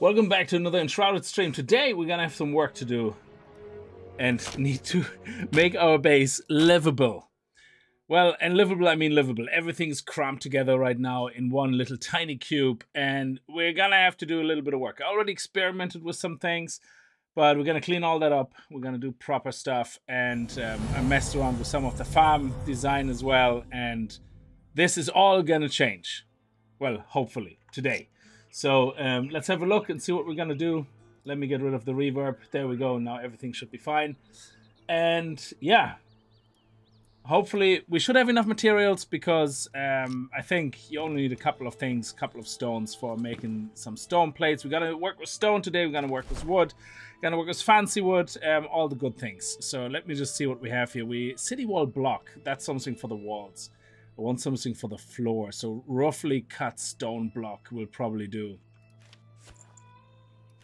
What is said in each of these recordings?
Welcome back to another Enshrouded stream. Today we're gonna have some work to do and need to make our base livable. Well, and livable, I mean livable. Everything's crammed together right now in one little tiny cube, and we're gonna have to do a little bit of work. I already experimented with some things, but we're gonna clean all that up. We're gonna do proper stuff, and I messed around with some of the farm design as well, and this is all gonna change. Well, hopefully, today. So let's have a look and see what we're gonna do. Let me get rid of the reverb. There we go, now everything should be fine. And yeah, hopefully we should have enough materials because I think you only need a couple of things, couple of stones for making some stone plates. We're gonna work with stone today, we're gonna work with wood, gonna work with fancy wood, all the good things. So let me just see what we have here. We city wall block, that's something for the walls. I want something for the floor, so roughly cut stone block will probably do.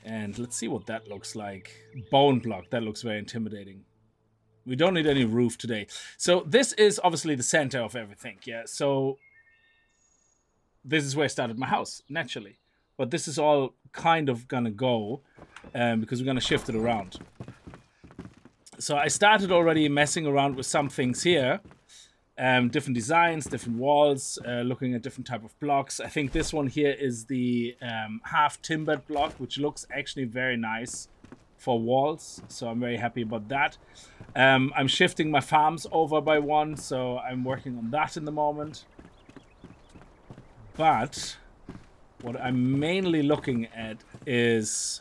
And let's see what that looks like. Bone block, that looks very intimidating. We don't need any roof today. So this is obviously the center of everything, yeah? So this is where I started my house, naturally. But this is all kind of gonna go, because we're gonna shift it around. So I started already messing around with some things here. Different designs, different walls, looking at different type of blocks. I think this one here is the half timbered block, which looks actually very nice for walls, so I'm very happy about that. I'm shifting my farms over by one, so I'm working on that in the moment. But what I'm mainly looking at is,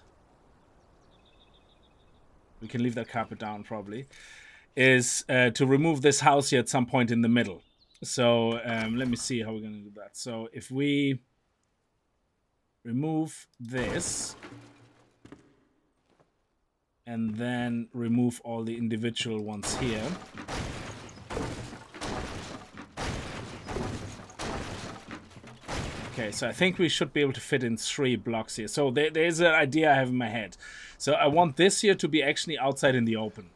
we can leave that carpet down probably, is to remove this house here at some point in the middle. So let me see how we're gonna do that. So if we remove this and then remove all the individual ones here. Okay, so I think we should be able to fit in 3 blocks here. So there's an idea I have in my head. So I want this here to be actually outside in the open.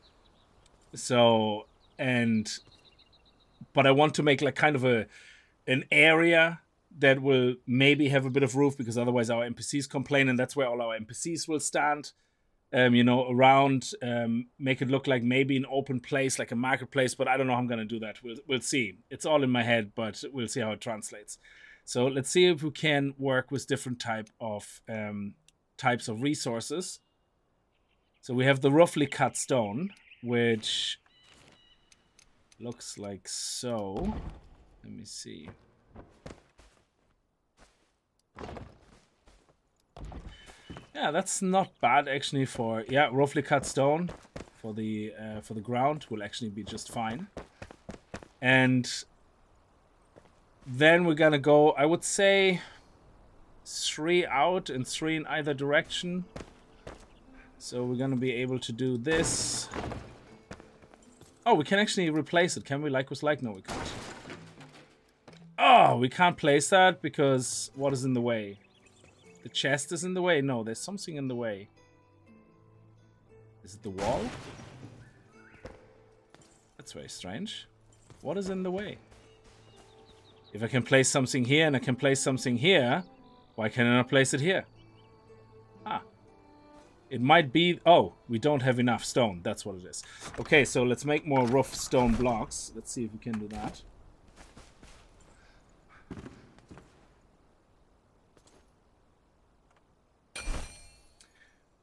So, but I want to make like kind of an area that will maybe have a bit of roof, because otherwise our NPCs complain, and that's where all our NPCs will stand, you know, around, make it look like maybe an open place, like a marketplace, but I don't know how I'm going to do that. We'll see. It's all in my head, but we'll see how it translates. So let's see if we can work with different types of resources. So we have the roughly cut stone, which looks like so. Let me see. Yeah, that's not bad actually for, yeah, roughly cut stone for the ground will actually be just fine. And then we're gonna go, I would say 3 out and 3 in either direction. So we're gonna be able to do this. Oh, we can actually replace it. Can we like with like? No, we can't. Oh, we can't place that because what is in the way? The chest is in the way? No, there's something in the way. Is it the wall? That's very strange. What is in the way? If I can place something here and I can place something here, why can I not place it here? Ah. It might be... Oh, we don't have enough stone. That's what it is. Okay, so let's make more rough stone blocks. Let's see if we can do that.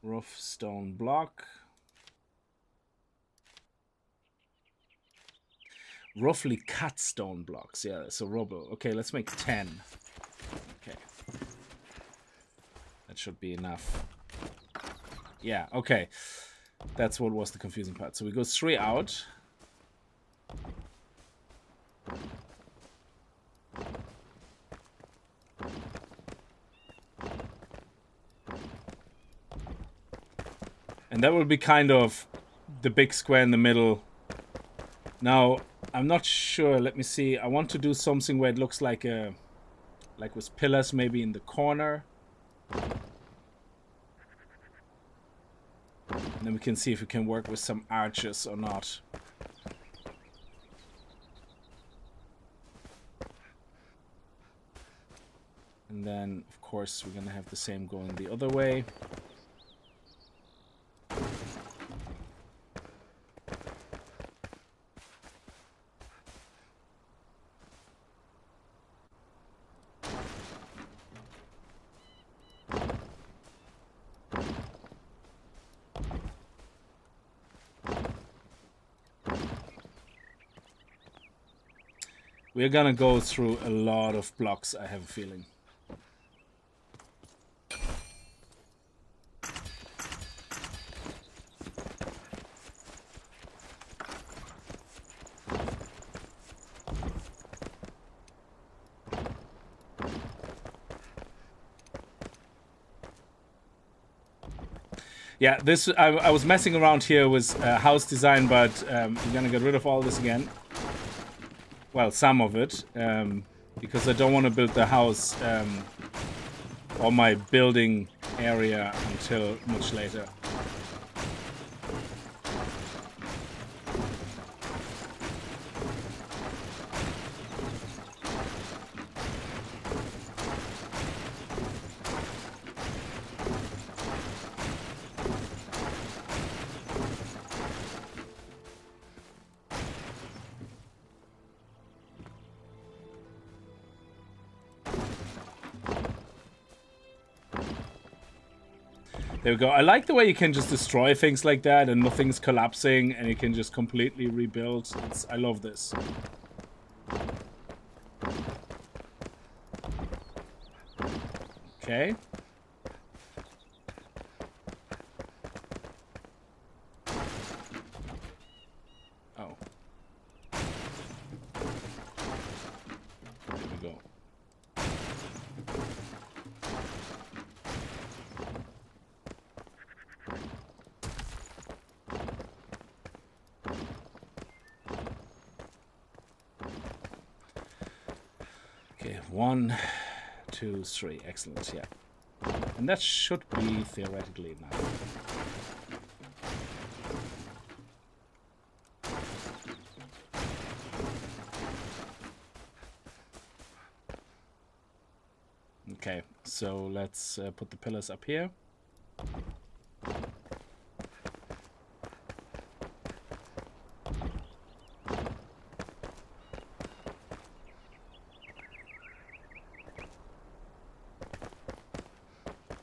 Rough stone block. Roughly cut stone blocks. Yeah, so rubble. Okay, let's make 10. Okay. That should be enough. Yeah, okay. That's what was the confusing part. So we go 3 out. And that will be kind of the big square in the middle. Now, I'm not sure. Let me see. I want to do something where it looks like a... like with pillars maybe in the corner. Then we can see if we can work with some arches or not. And And then, of course, we're going to have the same going the other way. We're gonna go through a lot of blocks, I have a feeling. Yeah, this I was messing around here with house design, but I'm gonna get rid of all this again. Well, some of it, because I don't want to build the house or my building area until much later. There we go. I like the way you can just destroy things like that and nothing's collapsing and you can just completely rebuild. I love this. Okay. Oh. There we go. One, two, three. Excellent, yeah. And that should be theoretically enough. Okay, so let's put the pillars up here.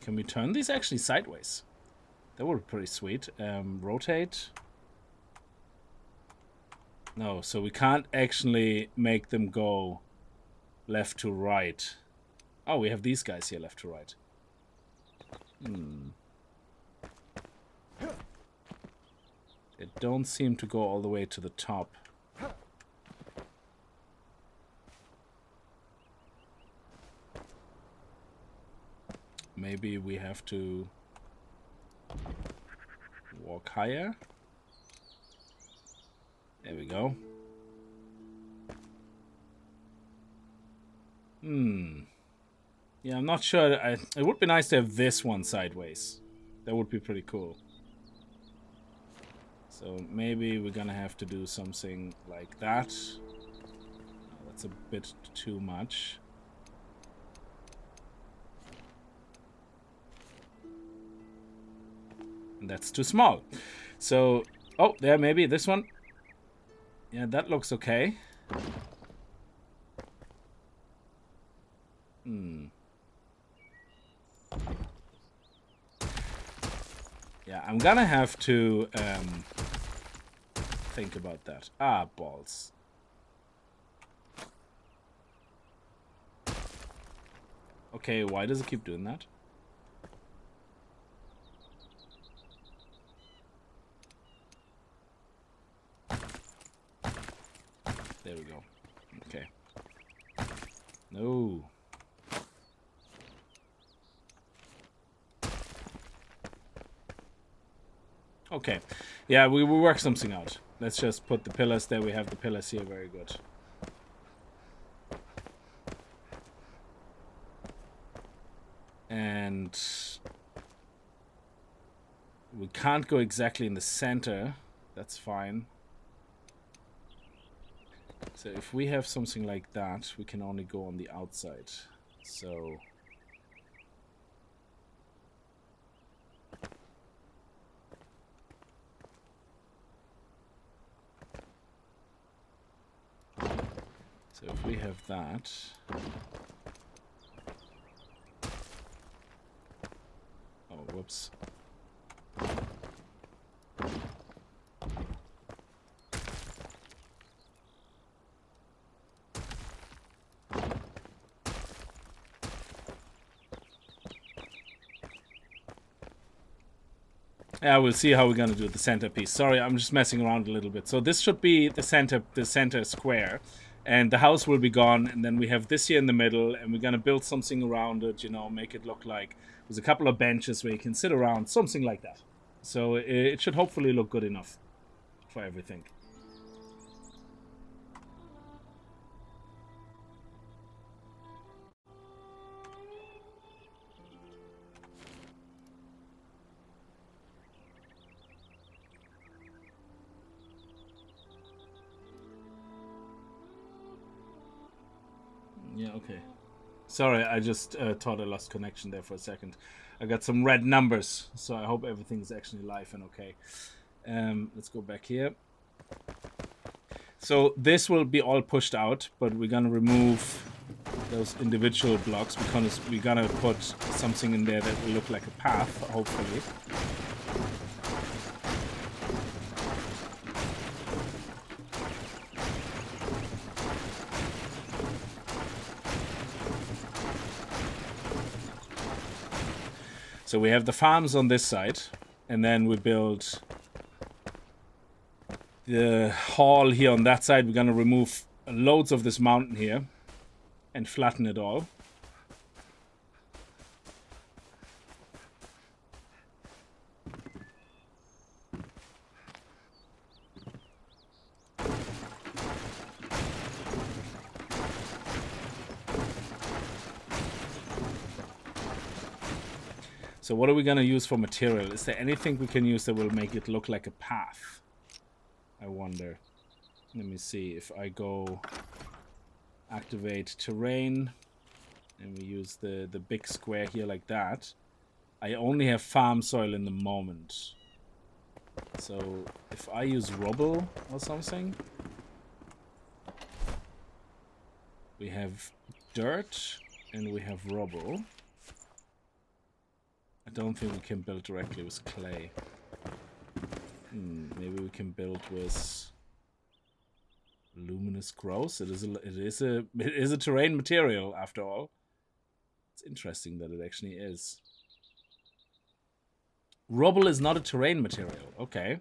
Can we turn these actually sideways? That would be pretty sweet. Rotate. No, so we can't actually make them go left to right. Oh, we have these guys here left to right. Hmm. They don't seem to go all the way to the top. Maybe we have to walk higher. There we go. Hmm. Yeah, I'm not sure. It would be nice to have this one sideways. That would be pretty cool. So maybe we're gonna have to do something like that. No, that's a bit too much. That's too small. So, oh, there, maybe this one. Yeah, that looks okay. Hmm. Yeah, I'm gonna have to think about that. Ah, balls. Okay, why does it keep doing that? There we go. Okay. No. Okay. Yeah, we will work something out. Let's just put the pillars there. We have the pillars here. Very good. And we can't go exactly in the center. That's fine. So if we have something like that, we can only go on the outside. So So if we have that... Oh, whoops. Yeah, we'll see how we're going to do the centerpiece. Sorry, I'm just messing around a little bit. So this should be the center square. And the house will be gone. And then we have this here in the middle. And we're going to build something around it, you know, make it look like there's a couple of benches where you can sit around. Something like that. So it should hopefully look good enough for everything. Sorry, I just thought I lost connection there for a second. I got some red numbers, so I hope everything's actually live and okay. Let's go back here. So this will be all pushed out, but we're going to remove those individual blocks because we're going to put something in there that will look like a path, hopefully. So we have the farms on this side, and then we build the hall here on that side. We're going to remove loads of this mountain here and flatten it all. So what are we going to use for material? Is there anything we can use that will make it look like a path? I wonder. Let me see if I go activate terrain and we use the big square here like that. I only have farm soil in the moment. So if I use rubble or something, we have dirt and we have rubble. I don't think we can build directly with clay. Maybe we can build with luminous growth. It is a terrain material after all. It's interesting that it actually is. Rubble is not a terrain material. Okay.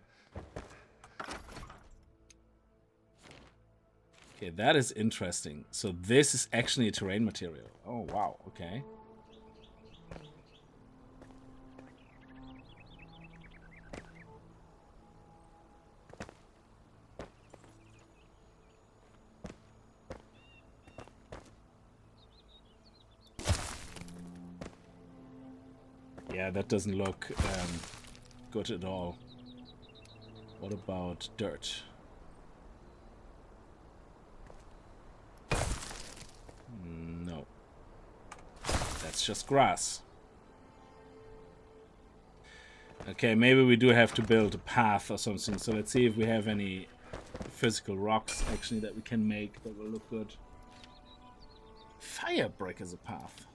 Okay, that is interesting. So this is actually a terrain material. Oh wow. Okay. Yeah, that doesn't look good at all. What about dirt? No. That's just grass. Okay, maybe we do have to build a path or something. So let's see if we have any physical rocks actually that we can make that will look good. Fire brick as a path.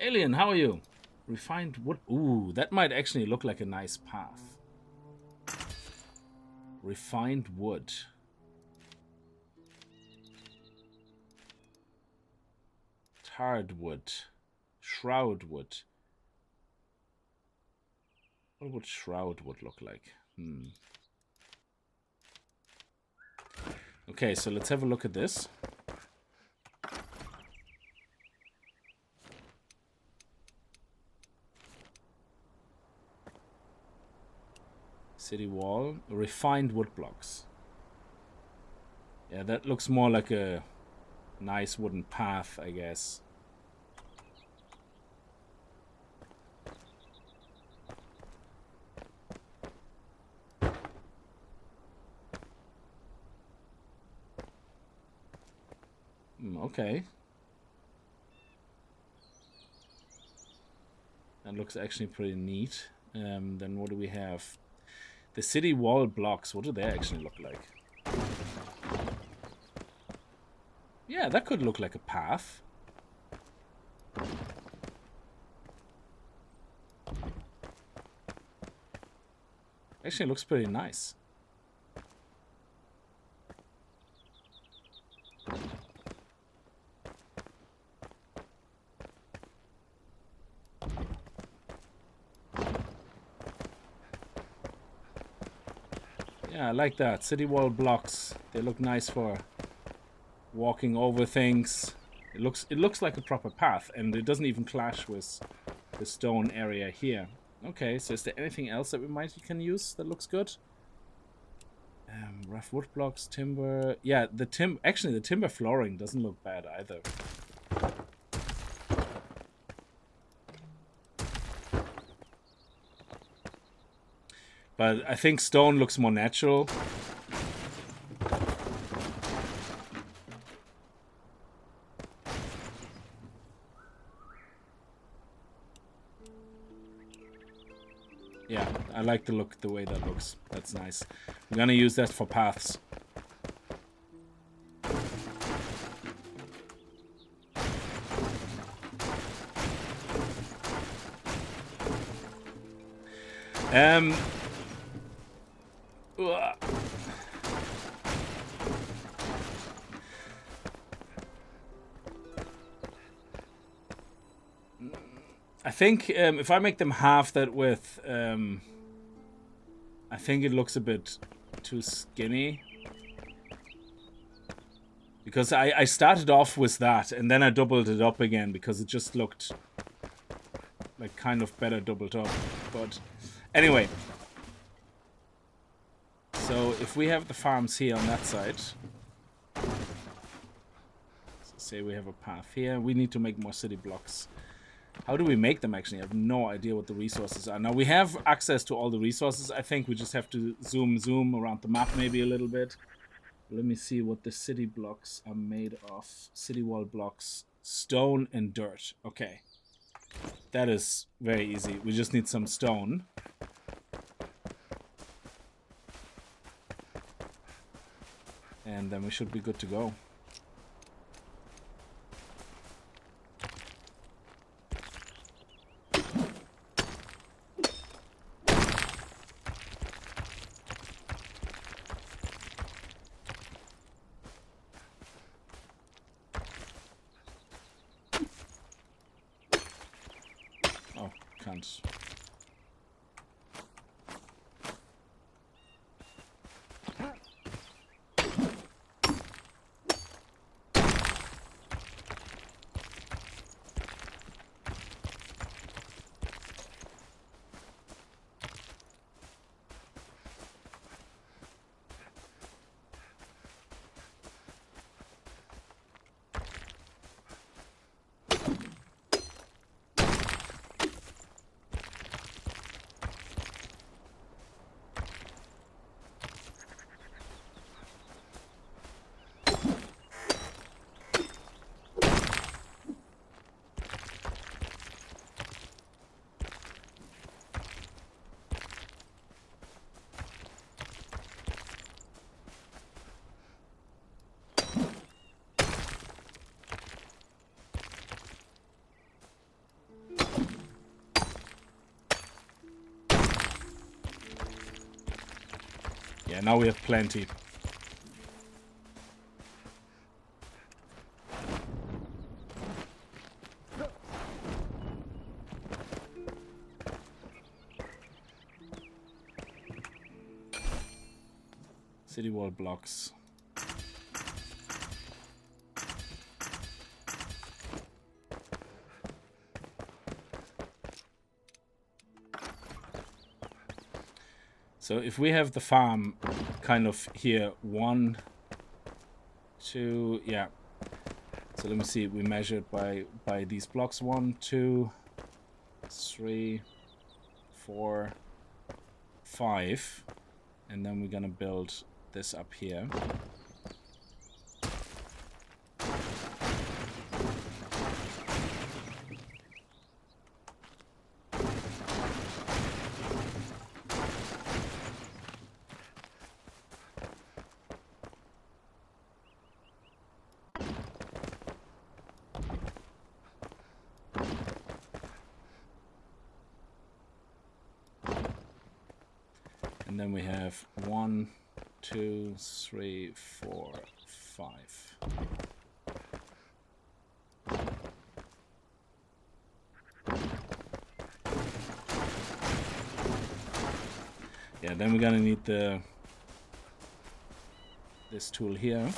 Alien, how are you? Refined wood. Ooh, that might actually look like a nice path. Refined wood. Tarred wood. Shroud wood. What would shroud wood look like? Okay, so let's have a look at this. City wall, refined wood blocks. Yeah, that looks more like a nice wooden path, I guess. Okay. That looks actually pretty neat. Then what do we have? The city wall blocks, what do they actually look like? Yeah, that could look like a path. Actually, it looks pretty nice. Yeah, I like that. City wall blocks. They look nice for walking over things. It looks like a proper path, and it doesn't even clash with the stone area here. Okay, so is there anything else that we can use that looks good? Rough wood blocks, timber. Yeah, actually the timber flooring doesn't look bad either. But I think stone looks more natural. Yeah, I like the way that looks. That's nice. I'm gonna use that for paths. I think if I make them half that width, I think it looks a bit too skinny. Because I started off with that, and then I doubled it up again, because it just looked like kind of better doubled up. But anyway. So if we have the farms here on that side. So say we have a path here. We need to make more city blocks. How do we make them, actually? I have no idea what the resources are. Now, we have access to all the resources. I think we just have to zoom around the map maybe a little bit. Let me see what the city blocks are made of. City wall blocks, stone and dirt. Okay. That is very easy. We just need some stone. And then we should be good to go. Yeah, now we have plenty. City wall blocks. So if we have the farm kind of here, 1, 2, yeah. So let me see, we measured by these blocks, 1, 2, 3, 4, 5. And then we're gonna build this up here. And then we have 1, 2, 3, 4, 5. Yeah, then we're gonna need this tool here.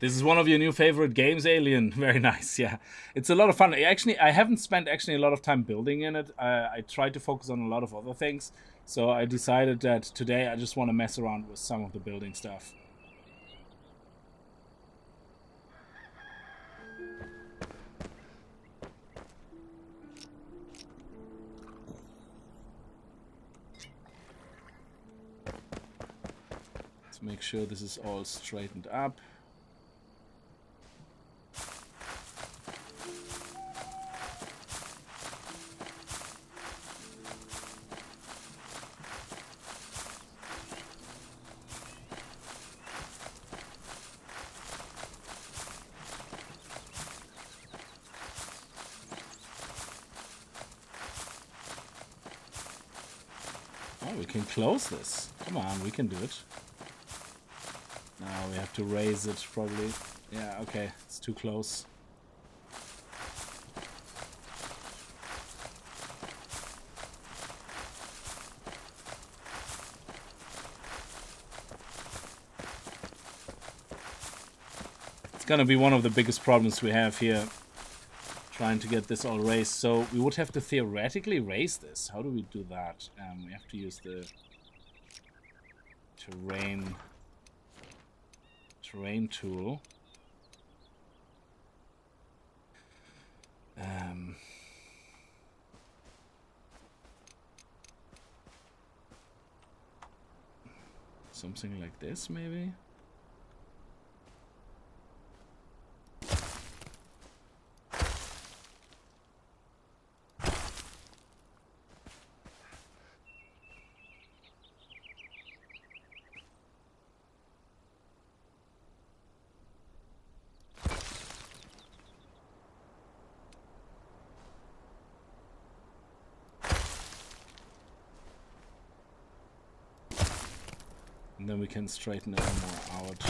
This is one of your new favorite games, Alien. Very nice, yeah. It's a lot of fun. Actually, I haven't spent a lot of time building in it. I tried to focus on a lot of other things. So I decided that today I just want to mess around with some of the building stuff. Let's make sure this is all straightened up. Close this. Come on, we can do it. Now we have to raise it probably. Yeah, okay, it's too close. It's gonna be one of the biggest problems we have here, trying to get this all raised. So we would have to theoretically raise this. How do we do that? We have to use the terrain tool. Something like this, maybe. Then we can straighten it more out.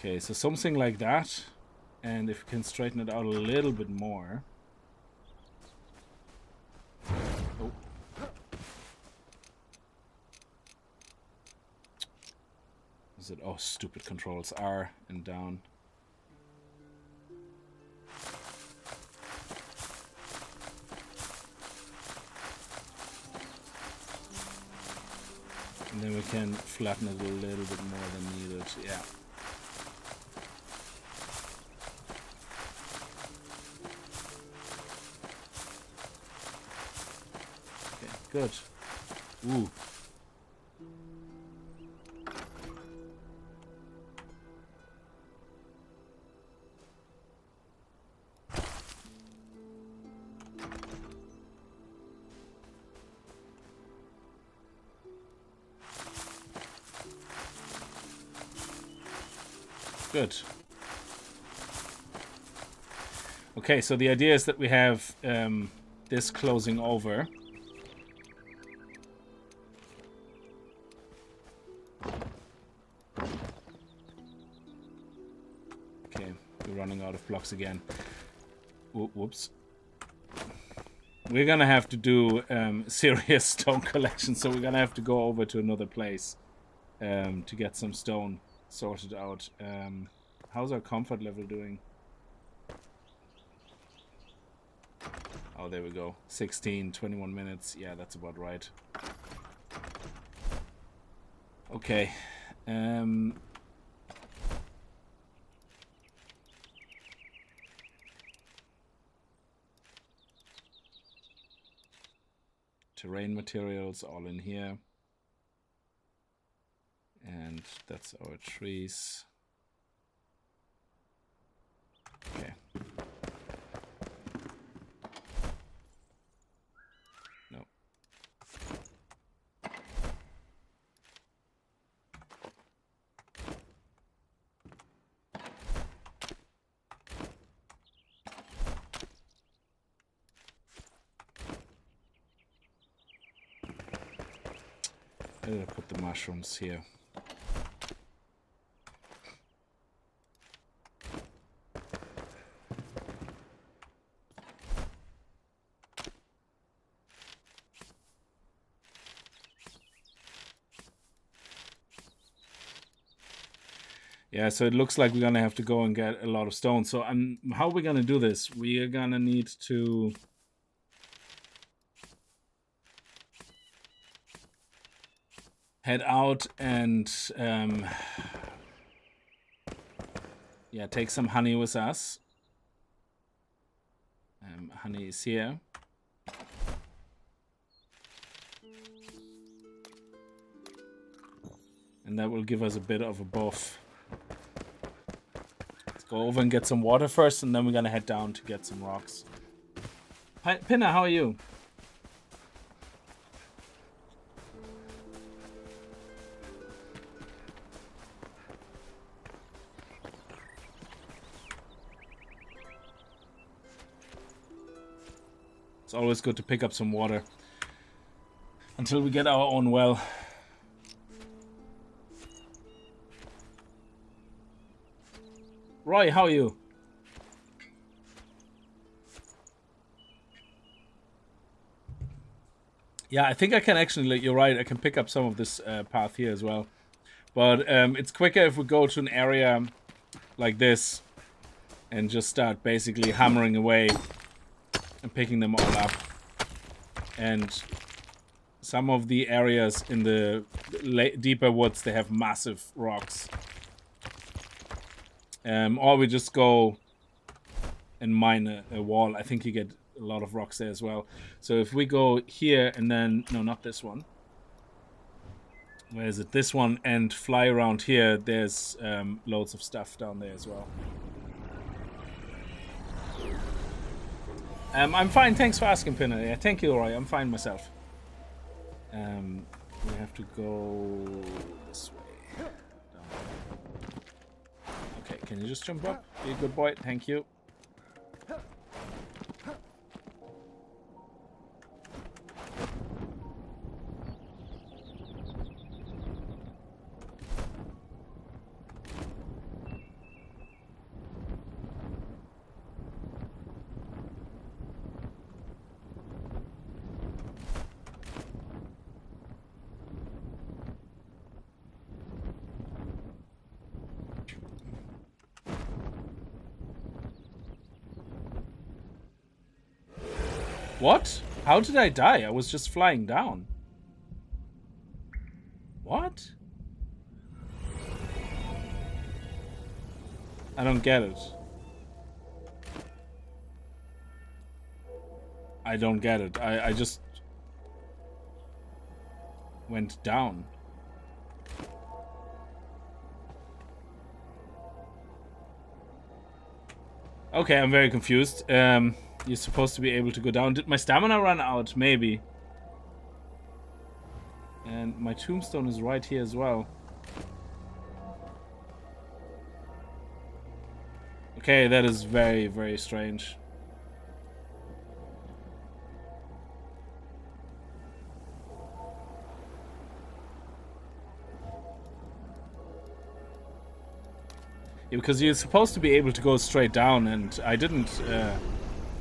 Okay, so something like that. And if we can straighten it out a little bit more. Oh. Is it? Oh, stupid controls. R and down. And then we can flatten it a little bit more than needed. Yeah. Good. Ooh. Good. Okay, so the idea is that we have this closing over. of blocks again. Whoops. We're gonna have to do serious stone collection, so we're gonna have to go over to another place to get some stone sorted out. How's our comfort level doing? Oh, there we go. 16, 21 minutes. Yeah, that's about right. Okay. Terrain materials all in here. And that's our trees. Okay. No. I'm gonna put the mushrooms here. Yeah, so it looks like we're gonna have to go and get a lot of stone. So how are we gonna do this? We are gonna need to head out and yeah, take some honey with us. Honey is here. And that will give us a bit of a buff. Go over and get some water first, and then we're gonna head down to get some rocks. Hi, Pinna, how are you? It's always good to pick up some water until we get our own well. Roy, how are you? Yeah, I think I can actually, you're right, I can pick up some of this path here as well. But it's quicker if we go to an area like this and just start basically hammering away and picking them all up. And some of the areas in the deeper woods, they have massive rocks. Or we just go and mine a wall. I think you get a lot of rocks there as well. So if we go here and then... No, not this one. Where is it? This one, and fly around here. There's loads of stuff down there as well. I'm fine. Thanks for asking, Pinna. Yeah, thank you, Roy. I'm fine myself. We have to go this way. Can you just jump up? Be a good boy. Thank you. What? How did I die? I was just flying down. What? I don't get it. I don't get it. I just went down. Okay, I'm very confused. You're supposed to be able to go down. Did my stamina run out? Maybe. And my tombstone is right here as well. Okay, that is very, very strange. Yeah, because you're supposed to be able to go straight down, and I didn't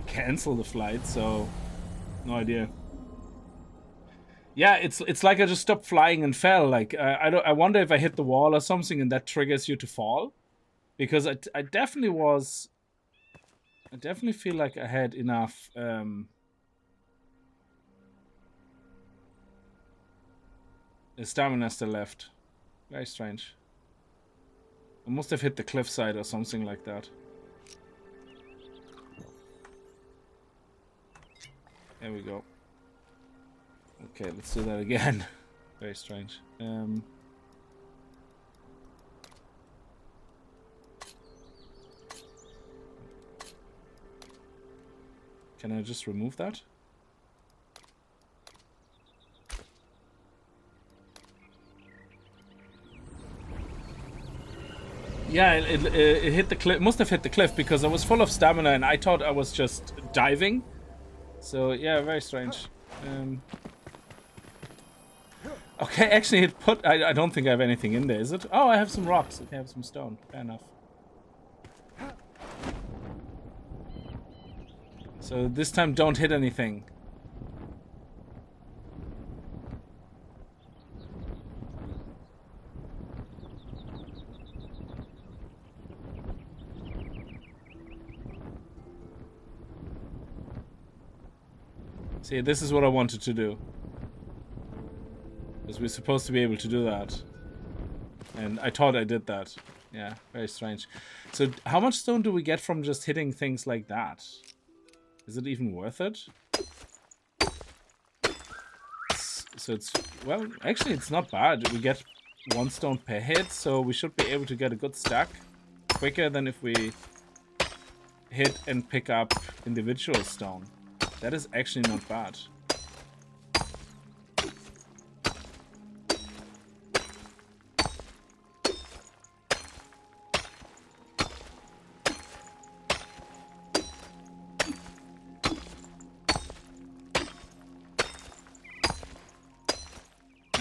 cancel the flight, so no idea. Yeah, it's like I just stopped flying and fell. Like I wonder if I hit the wall or something, and that triggers you to fall, because I definitely was. I definitely feel like I had enough. The stamina still left. Very strange. I must have hit the cliffside or something like that. There we go. Okay, let's do that again. Very strange. Can I just remove that? Yeah, it hit the cliff. Must have hit the cliff because I was full of stamina and I thought I was just diving. So yeah, very strange. Okay, actually, it put. I don't think I have anything in there, is it? Oh, I have some rocks. I have some stone. Fair enough. So this time, don't hit anything. See, this is what I wanted to do. Because we're supposed to be able to do that. And I thought I did that. Yeah, very strange. So how much stone do we get from just hitting things like that? Is it even worth it? So it's... Well, actually it's not bad. We get 1 stone per hit, so we should be able to get a good stack quicker than if we hit and pick up individual stone. That is actually not bad.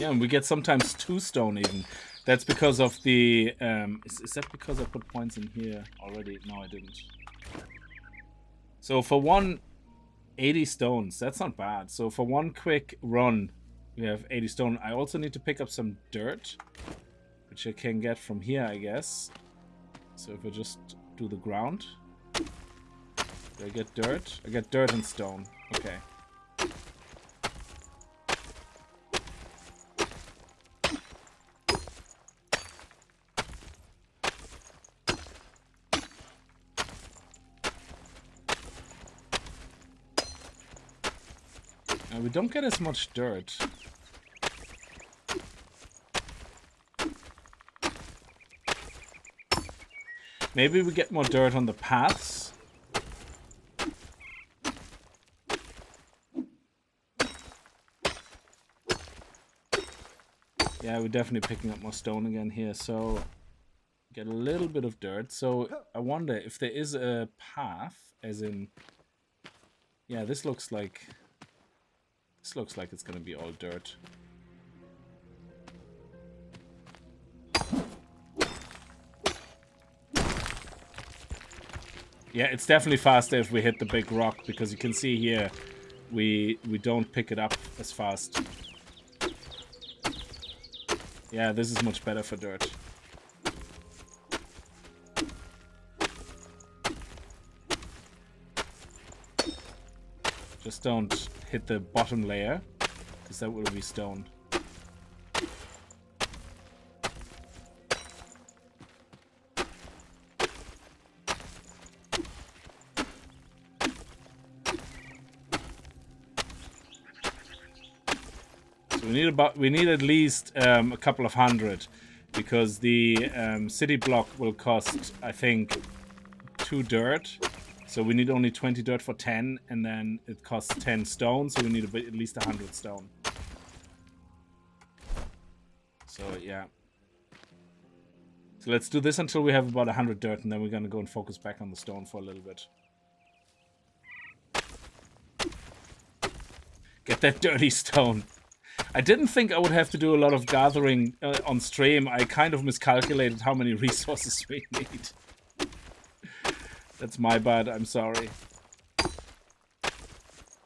Yeah, and we get sometimes 2 stone even. That's because of the... is that because I put points in here already? No, I didn't. So for 80 stones, that's not bad. So for 1 quick run, we have 80 stone. I also need to pick up some dirt, which I can get from here, I guess. So if I just do the ground, do I get dirt? I get dirt and stone. Okay. We don't get as much dirt. Maybe we get more dirt on the paths. Yeah, we're definitely picking up more stone again here, so get a little bit of dirt. So I wonder if there is a path, as in... Yeah, this looks like... This looks like it's gonna be all dirt. Yeah, it's definitely faster if we hit the big rock, because you can see here we don't pick it up as fast. Yeah, this is much better for dirt. Just don't hit the bottom layer, because that will be stone. So we need at least a couple of hundred, because the city block will cost, I think, 2 dirt. So we need only 20 dirt for 10, and then it costs 10 stone, so we need at least 100 stone. So, yeah. So let's do this until we have about 100 dirt, and then we're going to go and focus back on the stone for a little bit. Get that dirty stone. I didn't think I would have to do a lot of gathering on stream. I kind of miscalculated how many resources we need. That's my bad, I'm sorry.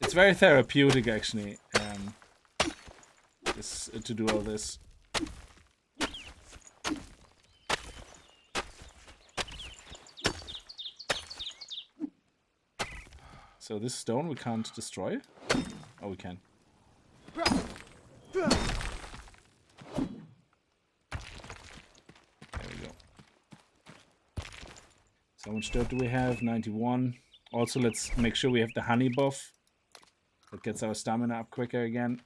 It's very therapeutic, actually, to do all this. So this stone we can't destroy? Oh, we can. There we go. So how much dirt do we have? 91. Also, let's make sure we have the honey buff. That gets our stamina up quicker again.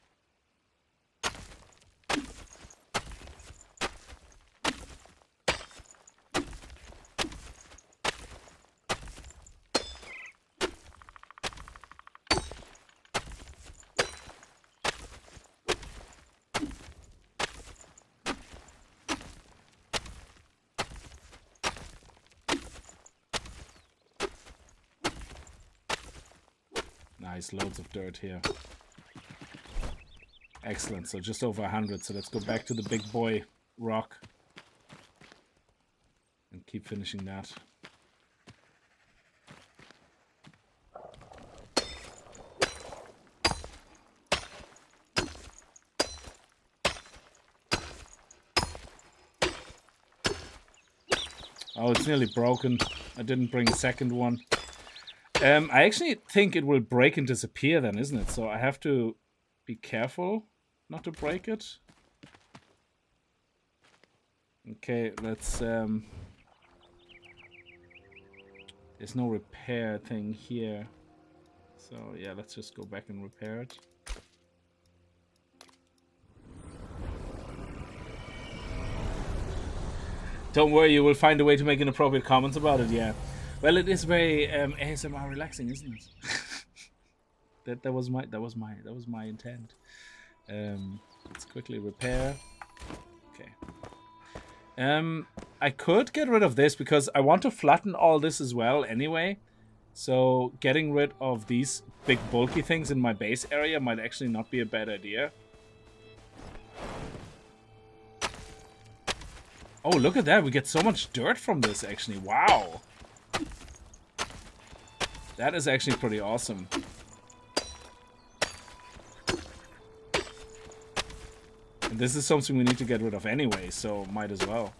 Loads of dirt here. Excellent, so just over 100. So let's go back to the big boy rock and keep finishing that. Oh, it's nearly broken. I didn't bring a second one. I actually think it will break and disappear then, isn't it? So I have to be careful not to break it. Okay, let's... there's no repair thing here. So yeah, let's just go back and repair it. Don't worry, you will find a way to make inappropriate comments about it, yeah. Well, it is very ASMR relaxing, isn't it? that was my intent. Let's quickly repair. Okay. I could get rid of this because I want to flatten all this as well anyway. So getting rid of these big bulky things in my base area might actually not be a bad idea. Oh, look at that! We get so much dirt from this actually. Wow. That is actually pretty awesome. And this is something we need to get rid of anyway, so might as well.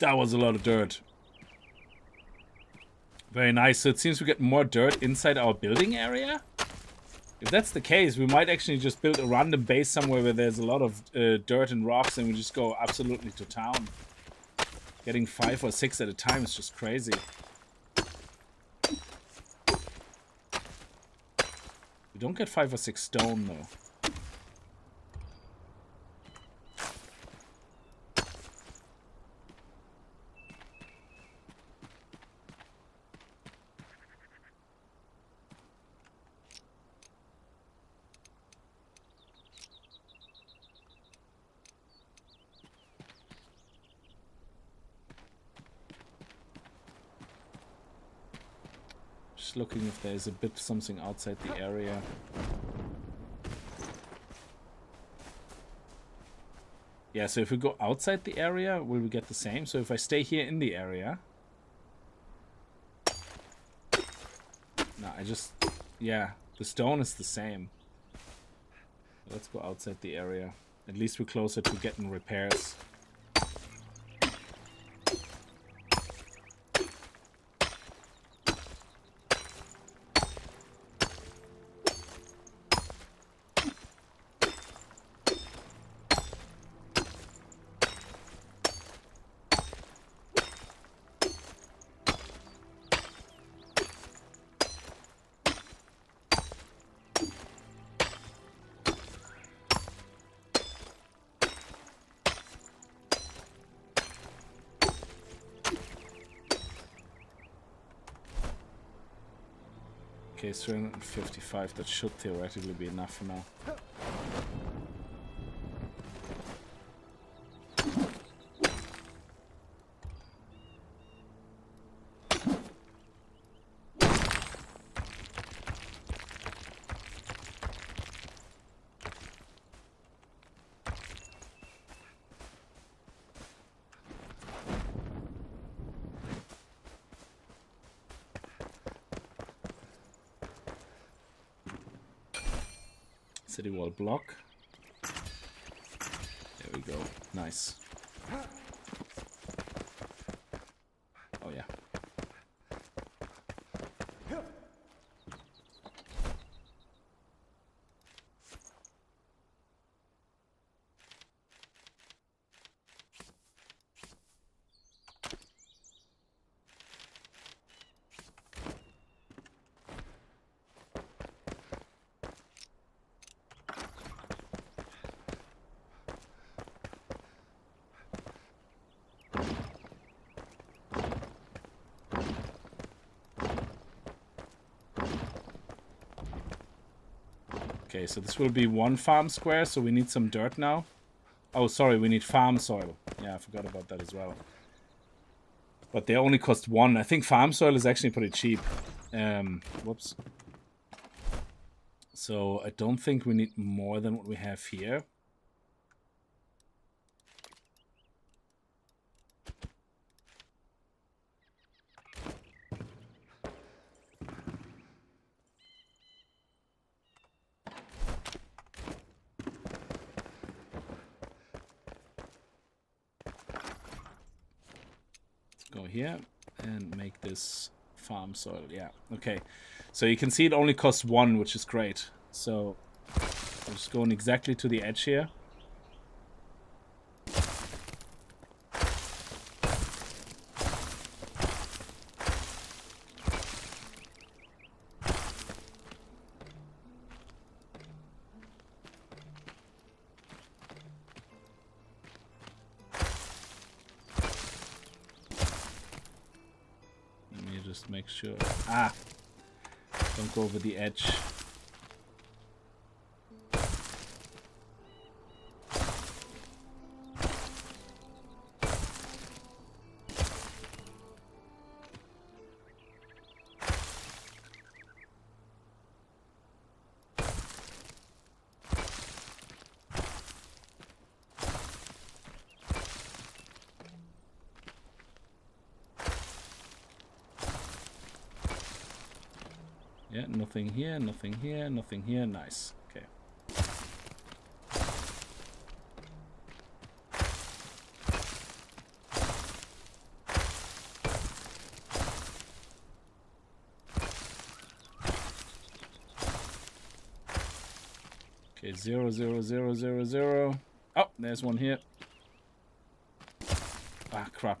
That was a lot of dirt. Very nice. So it seems we get more dirt inside our building area. If that's the case, we might actually just build a random base somewhere where there's a lot of dirt and rocks, and we just go absolutely to town. Getting 5 or 6 at a time is just crazy. We don't get 5 or 6 stone though. Looking if there's a bit something outside the area. Yeah, so if we go outside the area, will we get the same? So if I stay here in the area... No, I just... Yeah, the stone is the same. Let's go outside the area. At least we're closer to getting repairs. Okay, 355, that should theoretically be enough for now. City wall block. There we go. Nice. Oh yeah. Okay, so this will be one farm square, so we need some dirt now. Oh, sorry, we need farm soil. Yeah, I forgot about that as well. But they only cost one. I think farm soil is actually pretty cheap. Whoops. So I don't think we need more than what we have here. Here and make this farm soil. Yeah, okay, so you can see it only costs one, which is great. So we're just going exactly to the edge here. Make sure. Ah! Don't go over the edge. Yeah, nothing here, nothing here, nothing here. Nice. Okay. Okay, 0, 0, 0, 0, 0. Oh, there's one here. Ah, crap.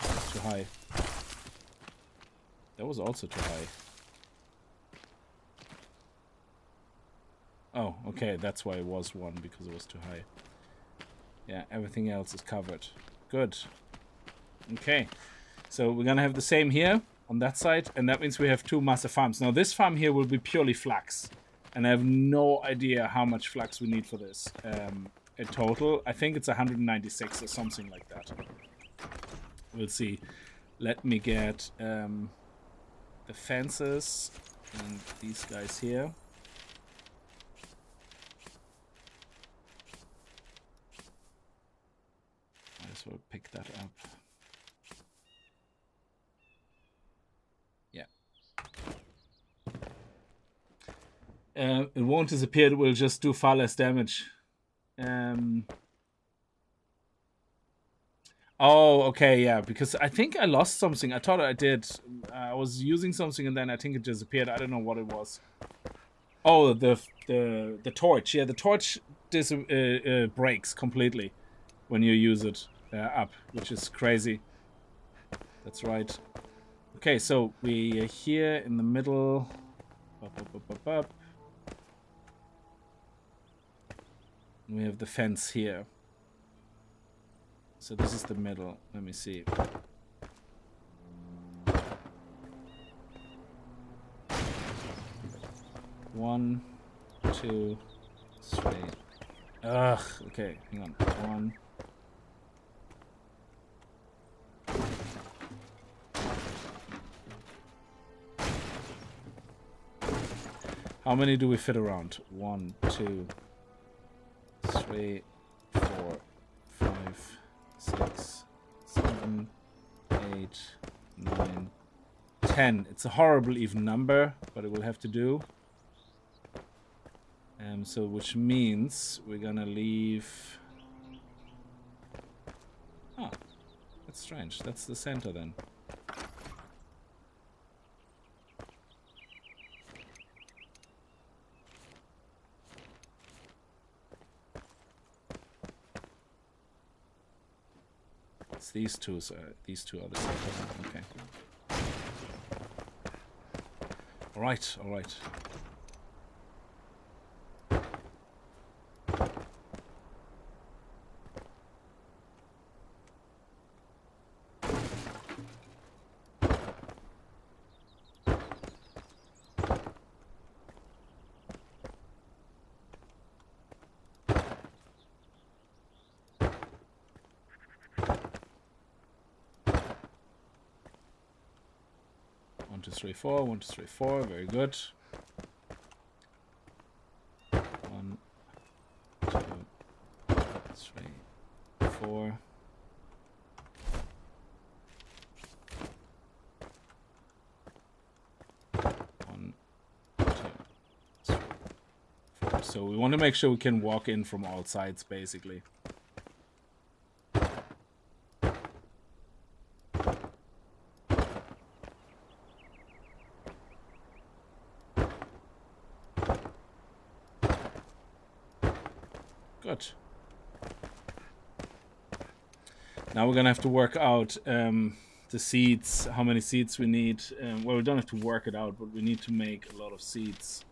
That's too high. That was also too high. Oh, okay, that's why it was one, because it was too high. Yeah, everything else is covered. Good. Okay, so we're gonna have the same here on that side, and that means we have two massive farms. Now this farm here will be purely flax, and I have no idea how much flax we need for this. In total, I think it's 196 or something like that. We'll see. Let me get the fences and these guys here. We'll pick that up. Yeah. It won't disappear. It will just do far less damage. Oh, okay, yeah. Because I think I lost something. I thought I did. I was using something and then I think it disappeared. I don't know what it was. Oh, the torch. Yeah, the torch breaks completely when you use it. Up, which is crazy. That's right. Okay, so we are here in the middle. Up, up, up, up, up. And we have the fence here. So this is the middle. Let me see. One, two, straight. Ugh, okay, hang on. One. How many do we fit around? One, two, three, four, five, six, seven, 8, 9, 10. It's a horrible even number, but it will have to do. So which means we're gonna leave. Oh, that's strange. That's the center then. It's these two. So these two are the centers. Okay. All right. All right. Three, four, 1, 2, 3, 4, very good. 1, 2, 3, 4. One, two, three, four. So we want to make sure we can walk in from all sides, basically. Now we're gonna have to work out the seeds, how many seeds we need. Well, we don't have to work it out, but we need to make a lot of seeds.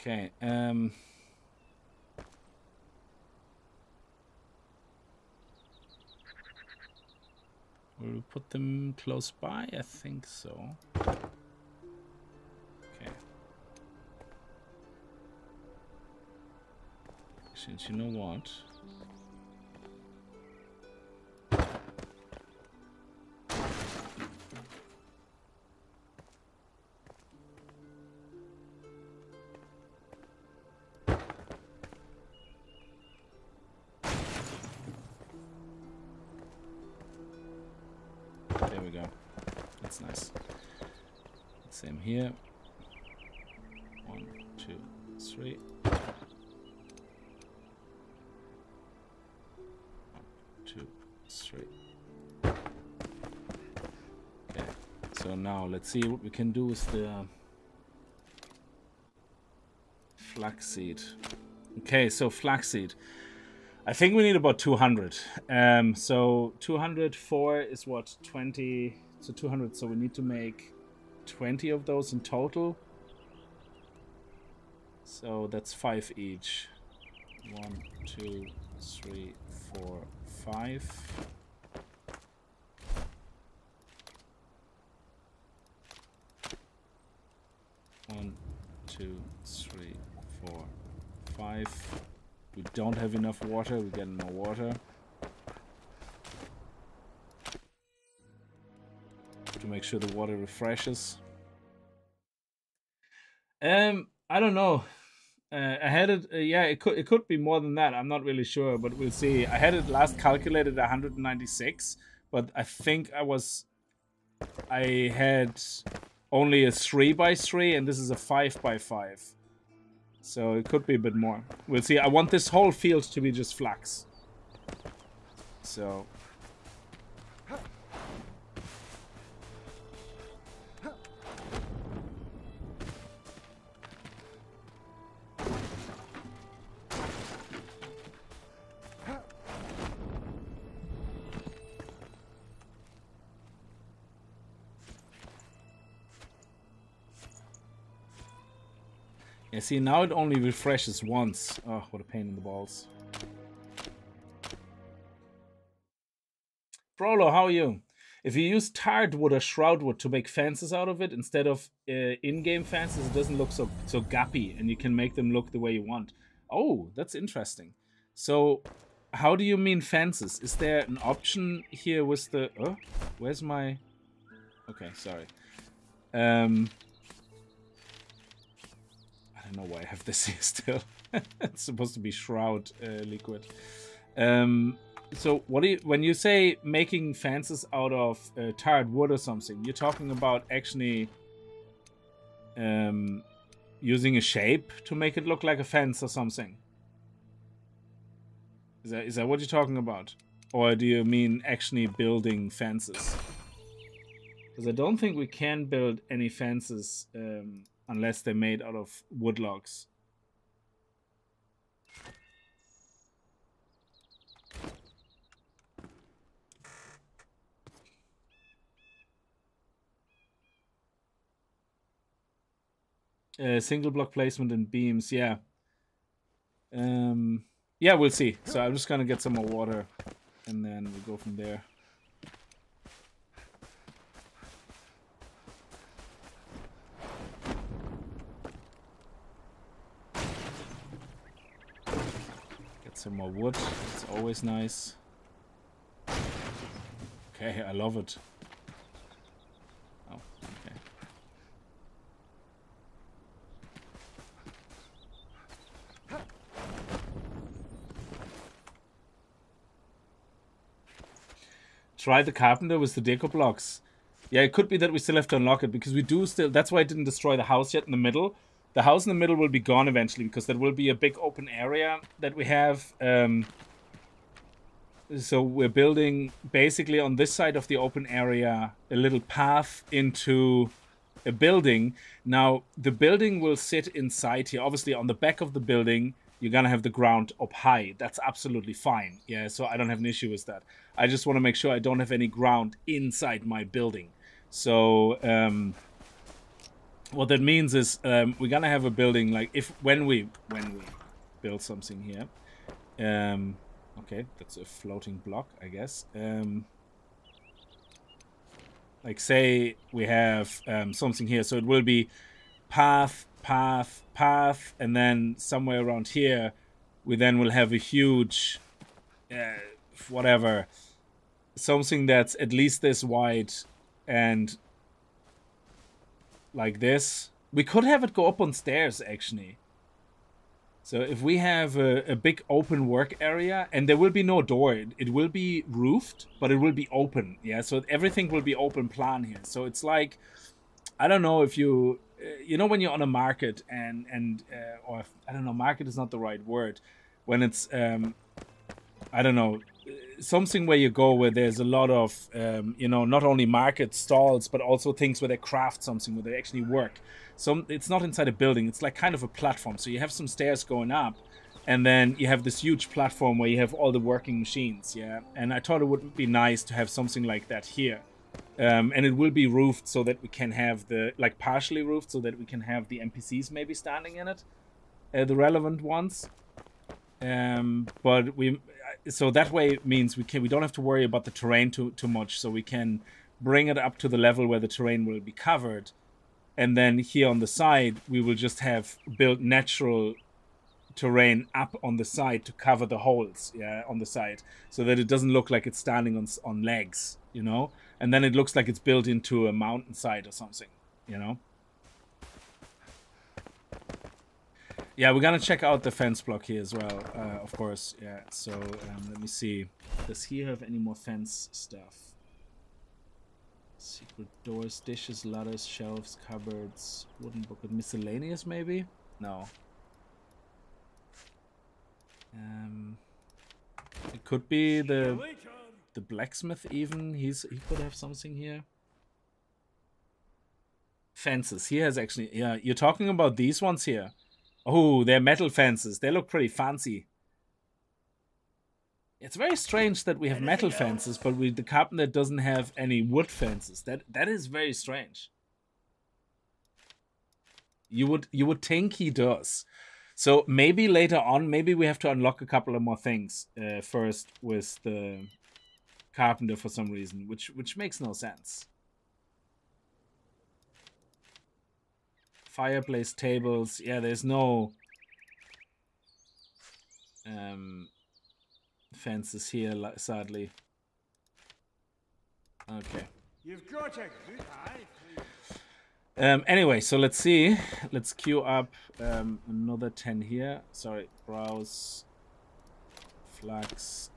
Okay. Will we put them close by? I think so. Since you know what, there we go. That's nice. Same here. 1, 2, 3. Now let's see what we can do with the flaxseed. Okay, so flaxseed. I think we need about 200. So 204 is what, 20. So 200. So we need to make 20 of those in total. So that's 5 each. 1, 2, 3, 4, 5. We don't have enough water, we're getting more water. Have to make sure the water refreshes. I don't know. I had it, yeah, it could be more than that. I'm not really sure, but we'll see. I had it last calculated 196, but I think I had only a 3x3, and this is a 5x5. So it could be a bit more. We'll see. I want this whole field to be just flax. So. See, now it only refreshes once. Oh, what a pain in the balls. Prollo, how are you? If you use tarred wood or shroud wood to make fences out of it instead of in-game fences, it doesn't look so gappy, and you can make them look the way you want. Oh, that's interesting. So, how do you mean fences? Is there an option here with the... Oh, where's my... Okay, sorry. I don't know why I have this here still. It's supposed to be shroud liquid. So what do you, when you say making fences out of tarred wood or something, you're talking about actually using a shape to make it look like a fence or something? Is that what you're talking about? Or do you mean actually building fences? Because I don't think we can build any fences unless they're made out of wood logs. Single block placement and beams, yeah. Yeah, we'll see. So I'm just gonna get some more water and then we'll go from there. Get some more wood, it's always nice. Okay, I love it. Try the carpenter with the deco blocks. Yeah, it could be that we still have to unlock it, because we do still... That's why I didn't destroy the house yet in the middle. The house in the middle will be gone eventually, because that will be a big open area that we have. So we're building basically on this side of the open area a little path into a building. Now, the building will sit inside here. Obviously, on the back of the building... You're going to have the ground up high. That's absolutely fine. Yeah, so I don't have an issue with that. I just want to make sure I don't have any ground inside my building. So what that means is we're going to have a building like when we build something here. Okay, that's a floating block, I guess. Like say we have something here. So it will be path, path, path, and then somewhere around here we then will have a huge whatever, something that's at least this wide and like this. We could have it go up on stairs actually. So if we have a big open work area, and there will be no door, it will be roofed, but it will be open. Yeah, so everything will be open plan here. So it's like, I don't know if you know when you're on a market and or I don't know, market is not the right word, when it's I don't know, something where you go where there's a lot of you know, not only market stalls but also things where they craft something, where they actually work. So it's not inside a building, it's like kind of a platform. So you have some stairs going up, and then you have this huge platform where you have all the working machines. Yeah, and I thought it would be nice to have something like that here. And it will be roofed so that we can have the, like partially roofed so that we can have the NPCs maybe standing in it, the relevant ones. But we, so that way it means we don't have to worry about the terrain too much. So we can bring it up to the level where the terrain will be covered. And then here on the side, we will just have built natural terrain up on the side to cover the holes, yeah, on the side, so that it doesn't look like it's standing on legs, you know. And then it looks like it's built into a mountainside or something, you know? Yeah, we're gonna check out the fence block here as well, of course. Yeah, so let me see. Does he have any more fence stuff? Secret doors, dishes, ladders, shelves, cupboards, wooden bucket, miscellaneous maybe? No. It could be the blacksmith even, he could have something here. Fences, he has actually, yeah, you're talking about these ones here. Oh, they're metal fences, they look pretty fancy. It's very strange that we have metal fences, but the carpenter doesn't have any wood fences. That is very strange. You would think he does. So maybe later on, maybe we have to unlock a couple of more things first with the Carpenter for some reason, which makes no sense. Fireplace, tables, yeah, there's no fences here, sadly. Okay. You've got a good eye. Anyway, so let's see. Let's queue up another 10 here. Sorry, browse. Flax.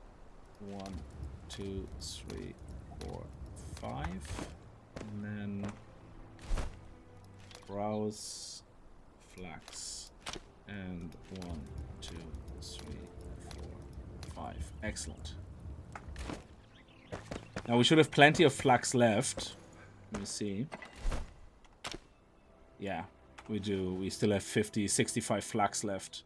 1, 2, 3, 4, 5. And then browse. Flax. And 1, 2, 3, 4, 5. Excellent. Now we should have plenty of flax left. Let me see. Yeah, we do. We still have 50, 65 flax left,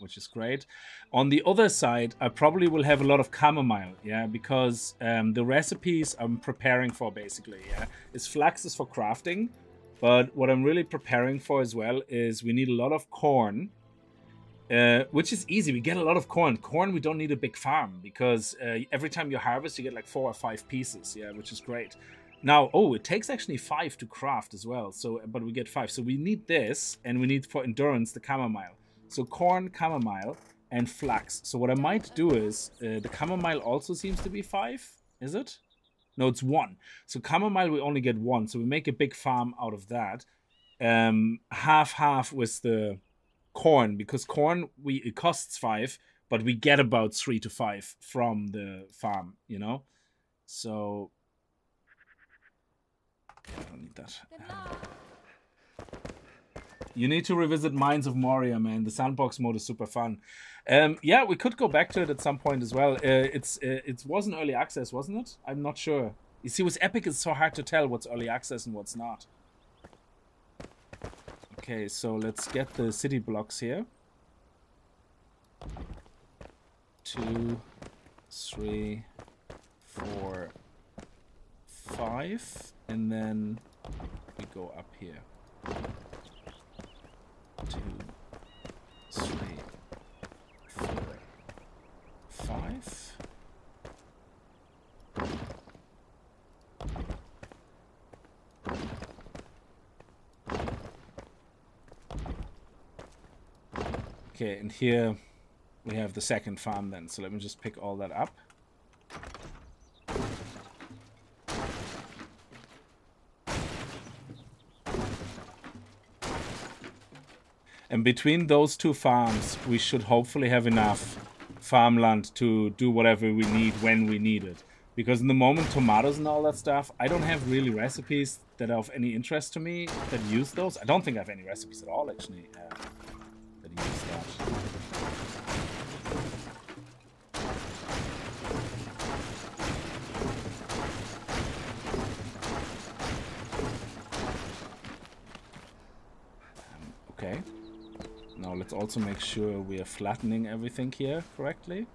which is great. On the other side, I probably will have a lot of chamomile, yeah, because the recipes I'm preparing for, basically, yeah, is flax is for crafting, but what I'm really preparing for as well is we need a lot of corn, which is easy. We get a lot of corn. Corn, we don't need a big farm because every time you harvest, you get like 4 or 5 pieces, yeah, which is great. Now, oh, it takes actually 5 to craft as well, so but we get 5. So we need this, and we need for endurance the chamomile. So corn, chamomile, and flax. So what I might do is, the chamomile also seems to be 5, is it? No, it's 1. So chamomile, we only get 1, so we make a big farm out of that. Half-half with the corn, because corn, it costs 5, but we get about 3 to 5 from the farm, you know? So... I don't need that. You need to revisit Mines of Moria, man. The sandbox mode is super fun. Yeah, we could go back to it at some point as well. It was an early access, wasn't it? I'm not sure. You see, with Epic, it's so hard to tell what's early access and what's not. Okay, so let's get the city blocks here. 2, 3, 4, 5. And then we go up here. 2, 3, 4, 5. Okay, and here we have the second farm then. So let me just pick all that up. And between those two farms, we should hopefully have enough farmland to do whatever we need when we need it. Because in the moment, tomatoes and all that stuff, I don't have really recipes that are of any interest to me that use those. I don't think I have any recipes at all, actually, that use that. Let's also make sure we are flattening everything here correctly.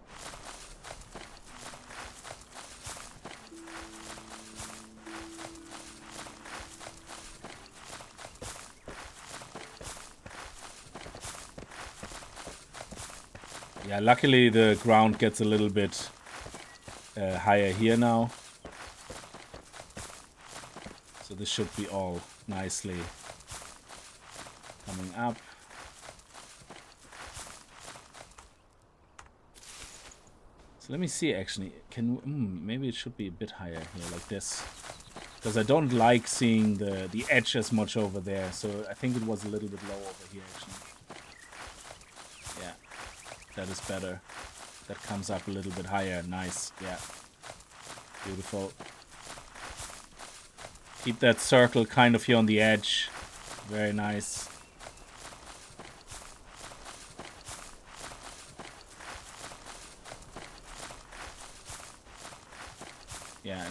Yeah, luckily the ground gets a little bit higher here now. So this should be all nicely coming up. Let me see, actually, maybe it should be a bit higher here, like this. Because I don't like seeing the edge as much over there, so I think it was a little bit low over here, actually. Yeah, that is better. That comes up a little bit higher, nice, yeah. Beautiful. Keep that circle kind of here on the edge, very nice.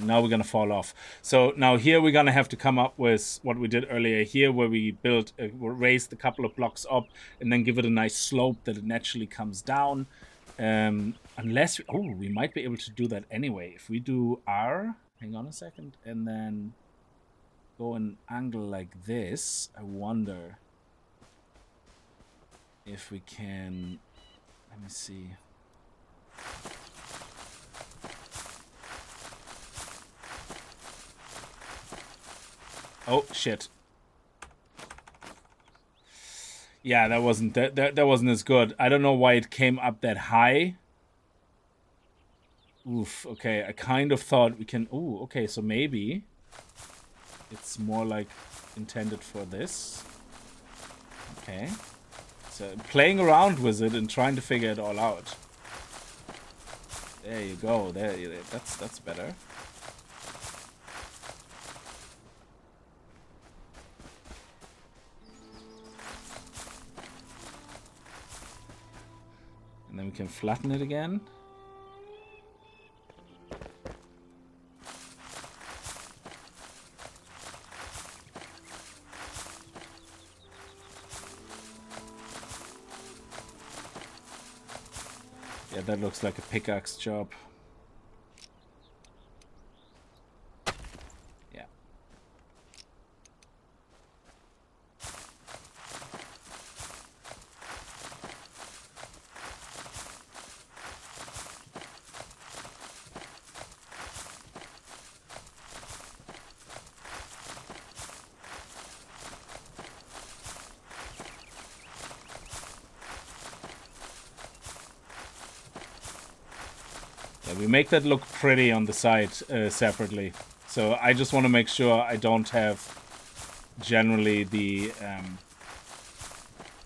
Now we're going to fall off. So now here we're going to have to come up with what we did earlier here, where we built, raised a couple of blocks up and then give it a nice slope that it naturally comes down. Unless, we might be able to do that anyway. If we do R, hang on a second, and then go an angle like this, I wonder if we can, let me see. Oh shit. Yeah, that wasn't as good. I don't know why it came up that high. Oof, okay. I kind of thought we can... Ooh, okay, so maybe it's more like intended for this. Okay. So playing around with it and trying to figure it all out. There you go. There, that's better. And then we can flatten it again. Yeah, that looks like a pickaxe job. Yeah. We make that look pretty on the side separately. So I just want to make sure I don't have generally the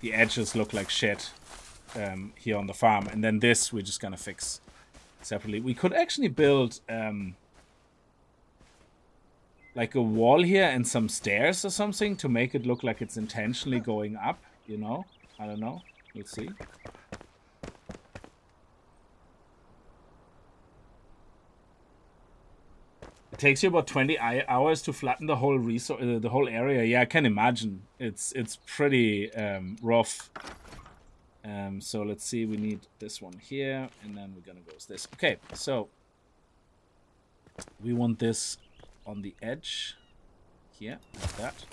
edges look like shit here on the farm. And then this we're just gonna fix separately. We could actually build like a wall here and some stairs or something to make it look like it's intentionally going up, you know? I don't know. Let's see. It takes you about 20 hours to flatten the whole the whole area. Yeah, I can imagine. It's pretty rough. So let's see. We need this one here, and then we're gonna go with this. Okay, so we want this on the edge here, like that.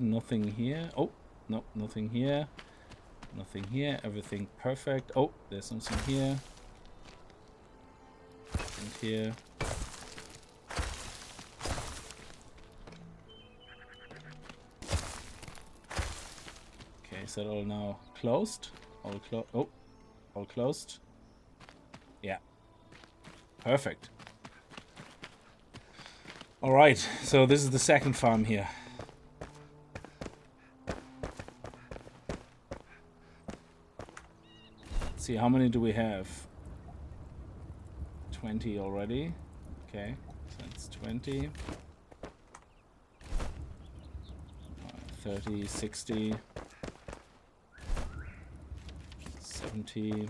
Nothing here. Oh, no, nothing here. Nothing here. Everything perfect. Oh, there's something here. And here. Okay, is that all now closed? All closed. Oh, all closed. Yeah. Perfect. All right. So this is the second farm here. See, how many do we have? 20 already. Okay, so that's 20. 30, 60, 70,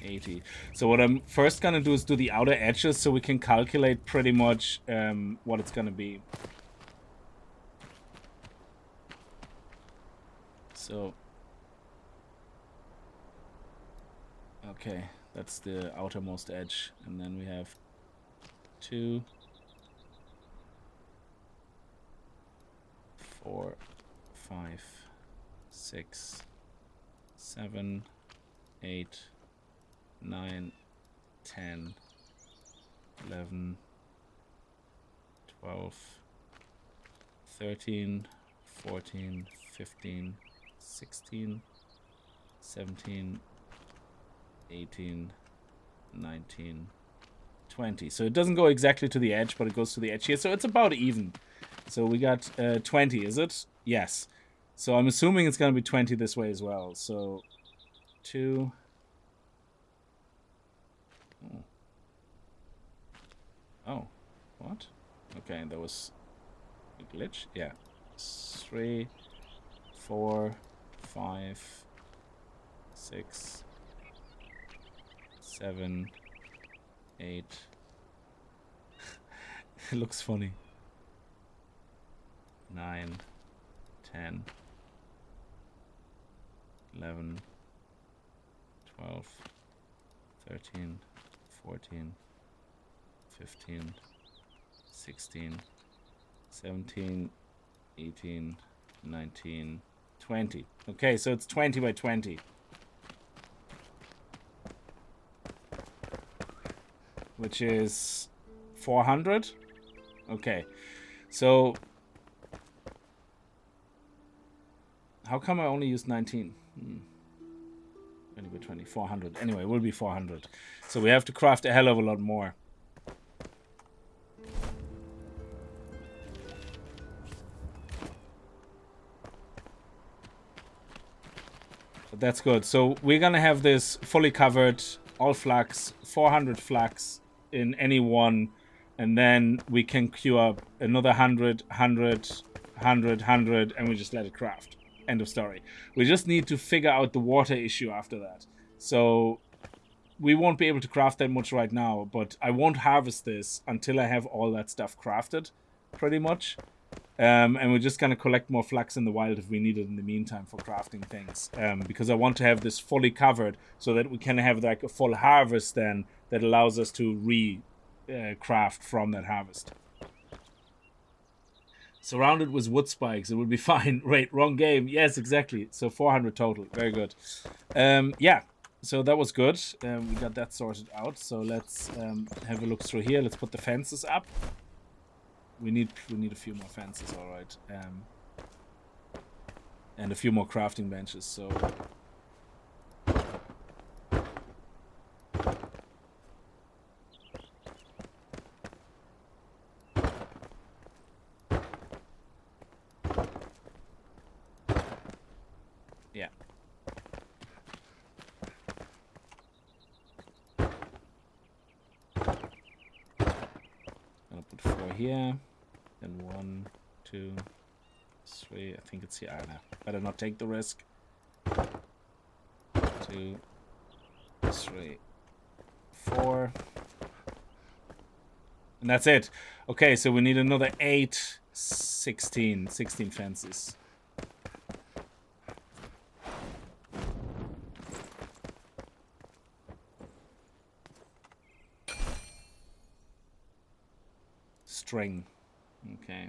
80. So what I'm first gonna do is do the outer edges so we can calculate pretty much what it's gonna be. So... Okay, that's the outermost edge, and then we have 2, 4, 5, 6, 7, 8, 9, 10, 11, 12, 13, 14, 15, 16, 17, 18, 19, 20. So it doesn't go exactly to the edge, but it goes to the edge here. So it's about even. So we got 20, is it? Yes. So I'm assuming it's going to be 20 this way as well. So 2. Oh. Oh. What? Okay, there was a glitch. Yeah. 3, 4, 5, 6, 7, 8. It looks funny. 9, 10, 11, 12, 13, 14, 15, 16, 17, 18, 19, 20. Okay, so it's 20 by 20. Which is 400. Okay, so how come I only used 19? 20 by 20, 400. Anyway, it will be 400. So we have to craft a hell of a lot more. That's good. So we're going to have this fully covered, all flax, 400 flax in any one. And then we can queue up another 100, 100, 100, 100, and we just let it craft. End of story. We just need to figure out the water issue after that. So we won't be able to craft that much right now, but I won't harvest this until I have all that stuff crafted, pretty much. And we're just going to collect more flax in the wild if we need it in the meantime for crafting things. Because I want to have this fully covered so that we can have like a full harvest then that allows us to re-craft from that harvest. Surrounded with wood spikes, it would be fine. Right, wrong game. Yes, exactly. So 400 total. Very good. Yeah, so that was good. We got that sorted out. So let's have a look through here. Let's put the fences up. We need a few more fences, all right, and a few more crafting benches. So yeah. I'll put 4 here. And 1, 2, 3, I think it's here. I don't know. Better not take the risk. 2, 3, 4. And that's it. Okay, so we need another 8, 16. 16 fences. String. Okay.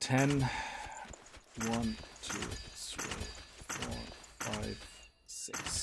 Ten. 1, 2, 3, 4, 5, 6.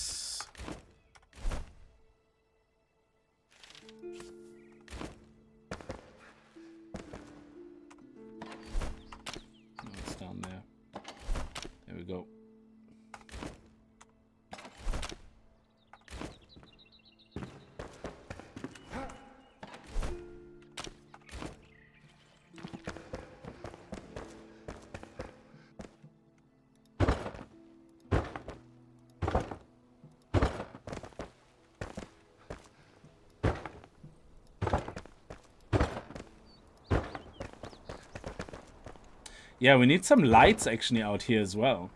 Yeah, we need some lights actually out here as well.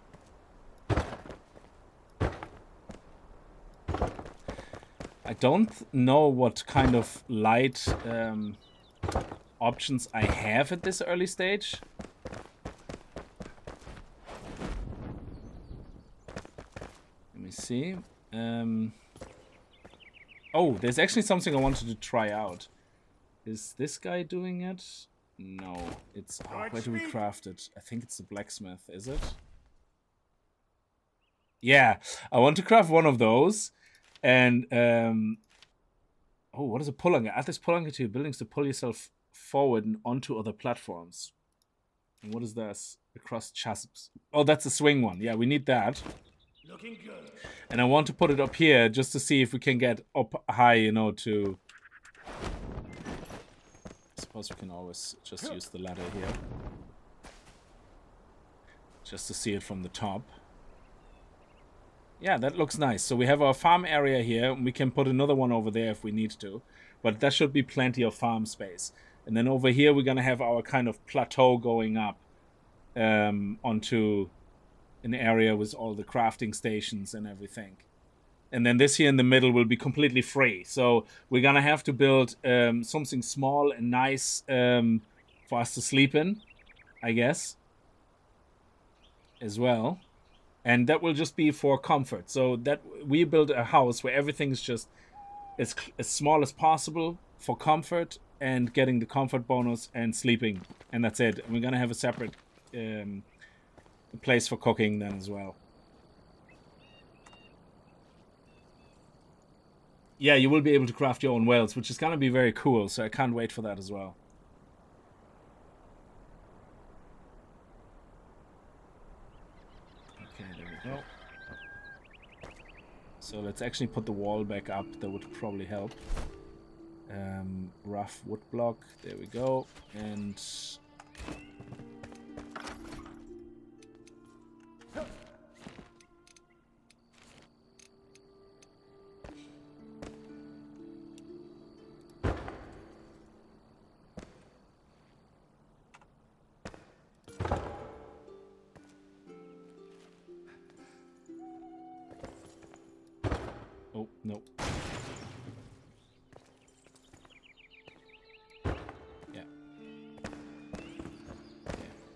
I don't know what kind of light options I have at this early stage. Let me see. Oh, there's actually something I wanted to try out. Is this guy doing it? No, it's... Oh, where do we craft it? I think it's the blacksmith, is it? Yeah, I want to craft one of those. And Oh, what is a pull-hanger? Add this pull-hanger to your buildings to pull yourself forward and onto other platforms. And what is this? Across chasms. Oh, that's a swing one. Yeah, we need that. Looking good. And I want to put it up here just to see if we can get up high, you know, to... I suppose we can always just use the ladder here. Just to see it from the top. Yeah, that looks nice. So we have our farm area here, and we can put another one over there if we need to. But that should be plenty of farm space. And then over here, we're going to have our kind of plateau going up onto an area with all the crafting stations and everything. And then this here in the middle will be completely free. So we're going to have to build something small and nice for us to sleep in, I guess, as well. And that will just be for comfort. So that we build a house where everything is just as small as possible for comfort and getting the comfort bonus and sleeping. And that's it. And we're going to have a separate place for cooking then as well. Yeah, you will be able to craft your own wells, which is going to be very cool. So I can't wait for that as well. So let's actually put the wall back up. That would probably help. Rough wood block. There we go. And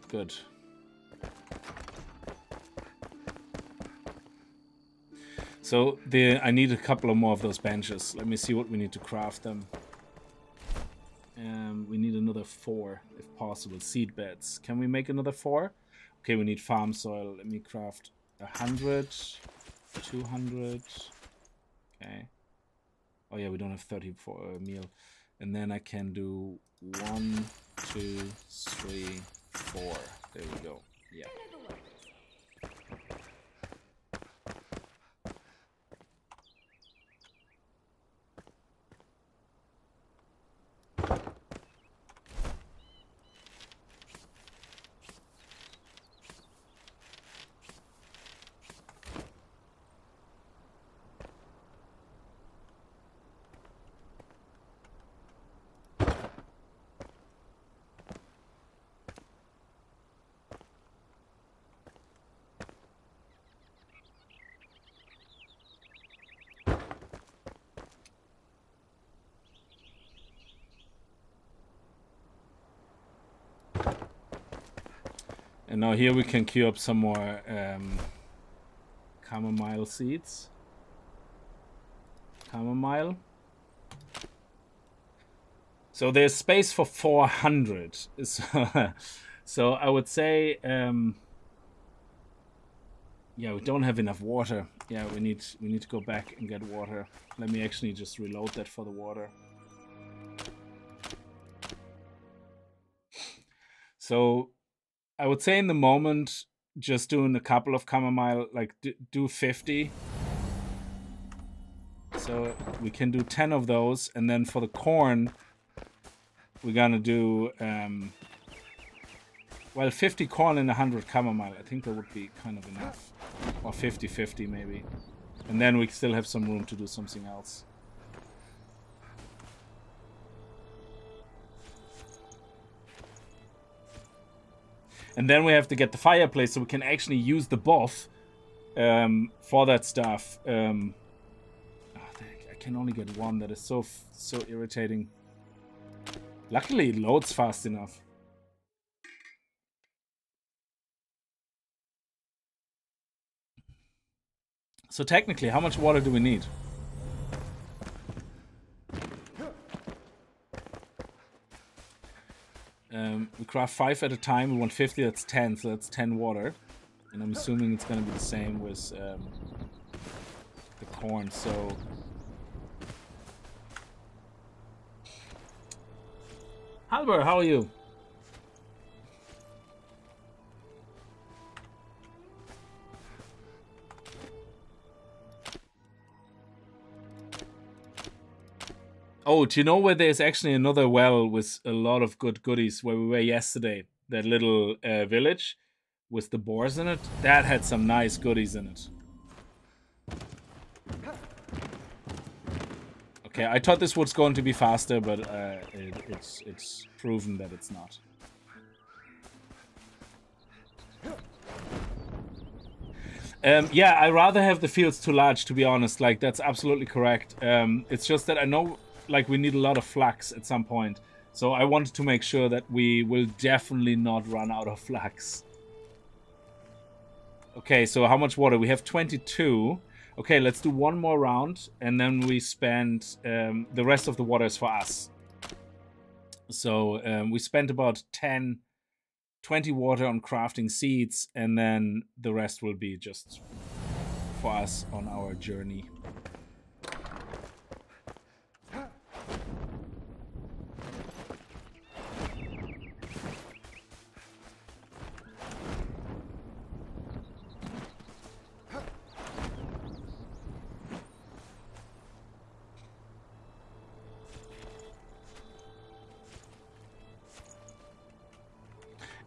good. So I need a couple of more of those benches. Let me see what we need to craft them. We need another 4 if possible. Seed beds. Can we make another 4? Okay, we need farm soil. Let me craft 100, 200. Okay. Oh yeah, we don't have 30 for a meal. And then I can do 1, 2, 3, 4. There we go. Yeah. And now here we can queue up some more chamomile seeds. Chamomile. So there's space for 400. So I would say, yeah, we don't have enough water. Yeah, we need to go back and get water. Let me actually just reload that for the water. So I would say in the moment, just doing a couple of chamomile, like do 50. So we can do 10 of those. And then for the corn, we're going to do, well, 50 corn and 100 chamomile. I think that would be kind of enough. Or 50-50 maybe. And then we still have some room to do something else. And then we have to get the fireplace so we can actually use the buff for that stuff. I can only get one. That is so irritating. Luckily, it loads fast enough. So technically, how much water do we need? We craft 5 at a time. We want 50, that's 10, so that's 10 water. And I'm assuming it's going to be the same with the corn, so Halbert, how are you? Oh, do you know where there's actually another well with a lot of good goodies where we were yesterday? That little village with the boars in it? That had some nice goodies in it. Okay, I thought this was going to be faster, but it's proven that it's not. Yeah, I rather have the fields too large, to be honest. Like, that's absolutely correct. It's just that I know... like we need a lot of flax at some point, so I wanted to make sure that we will definitely not run out of flax. Okay, so how much water? We have 22. Okay, let's do one more round, and then we spend the rest of the water is for us. So we spent about 10, 20 water on crafting seeds, and then the rest will be just for us on our journey.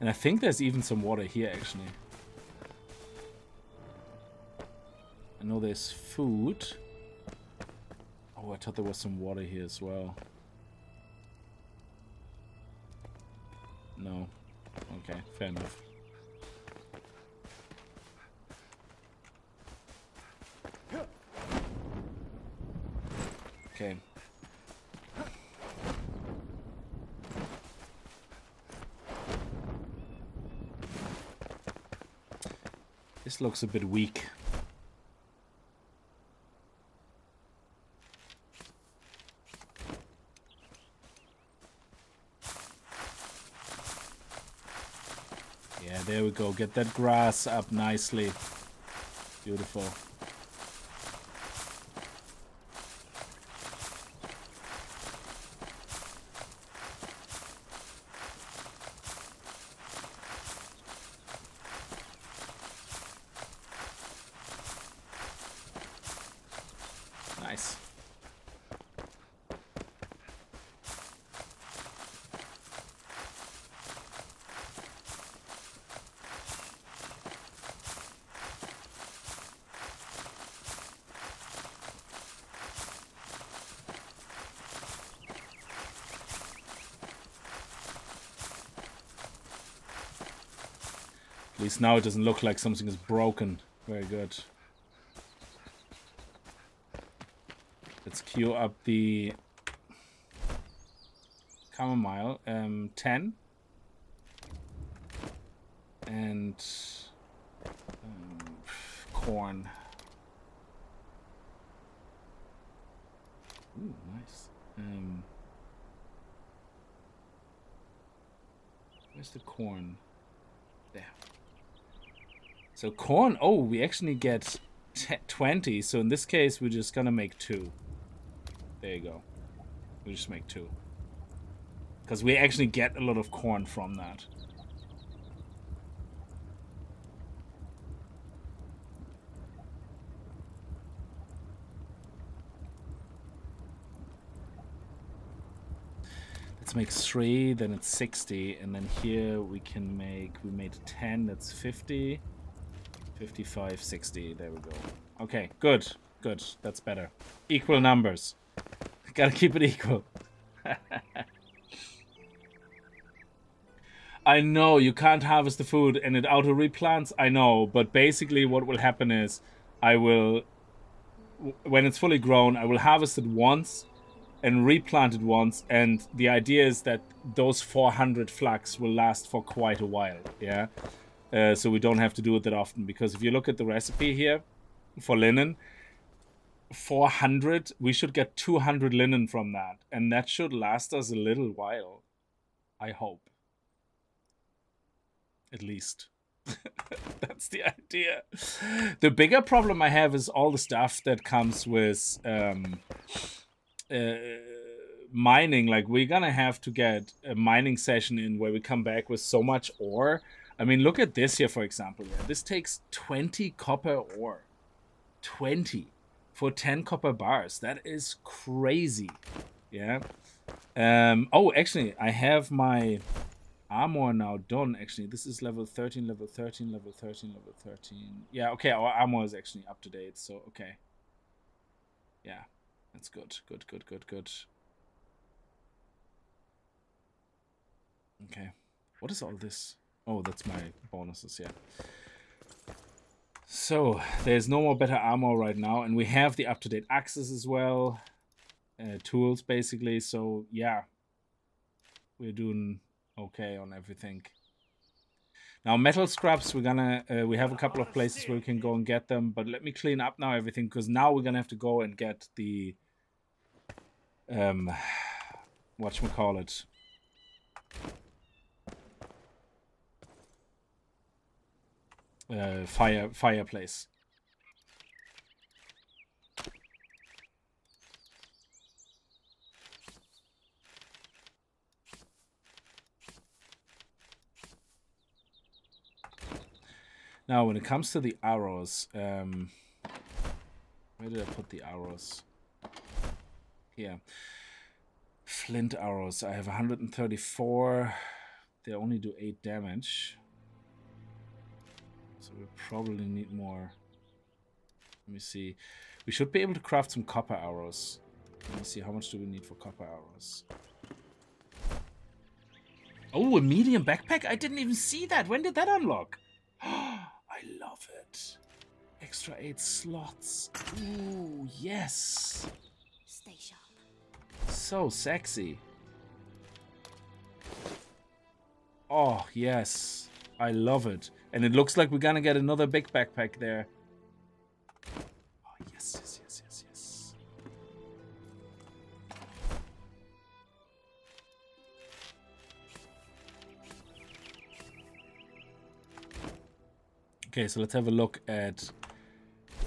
And I think there's even some water here, actually. I know there's food. Oh, I thought there was some water here as well. No. Okay, fair enough. Okay. This looks a bit weak. Yeah, there we go. Get that grass up nicely. Beautiful. At least now it doesn't look like something is broken. Very good. Let's queue up the chamomile. 10. And corn. Ooh, nice. Where's the corn? There. So corn, oh, we actually get 20, so in this case we're just gonna make 2. There you go. We just make 2. Because we actually get a lot of corn from that. Let's make 3, then it's 60, and then here we can make, we made 10, that's 50. 55, 60, there we go. Okay, good, good, that's better. Equal numbers. Gotta keep it equal. I know, you can't harvest the food and it auto replants, I know, but basically what will happen is I will, when it's fully grown, I will harvest it once and replant it once, and the idea is that those 400 flax will last for quite a while, yeah? So we don't have to do it that often, because if you look at the recipe here for linen, 400, we should get 200 linen from that, and that should last us a little while, I hope. At least. That's the idea. The bigger problem I have is all the stuff that comes with mining, like we're gonna have to get a mining session in where we come back with so much ore. I mean, look at this here, for example. Yeah. This takes 20 copper ore. 20 for 10 copper bars. That is crazy. Yeah. Oh, actually, I have my armor now done. Actually, this is level 13, level 13, level 13, level 13. Yeah, okay, our armor is actually up to date. So, okay. Yeah, that's good. Good, good, good, good. Okay. What is all this? Oh, that's my bonuses, yeah. So, there's no more better armor right now. And we have the up-to-date axes as well. Tools, basically. So, yeah. We're doing okay on everything. Now, metal scraps, we're gonna... we have a couple of places where we can go and get them. But let me clean up now everything. Because now we're gonna have to go and get the... whatchamacallit... fireplace. Now, when it comes to the arrows, where did I put the arrows? Here. Flint arrows. I have 134. They only do 8 damage. So we probably need more. Let me see. We should be able to craft some copper arrows. Let me see, how much do we need for copper arrows? Oh, a medium backpack? I didn't even see that. When did that unlock? I love it. Extra 8 slots. Ooh, yes. Stay sharp. So sexy. Oh, yes. I love it. And it looks like we're gonna get another big backpack there. Oh, yes, yes, yes, yes, yes. Okay, so let's have a look at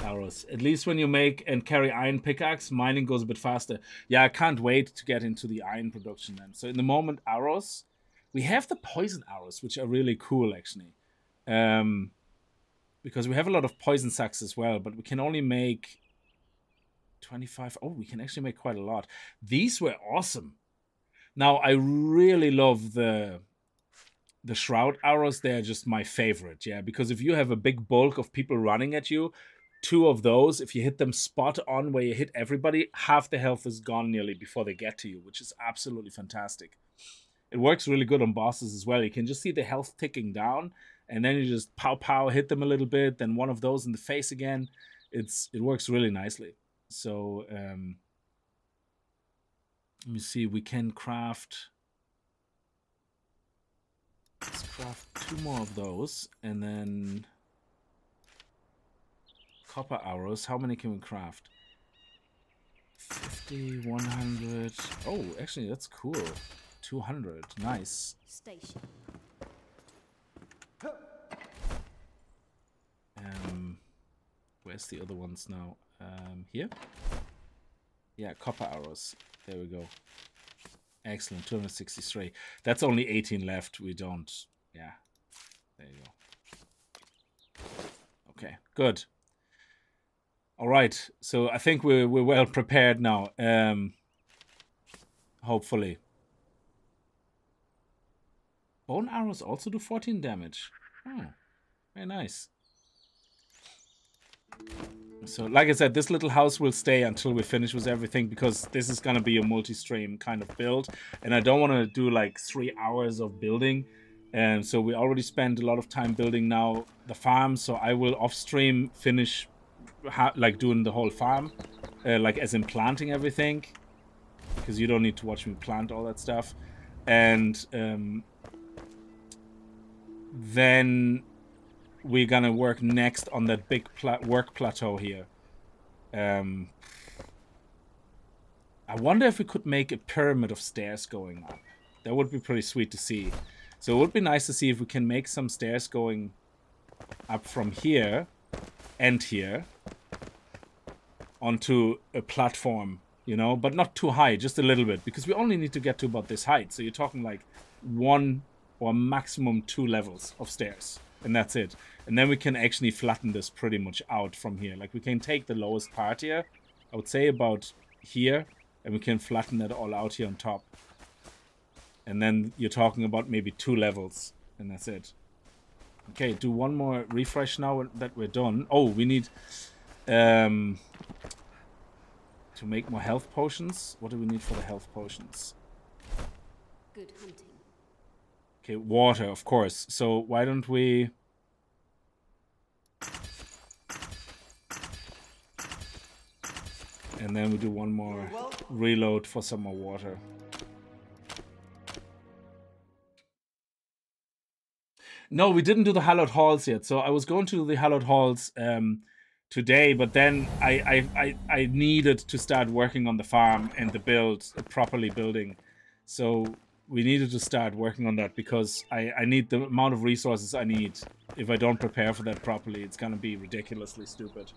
arrows. At least when you make and carry iron pickaxe, mining goes a bit faster. Yeah, I can't wait to get into the iron production then. So in the moment, arrows... We have the poison arrows, which are really cool, actually. Because we have a lot of poison sacks as well, but we can only make 25. Oh, we can actually make quite a lot. These were awesome. Now, I really love the shroud arrows. They're just my favorite, yeah. Because if you have a big bulk of people running at you, 2 of those, if you hit them spot on where you hit everybody, half the health is gone nearly before they get to you, which is absolutely fantastic. It works really good on bosses as well. You can just see the health ticking down, and then you just pow pow hit them a little bit, then one of those in the face again. It works really nicely. So let me see, we can craft, let's craft 2 more of those, and then copper arrows. How many can we craft? 50, 100. Oh, actually that's cool. 200, nice. Station. Where's the other ones now? Here? Yeah, copper arrows. There we go. Excellent, 263. That's only 18 left. We don't... Yeah. There you go. Okay, good. All right. So I think we're well prepared now. Hopefully. Bone arrows also do 14 damage. Oh, very nice. So, like I said, this little house will stay until we finish with everything, because this is going to be a multi-stream kind of build. And I don't want to do like 3 hours of building. And so we already spent a lot of time building now the farm. So I will off-stream finish like doing the whole farm, like as in planting everything. Because you don't need to watch me plant all that stuff. And... then we're gonna work next on that big work plateau here. I wonder if we could make a pyramid of stairs going up. That would be pretty sweet to see. So it would be nice to see if we can make some stairs going up from here and here onto a platform you know, but not too high, just a little bit, because we only need to get to about this height. So you're talking like one or maximum two levels of stairs, and that's it. And then we can actually flatten this pretty much out from here. Like, we can take the lowest part here, I would say about here, and we can flatten it all out here on top. And then you're talking about maybe two levels, and that's it. Okay, do one more refresh now that we're done. Oh, we need to make more health potions. What do we need for the health potions? Good hunting. Okay, water, of course. So why don't we... And then we do one more reload for some more water. No, we didn't do the Hallowed Halls yet. So I was going to do the Hallowed Halls today, but then I needed to start working on the farm and the build, properly building. So we needed to start working on that, because I need the amount of resources I need. If I don't prepare for that properly, it's going to be ridiculously stupid.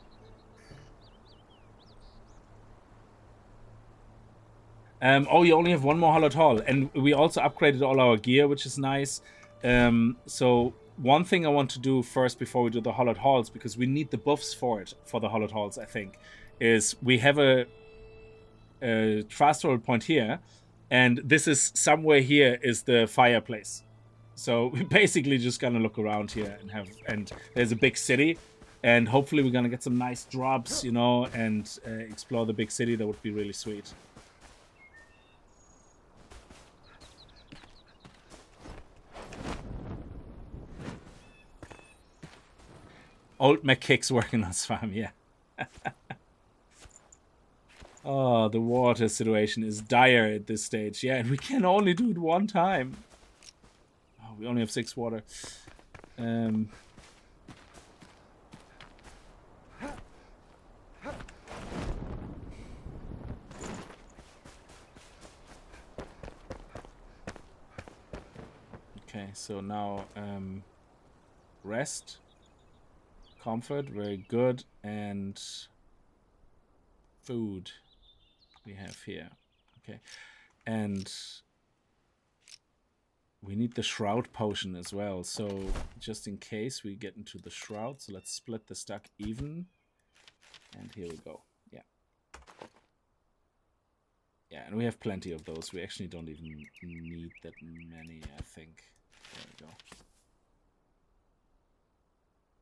Oh, you only have one more Hallowed Hall, and we also upgraded all our gear, which is nice. So one thing I want to do first before we do the Hallowed Halls, because we need the buffs for it, for the Hallowed Halls, I think, is we have a Trastral point here, and this is somewhere here is the fireplace. So we're basically just gonna look around here and have, and there's a big city, and hopefully we're gonna get some nice drops, you know, and explore the big city. That would be really sweet. Old McKick's working on his farm, yeah. Oh, the water situation is dire at this stage. Yeah, and we can only do it one time. Oh, we only have 6 water. Okay, so now rest. Comfort, very good, and food we have here. Okay, and we need the shroud potion as well, so just in case we get into the shroud. So let's split the stack even, and here we go. Yeah, and we have plenty of those. We actually don't even need that many, I think. There we go.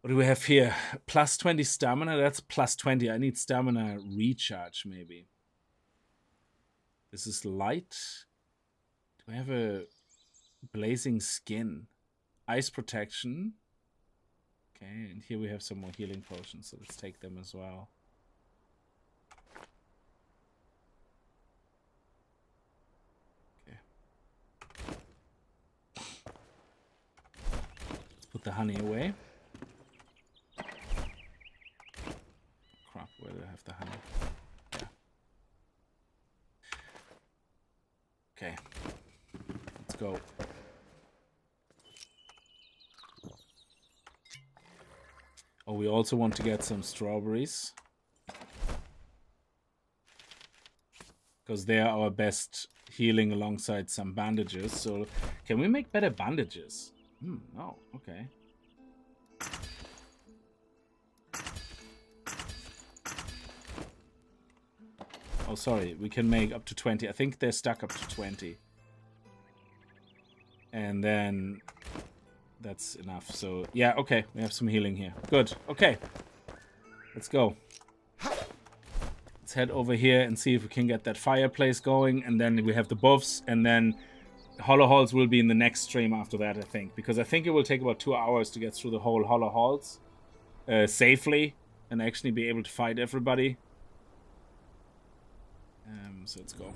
What do we have here? Plus 20 stamina. That's plus 20. I need stamina recharge, maybe. This is light. Do I have a blazing skin? Ice protection. Okay, and here we have some more healing potions, so let's take them as well. Okay. Let's put the honey away. Where do I have the honey? Yeah. Okay. Let's go. Oh, we also want to get some strawberries, because they are our best healing alongside some bandages. So can we make better bandages? No. Okay. Oh, sorry, we can make up to 20. I think they're stuck up to 20. And then that's enough. So, yeah, okay, we have some healing here. Good, okay. Let's go. Let's head over here and see if we can get that fireplace going. And then we have the buffs. And then Hollow Halls will be in the next stream after that, I think. Because I think it will take about 2 hours to get through the whole Hollow Halls safely. And actually be able to fight everybody. So let's go.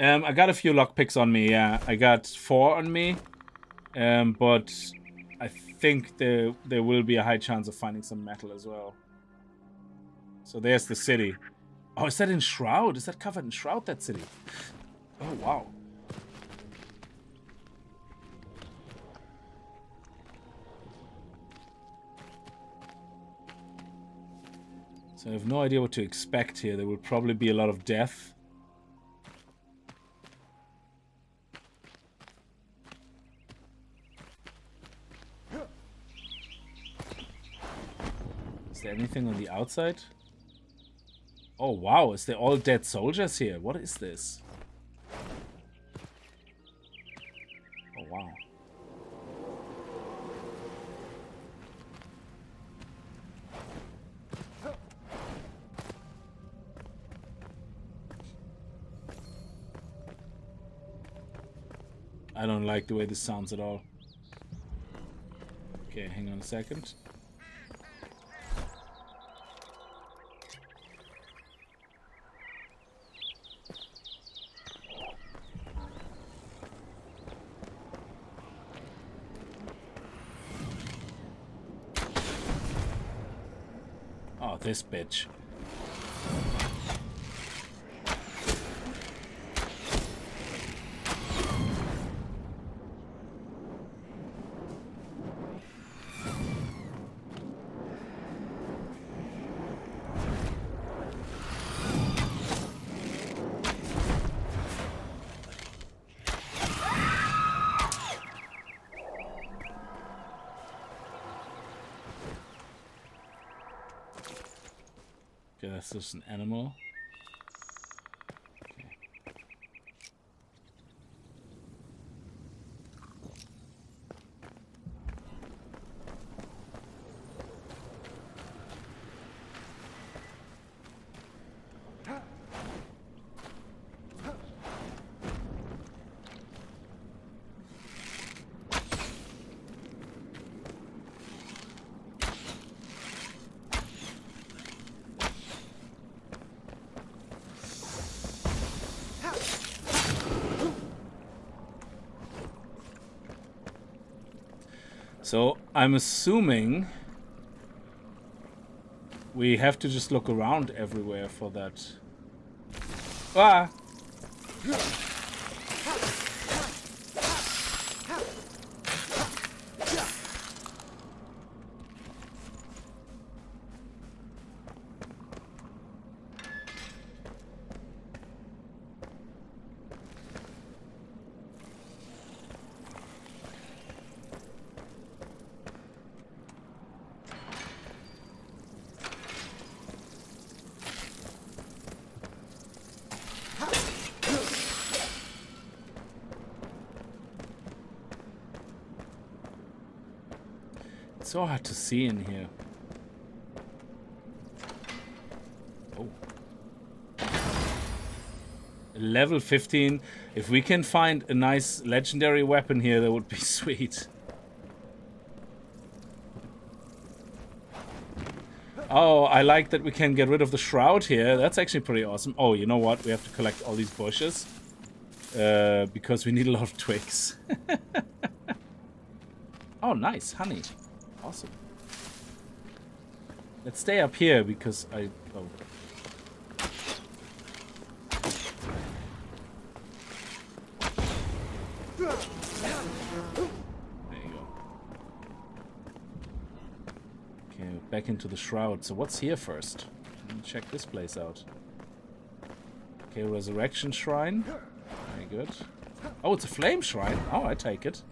I got a few lockpicks on me, yeah. I got 4 on me. But I think there will be a high chance of finding some metal as well. So there's the city. Oh, is that in Shroud? Is that covered in Shroud, that city? Oh, wow. So I have no idea what to expect here. There will probably be a lot of death. Is there anything on the outside? Oh wow, is there all dead soldiers here? What is this? Oh wow. I don't like the way this sounds at all. Okay, hang on a second. Oh, this bitch. That's just an animal. Okay. So I'm assuming we have to just look around everywhere for that. Ah! It's so hard to see in here. Oh. Level 15. If we can find a nice legendary weapon here, that would be sweet. Oh, I like that we can get rid of the shroud here. That's actually pretty awesome. Oh, you know what? We have to collect all these bushes. Because we need a lot of twigs. Oh, nice. Honey. Awesome. Let's stay up here because I... Oh. There you go. Okay, back into the shroud. So what's here first? Let me check this place out. Okay, resurrection shrine. Very good. Oh, it's a flame shrine. Oh, I take it.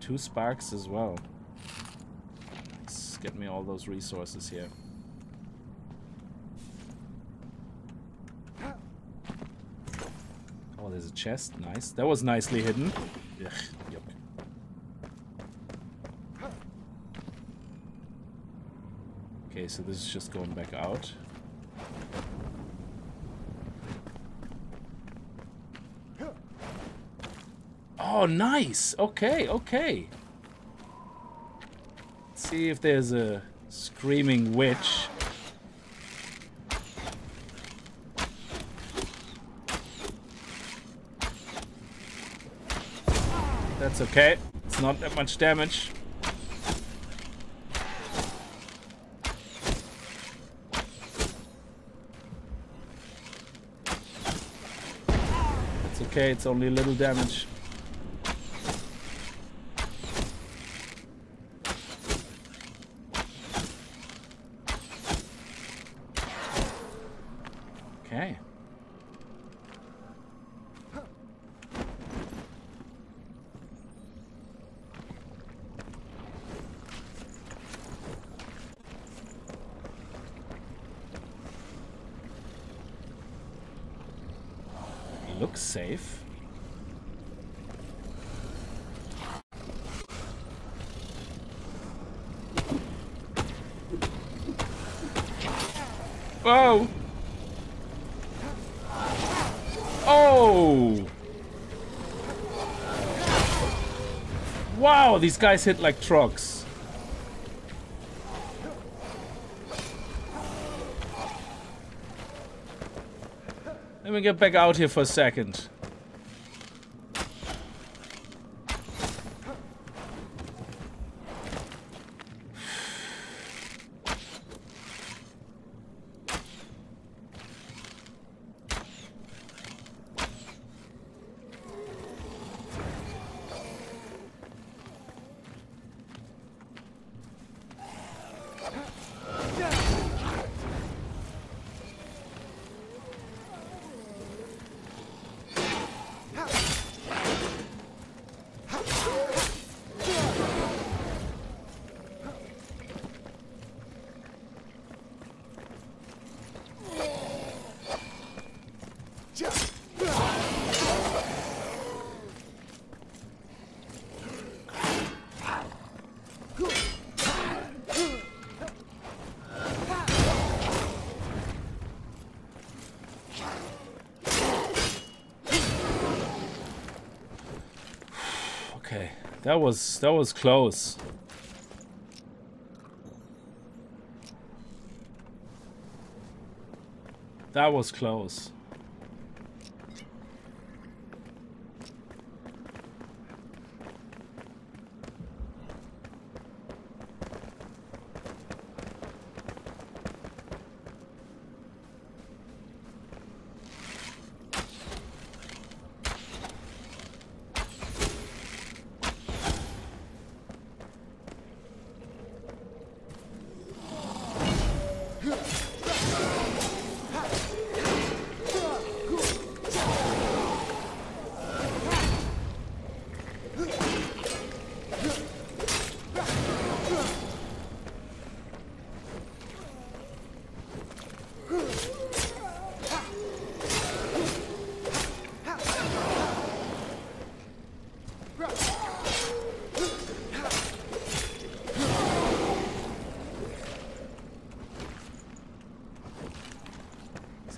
Two sparks as well. Let's get me all those resources here. Oh, there's a chest. Nice. That was nicely hidden. Ugh, yuck. Okay, so this is just going back out. Oh, nice! Okay, okay. Let's see if there's a screaming witch. That's okay. It's not that much damage. It's okay, it's only a little damage. looks safe. Whoa! Oh! Wow, these guys hit like trucks. Let me get back out here for a second. That was close. That was close.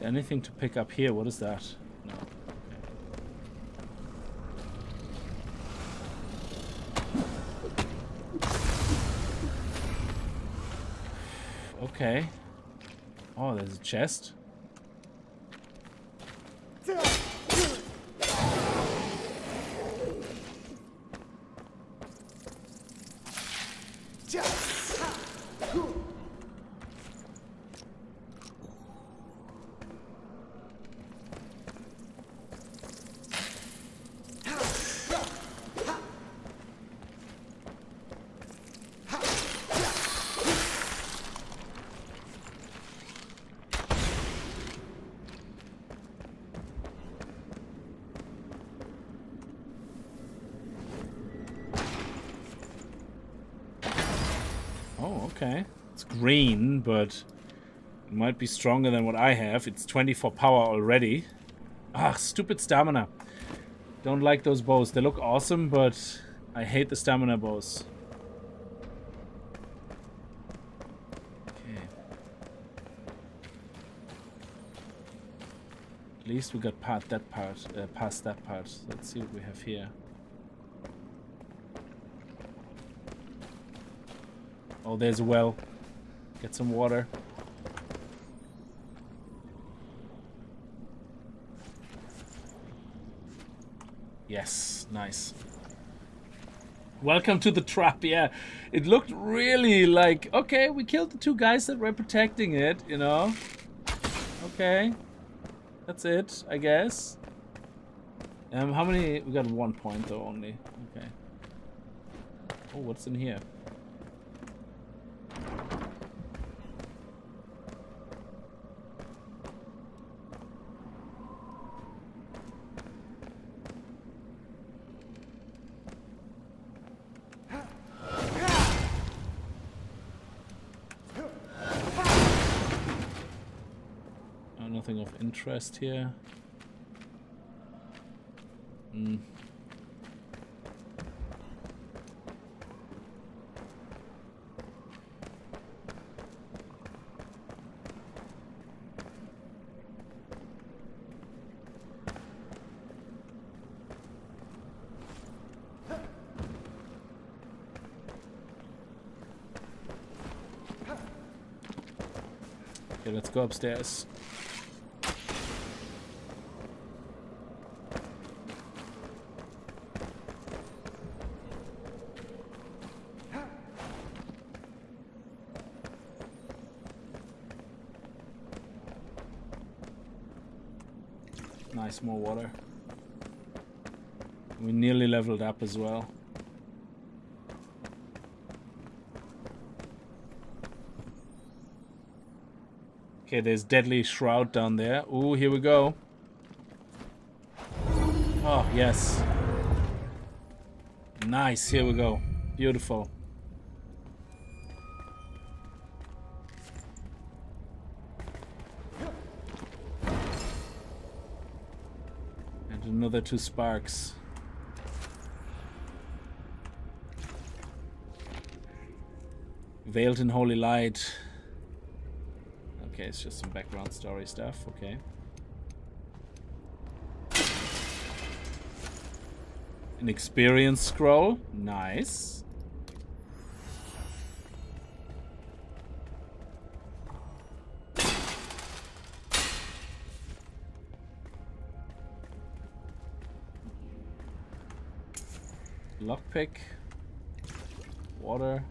Anything to pick up here? What is that? No. Okay. Oh, there's a chest. Green, but it might be stronger than what I have. It's 24 power already. Ah, stupid stamina. Don't like those bows. They look awesome, but I hate the stamina bows. Okay. At least we got past that part. Let's see what we have here. Oh, there's a well. Get some water. Yes, nice. Welcome to the trap. Yeah, it looked really like, okay, we killed the two guys that were protecting it, you know. Okay, that's it, I guess. How many? We got 1 point though only. Okay. Oh, what's in here? Nothing of interest here. Okay, let's go upstairs. Nice, more water. We nearly leveled up as well. Okay, there's deadly shroud down there. Ooh, here we go. Oh, yes. Nice, here we go. Beautiful. And another 2 sparks. Veiled in holy light. Okay, it's just some background story stuff, okay. An experience scroll, nice. Lockpick, water.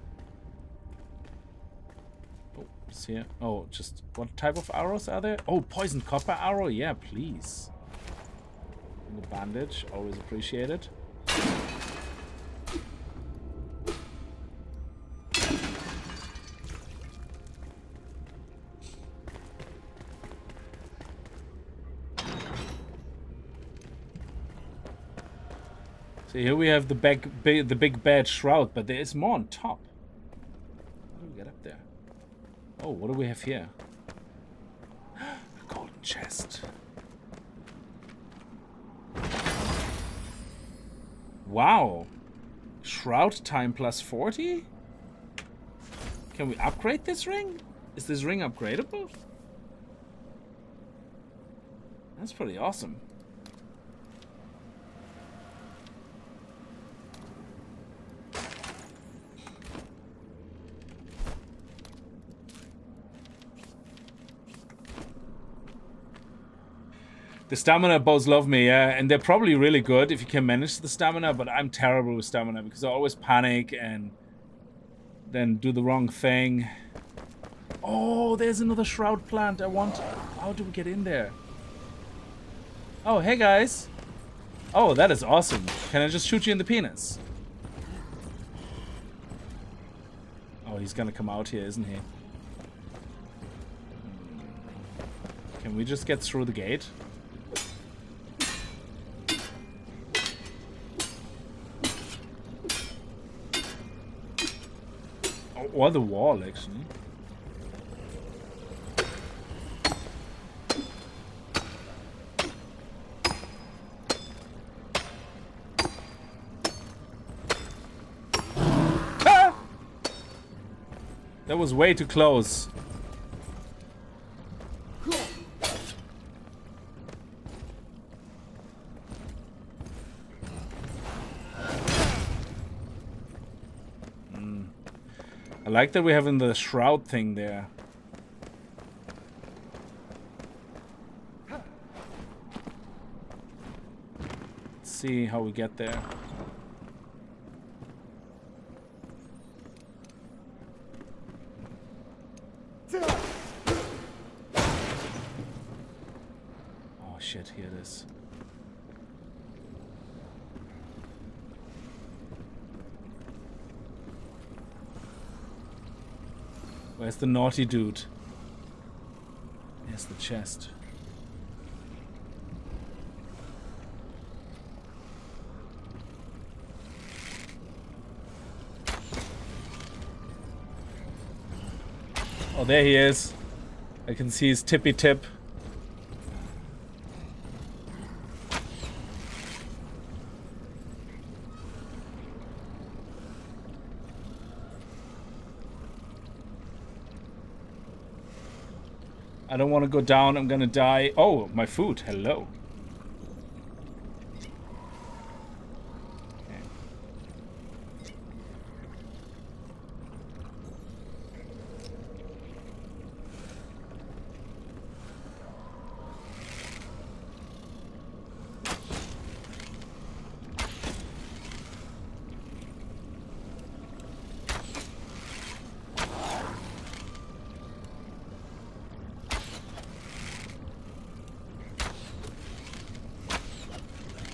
Here. Oh, just what type of arrows are there? Oh, poisoned copper arrow? Yeah, please. And a bandage, always appreciated. So here we have the big bad shroud, but there is more on top. How do we get up there? Oh, what do we have here? A golden chest. Wow. Shroud time +40? Can we upgrade this ring? Is this ring upgradable? That's pretty awesome. The stamina bows love me, yeah, and they're probably really good if you can manage the stamina, but I'm terrible with stamina because I always panic and then do the wrong thing. Oh, there's another shroud plant. I want... How do we get in there? Oh, hey guys. Oh, that is awesome. Can I just shoot you in the penis? Oh, he's gonna come out here, isn't he? Can we just get through the gate? Or the wall, actually. Ah! That was way too close. I like that we have in the shroud thing there. Let's see how we get there. Oh shit, here it is. Where's the naughty dude? There's the chest. Oh, there he is. I can see his tippy tip. I don't want to go down. I'm gonna die. Oh, my food. Hello.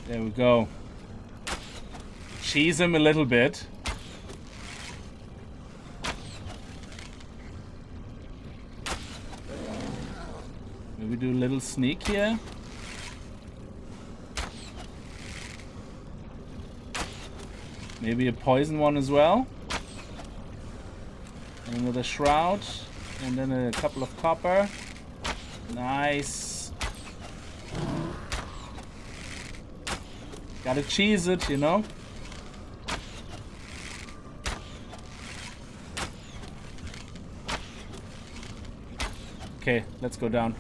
There we go. Cheese him a little bit. Maybe do a little sneak here. Maybe a poison one as well. And another shroud. And then a couple of copper. Nice. Gotta cheese it, you know? Okay, let's go down.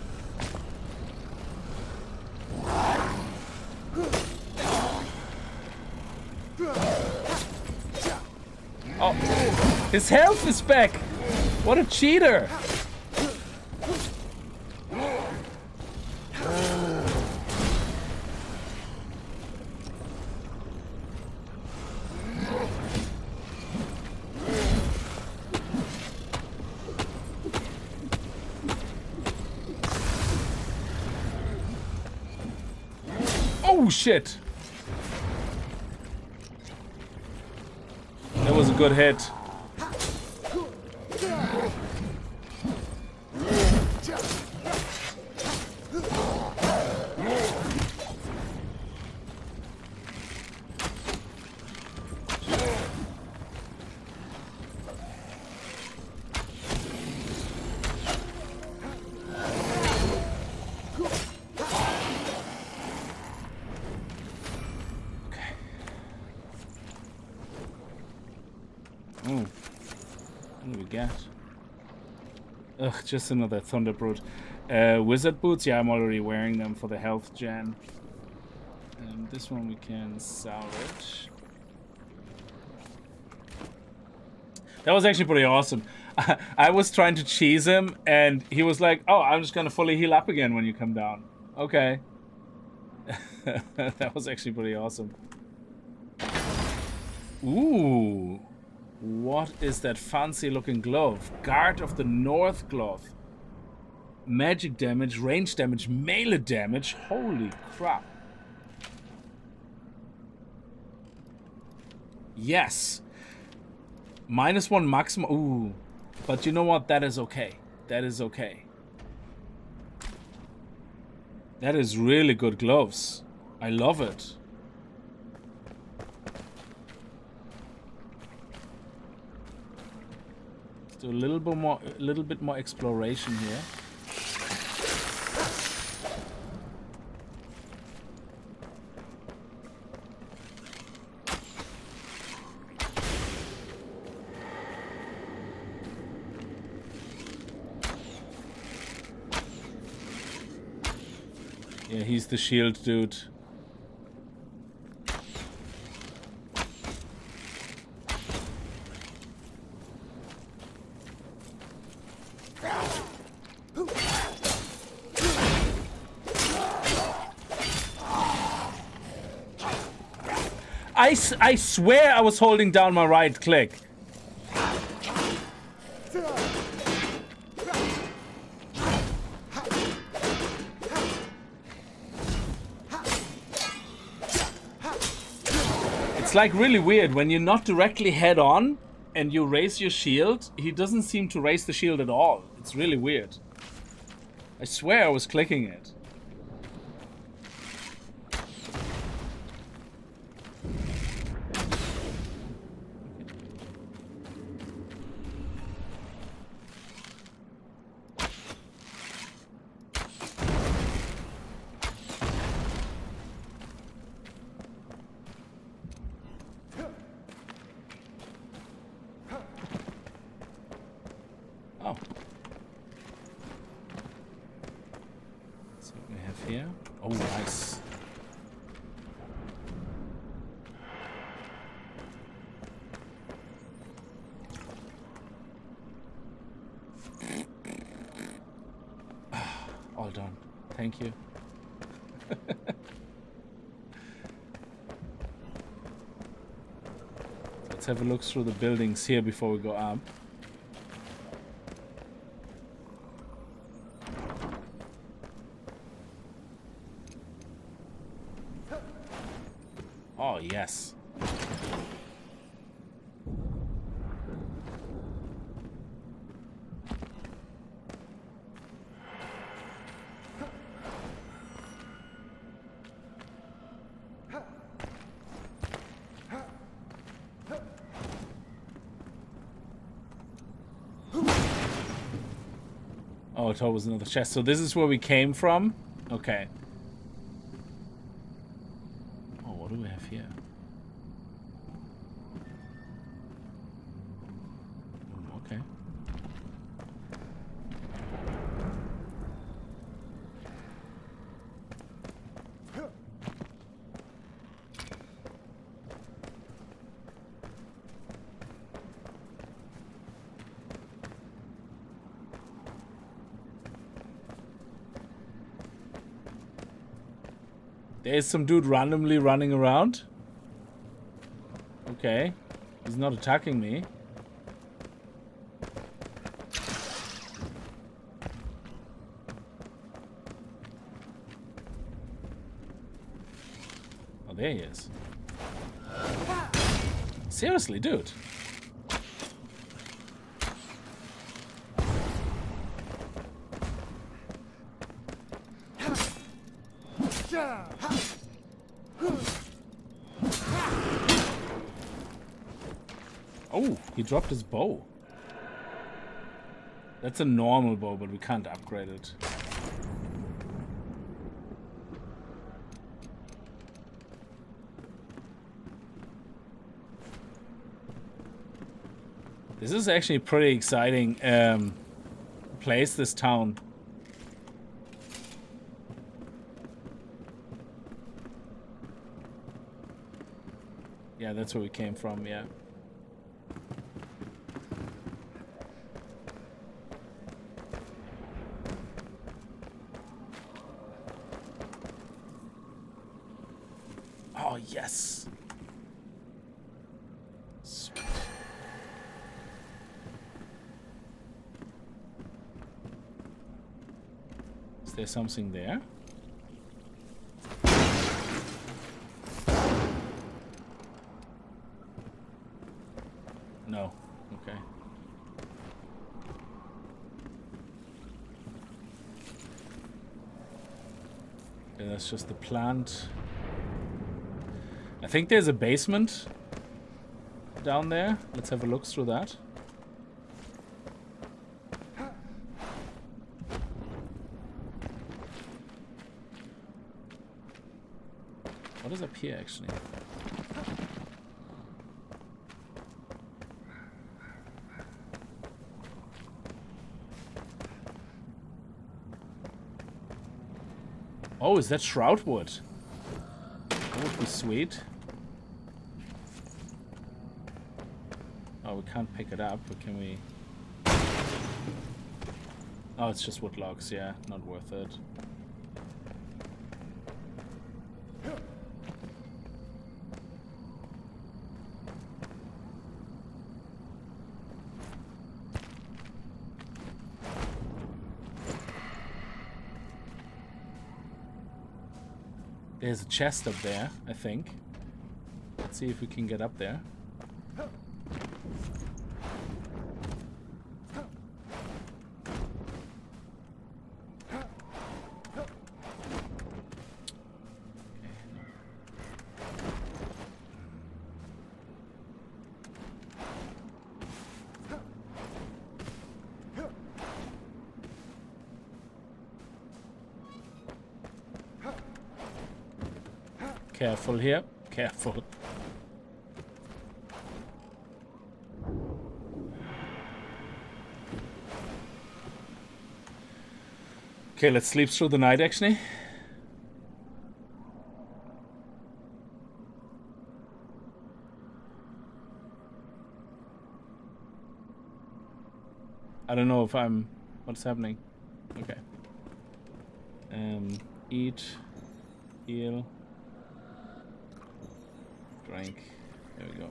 Oh, his health is back! What a cheater! Shit. That was a good hit. Just another thunder brute. Wizard boots, yeah, I'm already wearing them for the health gen. And this one we can salvage. That was actually pretty awesome. I was trying to cheese him and he was like, oh, I'm just gonna fully heal up again when you come down. Okay. That was actually pretty awesome. Ooh. What is that fancy looking glove? Guard of the North glove. Magic damage, range damage, melee damage. Holy crap. Yes. -1 maximum. Ooh. But you know what? That is okay. That is okay. That is really good gloves. I love it. Do a little bit more exploration here. Yeah, he's the shield dude. I swear I was holding down my right click. It's like really weird when you're not directly head on and you raise your shield, he doesn't seem to raise the shield at all. It's really weird. I swear I was clicking it. here. Oh, nice. All done. Thank you. Let's have a look through the buildings here before we go up. Oh, yes. Oh, it was another chest. So this is where we came from? Okay. Oh, what do we have here? Okay. There's some dude randomly running around. Okay. He's not attacking me. Oh, there he is. Seriously, dude. He dropped his bow. That's a normal bow, but we can't upgrade it. This is actually a pretty exciting place, this town. Yeah, that's where we came from, yeah. Yes. Sweet. Is there something there? No. Okay. Okay, that's just the plant. I think there's a basement down there. Let's have a look through that. What is up here, actually? Oh, is that shroud wood? That would be sweet. We can't pick it up, but can we? Oh, it's just wood logs, yeah, not worth it. There's a chest up there, I think. Let's see if we can get up there. Careful here, careful. Okay, let's sleep through the night actually. I don't know if I'm... What's happening? Okay. Eat. Heal. Drink. There we go.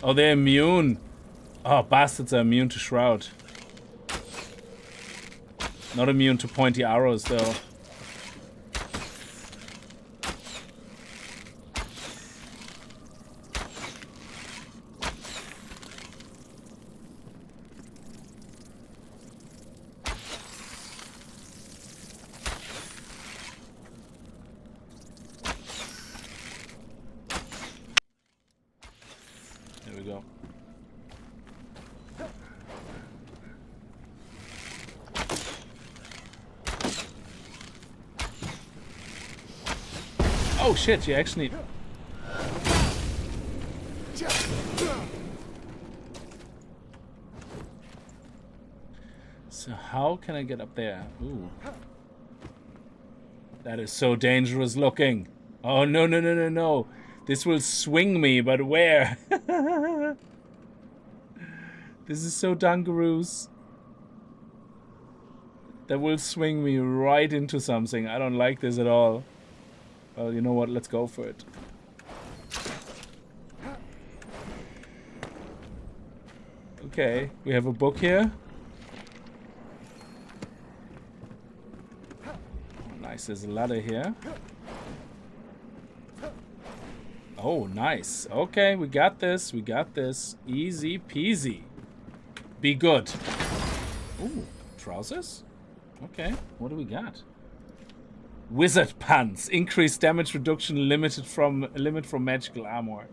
Oh, they're immune. Oh, bastards are immune to Shroud. Not immune to pointy arrows, though. Oh shit, you actually... So how can I get up there? Ooh. That is so dangerous looking. Oh no, no, no, no, no. This will swing me, but where? This is so dangerous. That will swing me right into something. I don't like this at all. Well, you know what? Let's go for it. Okay, we have a book here. Nice, there's a ladder here. Oh, nice. Okay, we got this. We got this. Easy peasy. Be good. Ooh, trousers? Okay, what do we got? Wizard pants, increased damage reduction, limit from magical armor.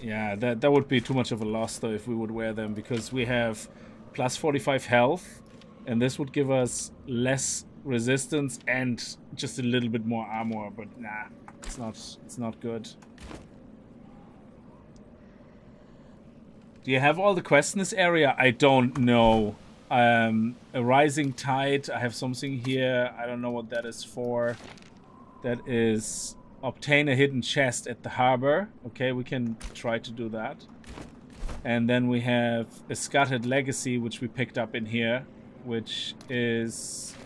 Yeah, that would be too much of a loss though if we would wear them, because we have plus 45 health, and this would give us less resistance and just a little bit more armor. But nah, it's not good. Do you have all the quests in this area? I don't know. A rising tide. I have something here. I don't know what that is for. That is obtain a hidden chest at the harbor. Okay, we can try to do that. And then we have a scattered legacy, which we picked up in here, which is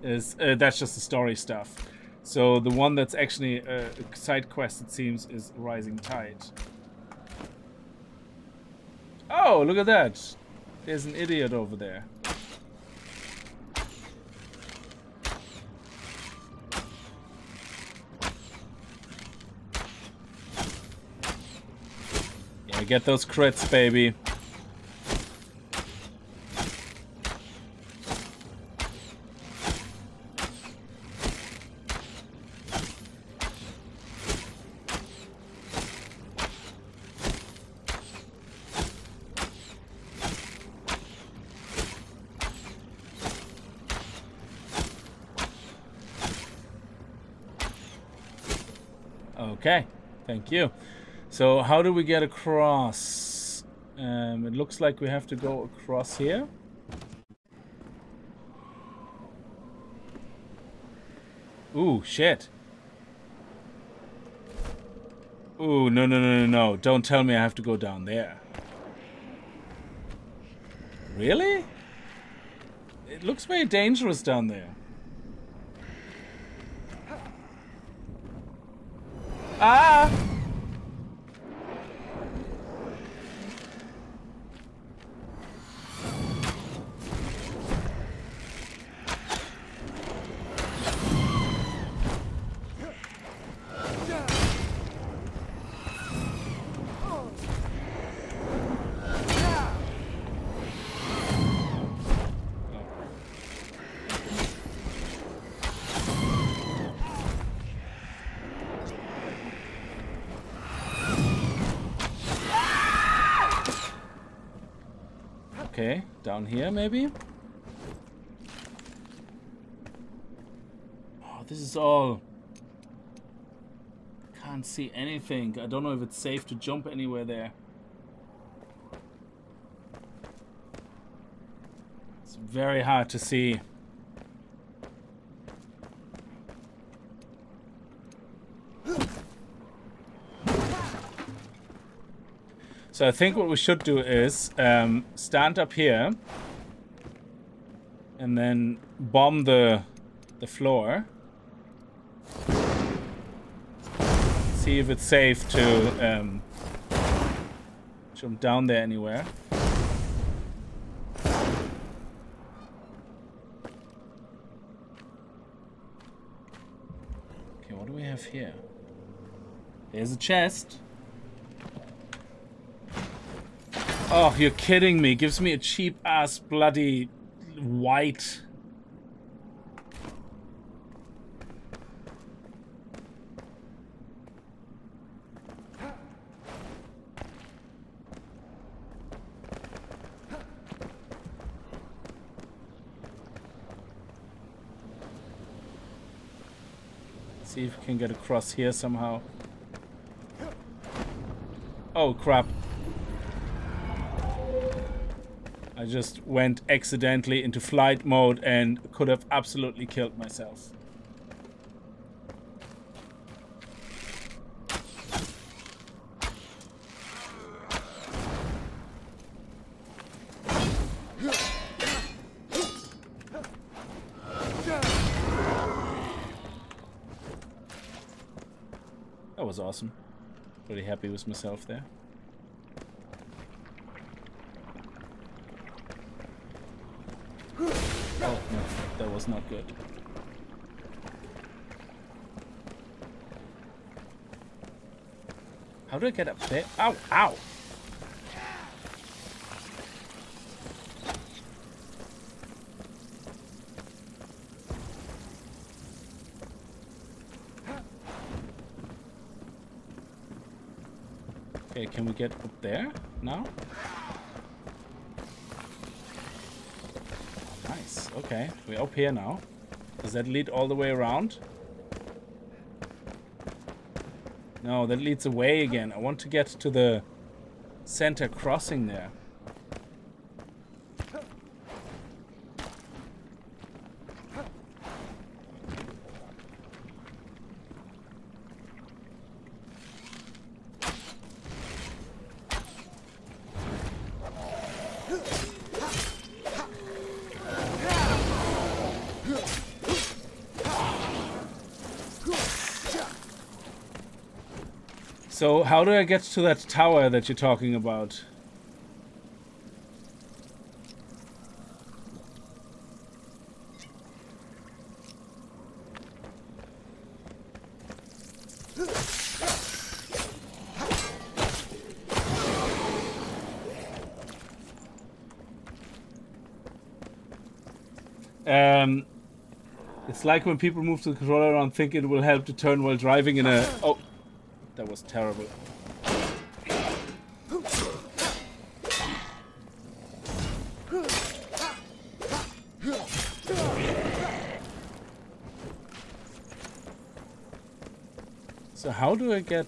that's just the story stuff. So the one that's actually a side quest, it seems, is rising tide. Oh, look at that. There's an idiot over there. Yeah, get those crits, baby. Okay, thank you. So how do we get across? It looks like we have to go across here. Ooh, shit. Ooh, no, no, no, no, no. Don't tell me I have to go down there. Really? It looks very dangerous down there. Ah! Down here, maybe? Oh, this is all... Can't see anything. I don't know if it's safe to jump anywhere there. It's very hard to see. So I think what we should do is stand up here and then bomb the floor. See if it's safe to jump down there anywhere. Okay, what do we have here? There's a chest. Oh, you're kidding me. Gives me a cheap ass bloody white. Let's see if we can get across here somehow. Oh, crap. I just went accidentally into flight mode and could have absolutely killed myself. That was awesome. Pretty happy with myself there. It's not good. How do I get up there? Ow, ow! Okay, can we get up there now? Okay, we're up here now. Does that lead all the way around? No, that leads away again. I want to get to the center crossing there. So, how do I get to that tower that you're talking about? It's like when people move to the controller and think it will help to turn while driving in a... Oh. That was terrible. So how do I get...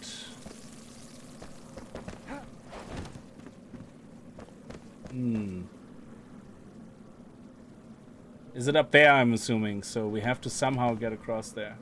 Is it up there, I'm assuming? So we have to somehow get across there.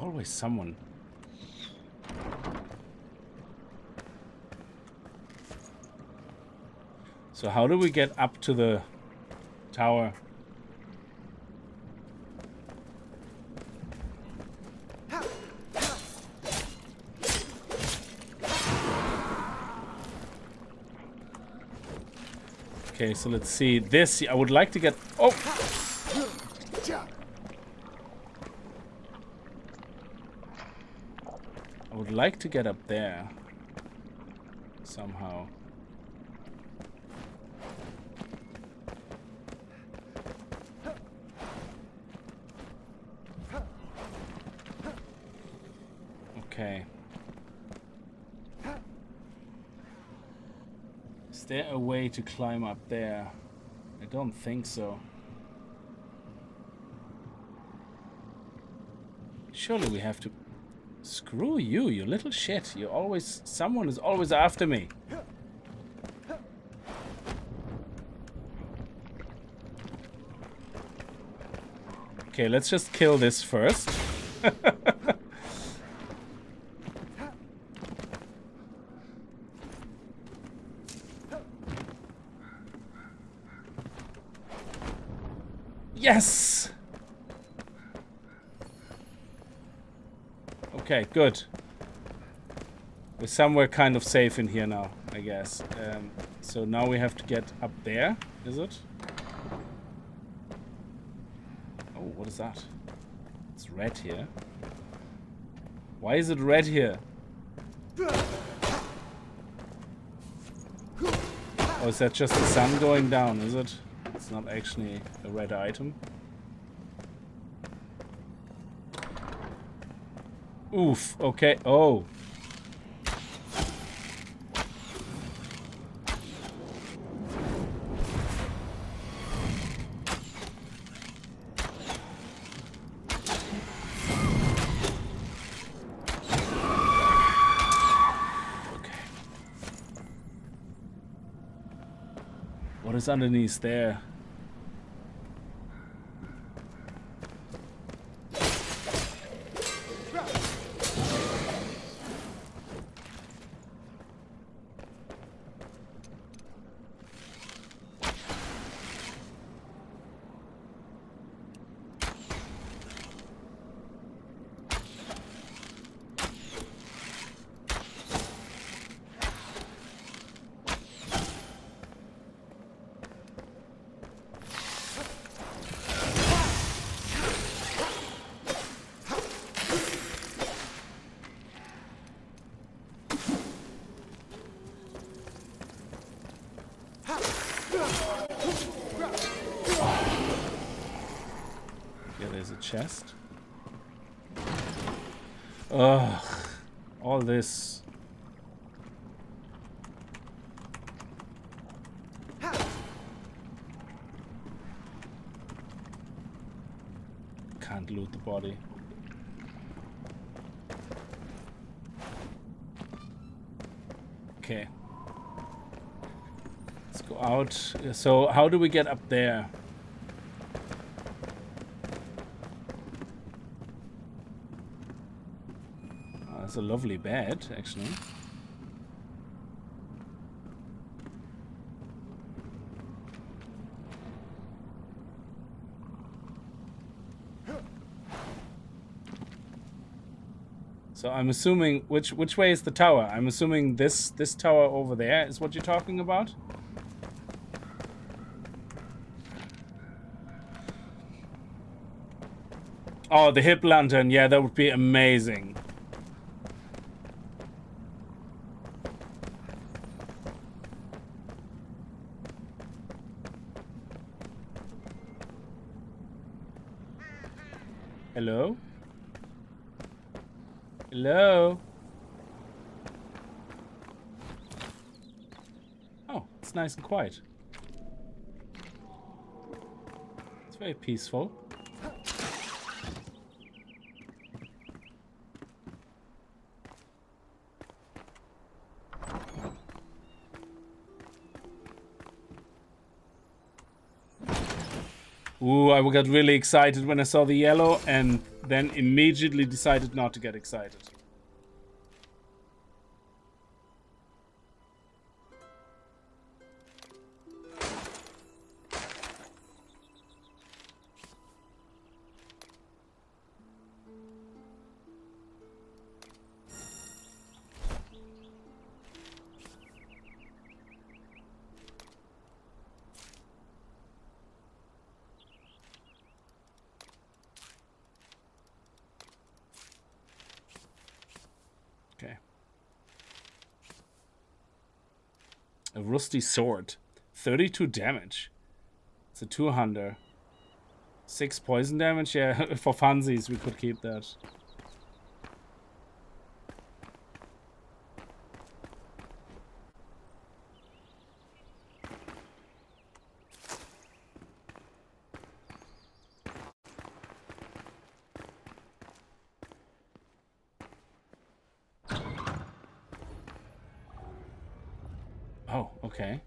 always someone. So how do we get up to the tower? Okay, so let's see this. I would like to get... Oh! I would like to get up there somehow. Okay. Is there a way to climb up there? I don't think so. Surely we have to... Screw you, you little shit. You're always... Someone is always after me. Okay, let's just kill this first. Yes! Okay, good. We're somewhere kind of safe in here now, I guess. So now we have to get up there, is it? Oh, what is that? It's red here. Why is it red here? Or is that just the sun going down, is it? It's not actually a red item. Oof, okay, oh. Okay. What is underneath there? Chest. Ugh, all this. Can't loot the body. Okay. Let's go out. So how do we get up there? It's a lovely bed, actually. So I'm assuming which way is the tower? I'm assuming this tower over there is what you're talking about. Oh, the hip lantern. Yeah, that would be amazing. Hello? Hello? Oh, it's nice and quiet. It's very peaceful. Ooh, I got really excited when I saw the yellow and then immediately decided not to get excited. A rusty sword, 32 damage. It's a 200. 6 poison damage. Yeah, for funsies we could keep that. Okay.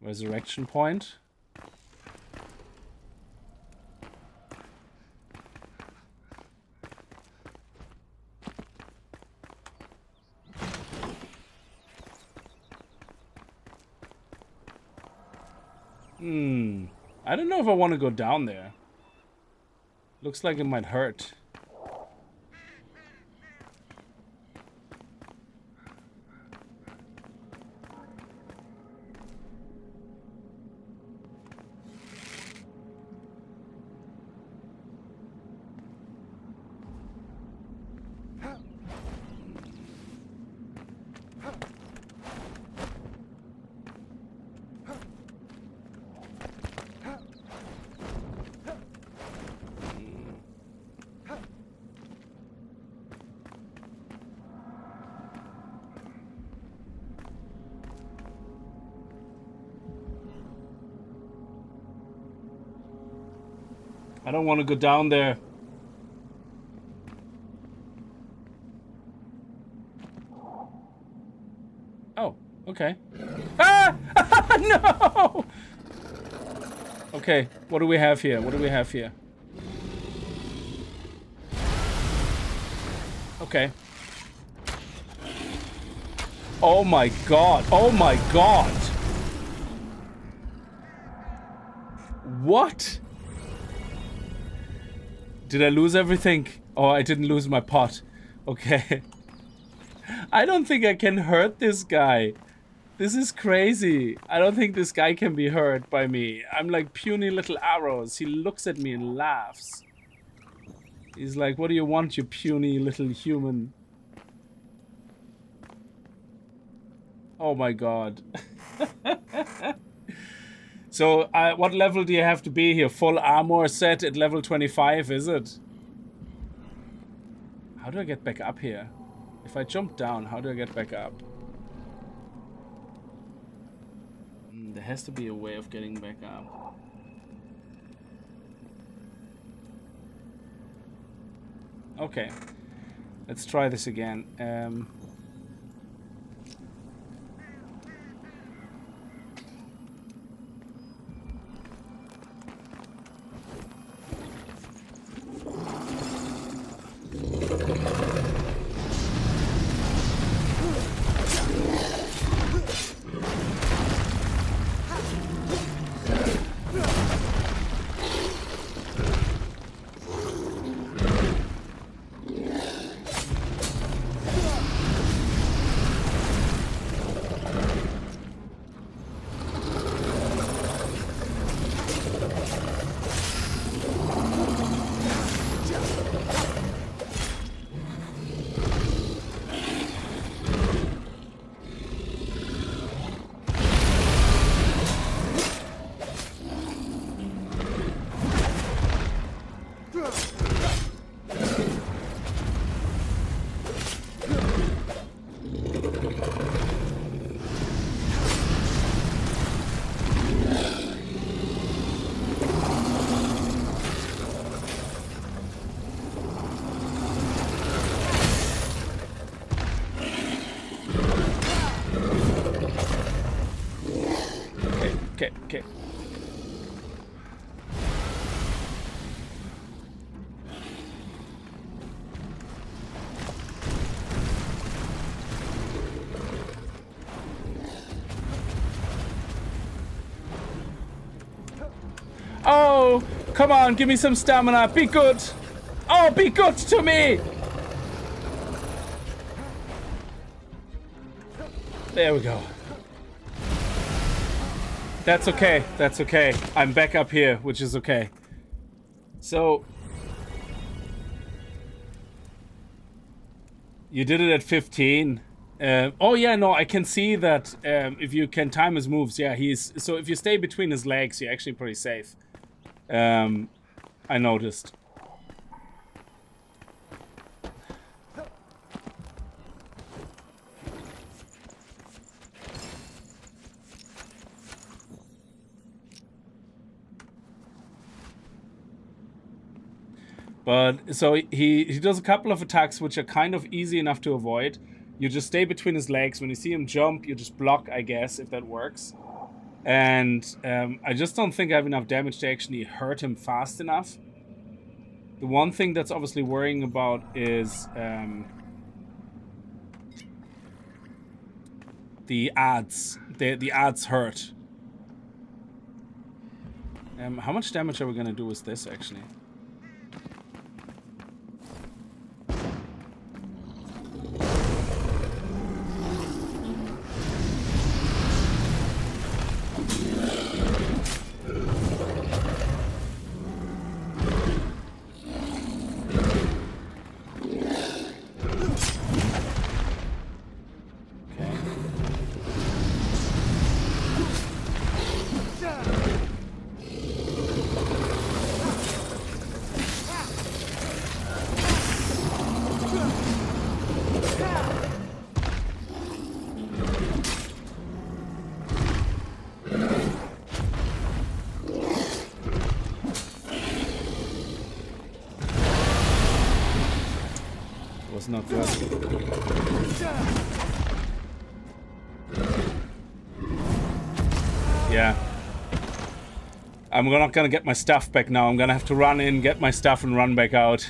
Resurrection point. I don't know if I want to go down there. Looks like it might hurt. I don't want to go down there. Oh, okay. Ah! No! Okay, what do we have here? What do we have here? Okay. Oh my god. Oh my god. What? Did I lose everything? Oh, I didn't lose my pot. Okay. I don't think I can hurt this guy. This is crazy. I don't think this guy can be hurt by me. I'm like puny little arrows. He looks at me and laughs. He's like, what do you want, you puny little human? Oh my god. So, what level do you have to be here? Full armor set at level 25, is it? How do I get back up here? If I jump down, how do I get back up? There has to be a way of getting back up. Okay. Let's try this again. Oh, come on, give me some stamina. Be good. Oh, be good to me. There we go. That's okay. That's okay. I'm back up here, which is okay. So... you did it at 15. Oh yeah, no, I can see that if you can time his moves, yeah, he's... So if you stay between his legs, you're actually pretty safe. I noticed. But so he does a couple of attacks which are kind of easy enough to avoid. You just stay between his legs. When you see him jump, you just block, I guess, if that works. And I just don't think I have enough damage to actually hurt him fast enough. The one thing that's obviously worrying about is the adds. The adds hurt. How much damage are we going to do with this, actually? Not that. Yeah. I'm not gonna get my stuff back now. I'm gonna have to run in, get my stuff, and run back out.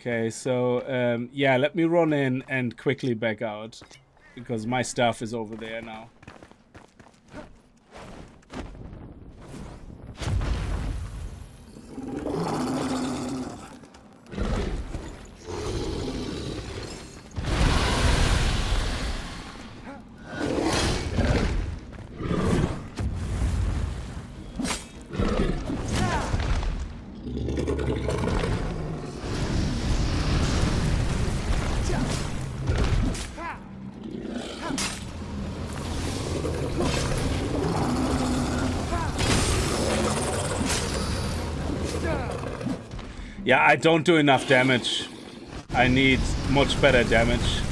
Okay, so yeah, let me run in and quickly back out because my stuff is over there now. Yeah, I don't do enough damage. I need much better damage.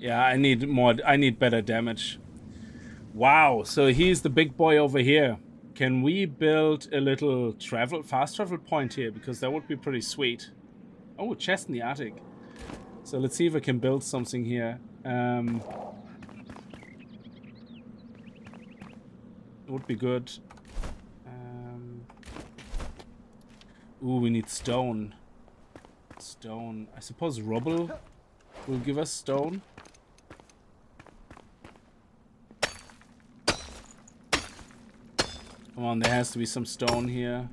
Yeah, I need more. I need better damage. Wow, so he's the big boy over here. Can we build a little travel, fast travel point here? Because that would be pretty sweet. Oh, chest in the attic. So let's see if I can build something here. Would be good. Ooh, we need stone. Stone. I suppose rubble will give us stone. Come on, there has to be some stone here.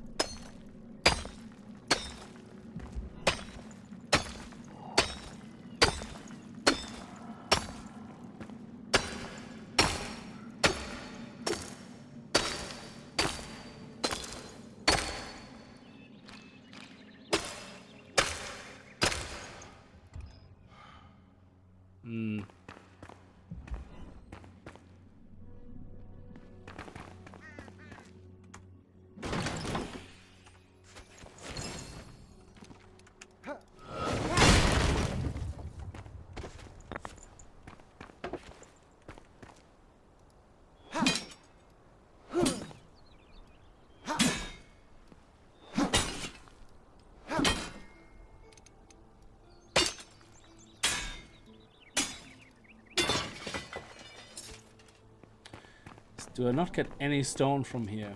Do I not get any stone from here?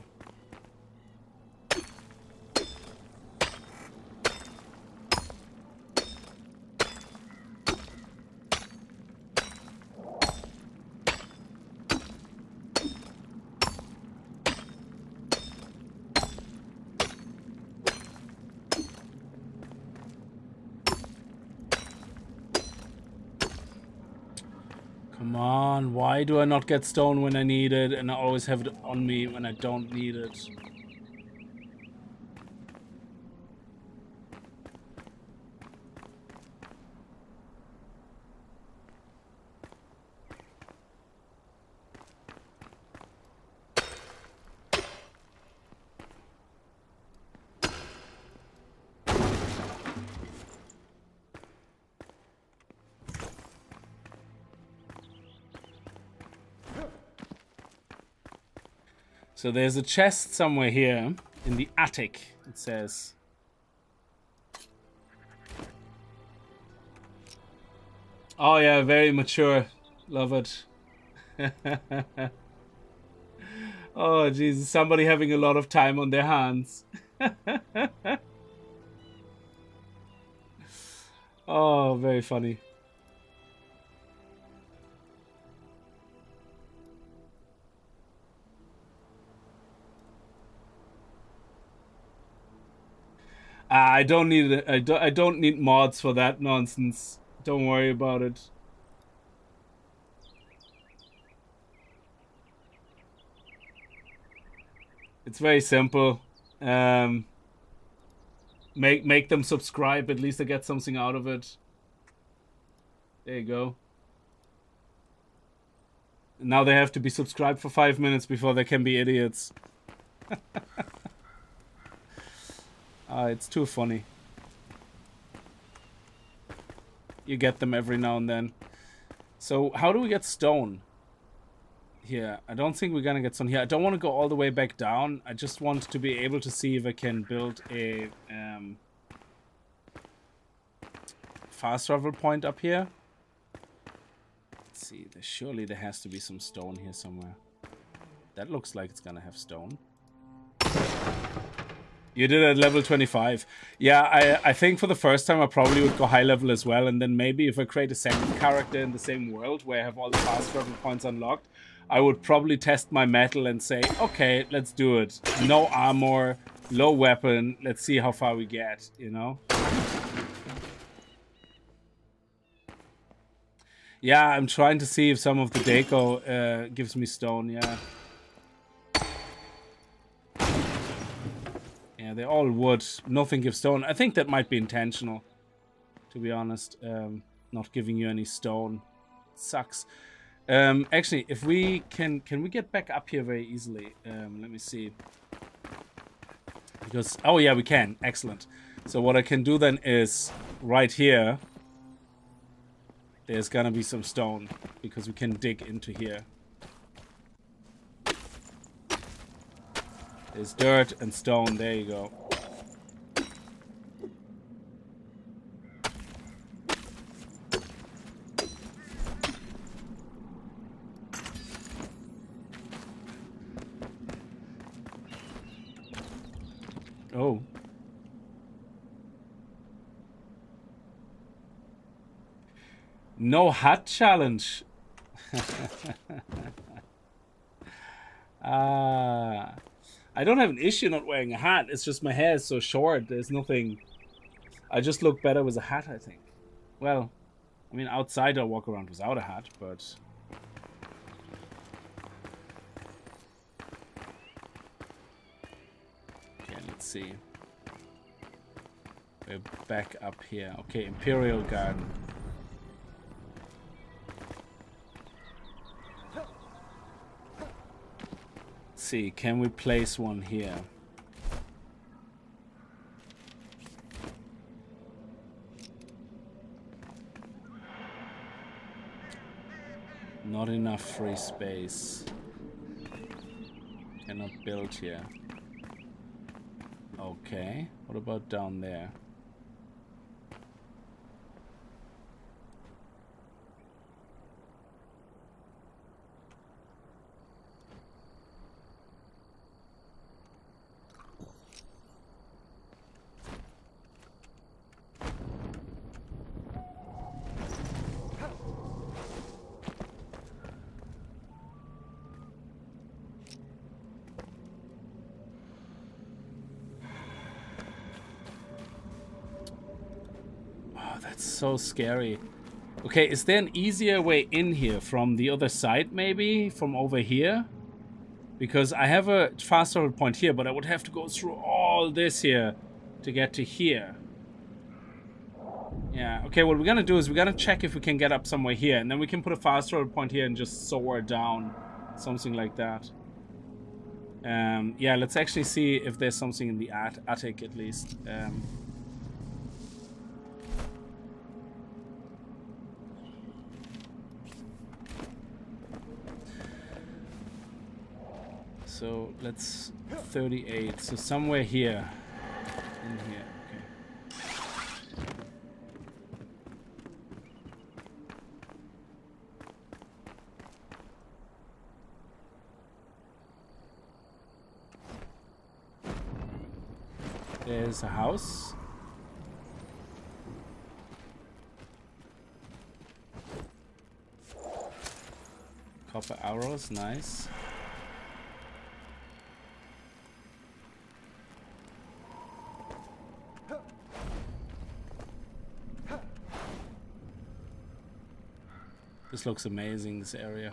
on, why do I not get stone when I need it, and I always have it on me when I don't need it? So there's a chest somewhere here, in the attic, it says. Oh yeah, very mature. Love it. Oh Jesus, somebody having a lot of time on their hands. Oh, very funny. I don't need it. I don't need mods for that nonsense. Don't worry about it. It's very simple. Make them subscribe. At least they get something out of it. There you go. Now they have to be subscribed for 5 minutes before they can be idiots. It's too funny. You get them every now and then. So how do we get stone? Here, I don't think we're gonna get stone here. I don't want to go all the way back down. I just want to be able to see if I can build a fast travel point up here. Let's see, surely there has to be some stone here somewhere. That looks like it's gonna have stone. You did it at level 25. Yeah, I think for the first time I probably would go high level as well. And then maybe if I create a second character in the same world where I have all the fast travel points unlocked, I would probably test my metal and say, okay, let's do it. No armor, low weapon. Let's see how far we get, you know? Yeah, I'm trying to see if some of the deco gives me stone, yeah. Yeah, they all wood. Nothing gives stone. I think that might be intentional, to be honest. Not giving you any stone. Sucks. Actually, if we can we get back up here very easily? Let me see. Because, oh yeah, we can. Excellent. So what I can do then is, right here, there's gonna be some stone, because we can dig into here. There's dirt and stone, there you go. Oh. No hut challenge. Ah. I don't have an issue not wearing a hat. It's just my hair is so short. There's nothing. I just look better with a hat, I think. Well, I mean, outside I walk around without a hat, but... Okay, let's see. We're back up here. Okay, Imperial Garden. See, can we place one here? Not enough free space. Cannot build here. Okay, what about down there? So scary. Okay, is there an easier way in here from the other side, maybe? From over here? Because I have a fast travel point here, but I would have to go through all this here to get to here. Yeah, okay, what we're gonna do is we're gonna check if we can get up somewhere here, and then we can put a fast travel point here and just soar down, something like that. Yeah, let's actually see if there's something in the attic at least. So let's 38, so somewhere here, in here. There's a house. Copper arrows, nice. This looks amazing, this area.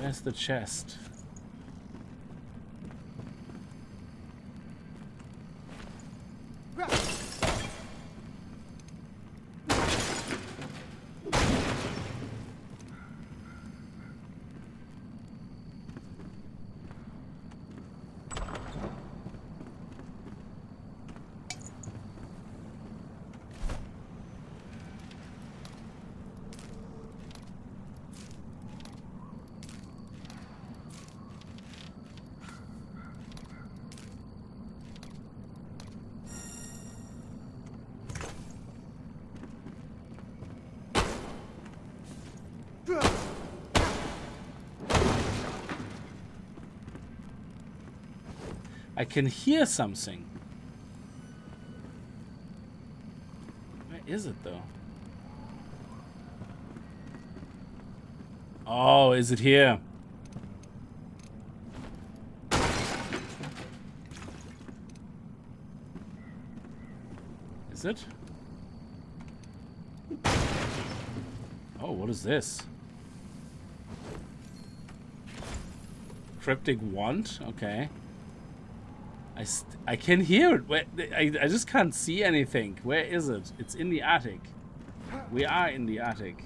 Where's the chest? I can hear something. Where is it though? Oh, is it here? Is it? Oh, what is this? Cryptic wand? Okay. I can hear it. I just can't see anything. Where is it? It's in the attic. We are in the attic.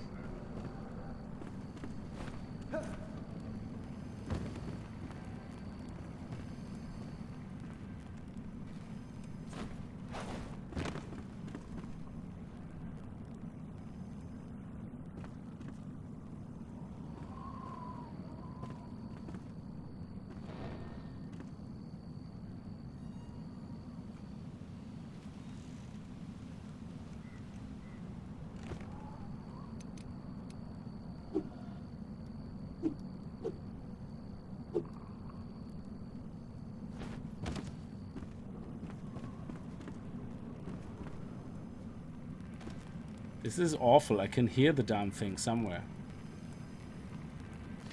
This is awful. I can hear the damn thing somewhere.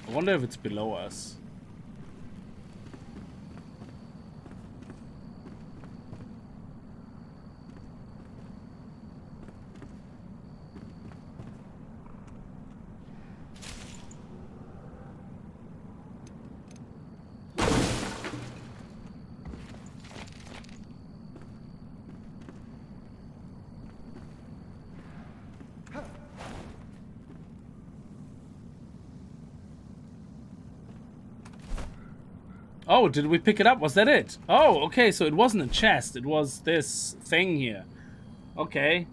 I wonder if it's below us. Oh, did we pick it up? Was that it? Oh, okay, so it wasn't a chest. It was this thing here. Okay.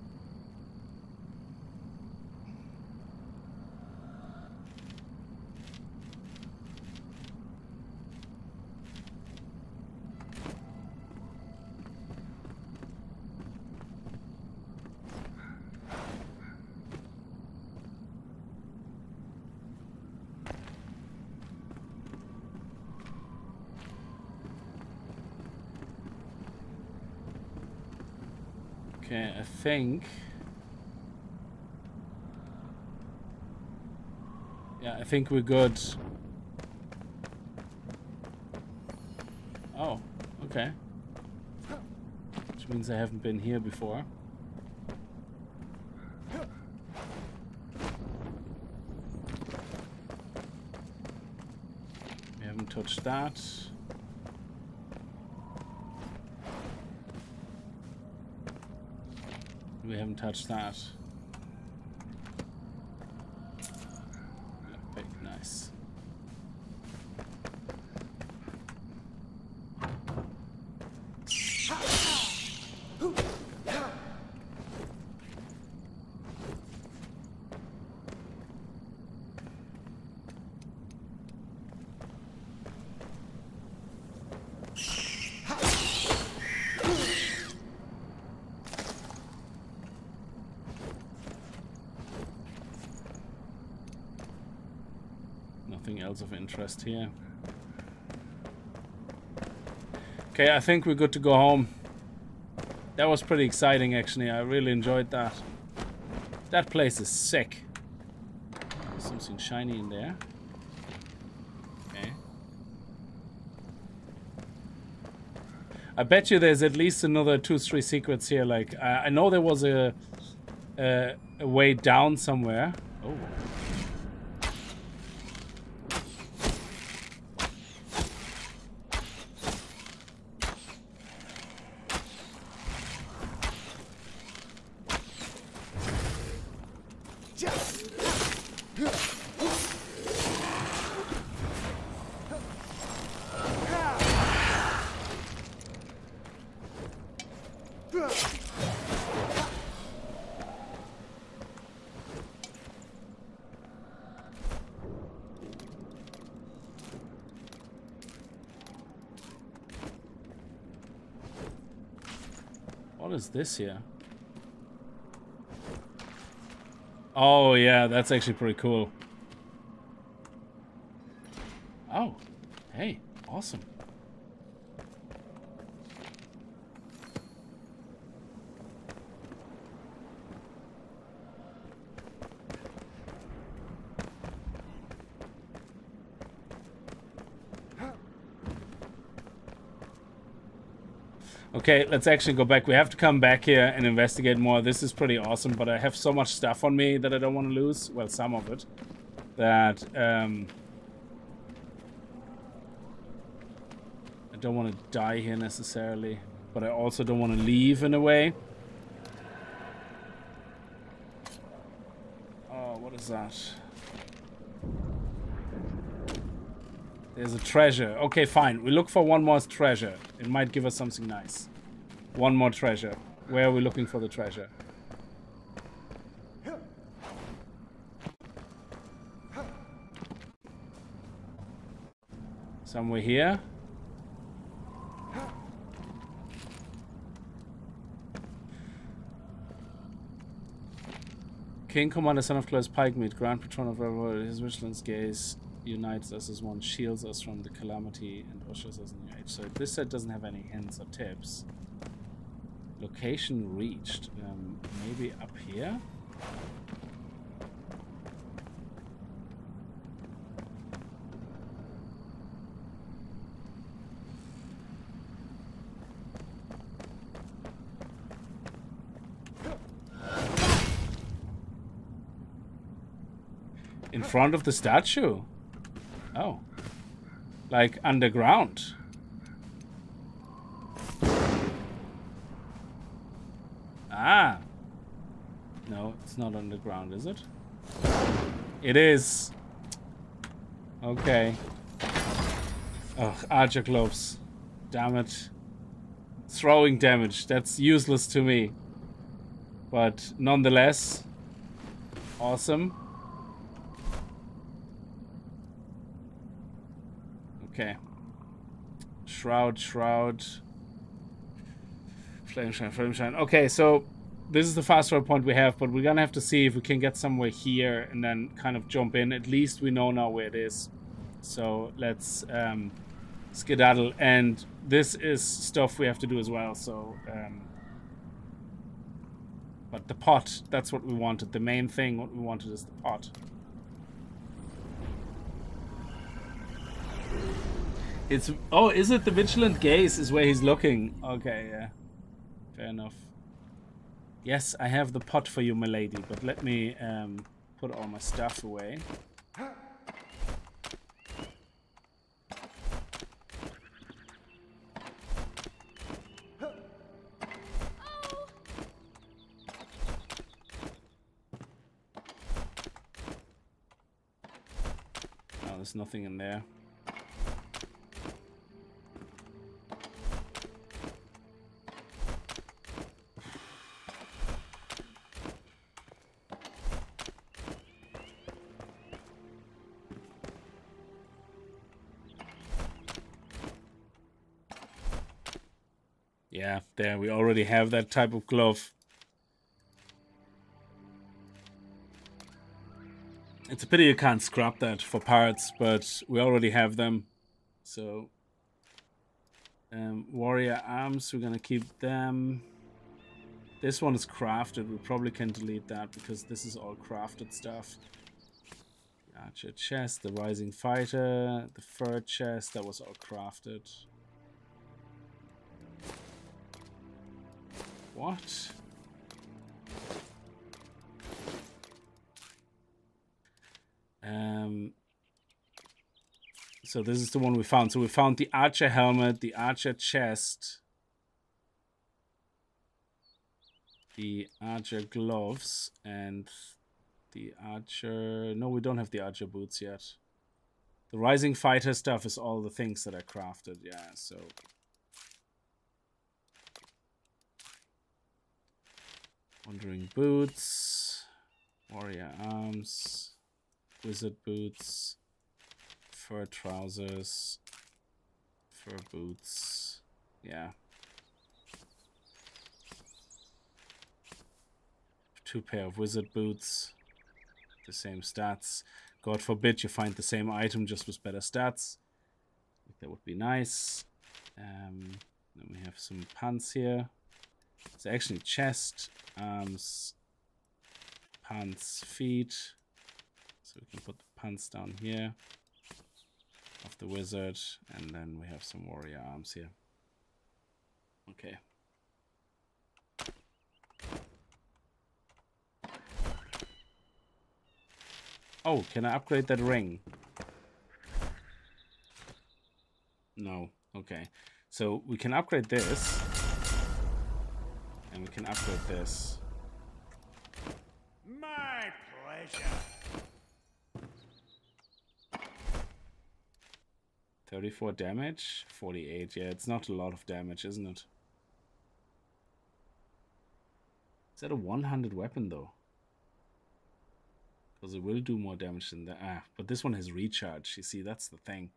Okay, I think... yeah, I think we're good. Oh, okay. Which means I haven't been here before. We haven't touched that. We haven't touched that. Big, nice. Of interest here. Okay, I think we're good to go home. That was pretty exciting, actually. I really enjoyed that. That place is sick. There's something shiny in there. Okay. I bet you there's at least another 2-3 secrets here. Like I know there was a way down somewhere. Oh. What is this here? Oh yeah, that's actually pretty cool. Oh, hey, awesome. Okay, let's actually go back. We have to come back here and investigate more. This is pretty awesome, but I have so much stuff on me that I don't want to lose. Well, some of it. That I don't want to die here necessarily, but I also don't want to leave in a way. Oh, what is that? There's a treasure. Okay, fine. We look for one more treasure. It might give us something nice. One more treasure. Where are we looking for the treasure? Somewhere here. King Commander, son of Klaus Pikemeat, Grand Patron of Revel, his vigilance gaze unites us as one, shields us from the calamity, and ushers us in the age. So this set doesn't have any hints or tips. Location reached. Maybe up here? In front of the statue? Oh, like underground. Ah, no, it's not underground, is it? It is. Okay. Oh, archer gloves. Damn it. Throwing damage. That's useless to me. But nonetheless, awesome. Okay. Shroud. Flameshine. Okay, so this is the fast forward point we have, but we're gonna have to see if we can get somewhere here and then kind of jump in. At least we know now where it is. So let's skedaddle. And this is stuff we have to do as well, so But the pot, that's what we wanted. The main thing, what we wanted is the pot. It's... Oh, is it the vigilant gaze is where he's looking? Okay, yeah. Fair enough. Yes, I have the pot for you, milady, but let me put all my stuff away. There's nothing in there. Yeah, there, we already have that type of glove. It's a pity you can't scrap that for parts, but we already have them. So, warrior arms, we're going to keep them. This one is crafted. We probably can delete that because this is all crafted stuff. Archer chest, the rising fighter, the fur chest, that was all crafted. What? So this is the one we found. So we found the archer helmet, the archer chest, the archer gloves, and the archer... No, we don't have the archer boots yet. The rising fighter stuff is all the things that I crafted. Yeah, so... Wandering boots, warrior arms... Wizard boots, fur trousers, fur boots, yeah. 2 pair of wizard boots, the same stats. God forbid you find the same item just with better stats. That would be nice. Then we have some pants here. It's actually chest, arms, pants, feet. So we can put the pants down here of the wizard, and then we have some warrior arms here. Okay. Oh, can I upgrade that ring? No. Okay. So we can upgrade this, and we can upgrade this. My pleasure. 34 damage, 48. Yeah, it's not a lot of damage, isn't it? Is that a one-handed weapon, though? Because it will do more damage than that. Ah, but this one has recharge. You see, that's the thing.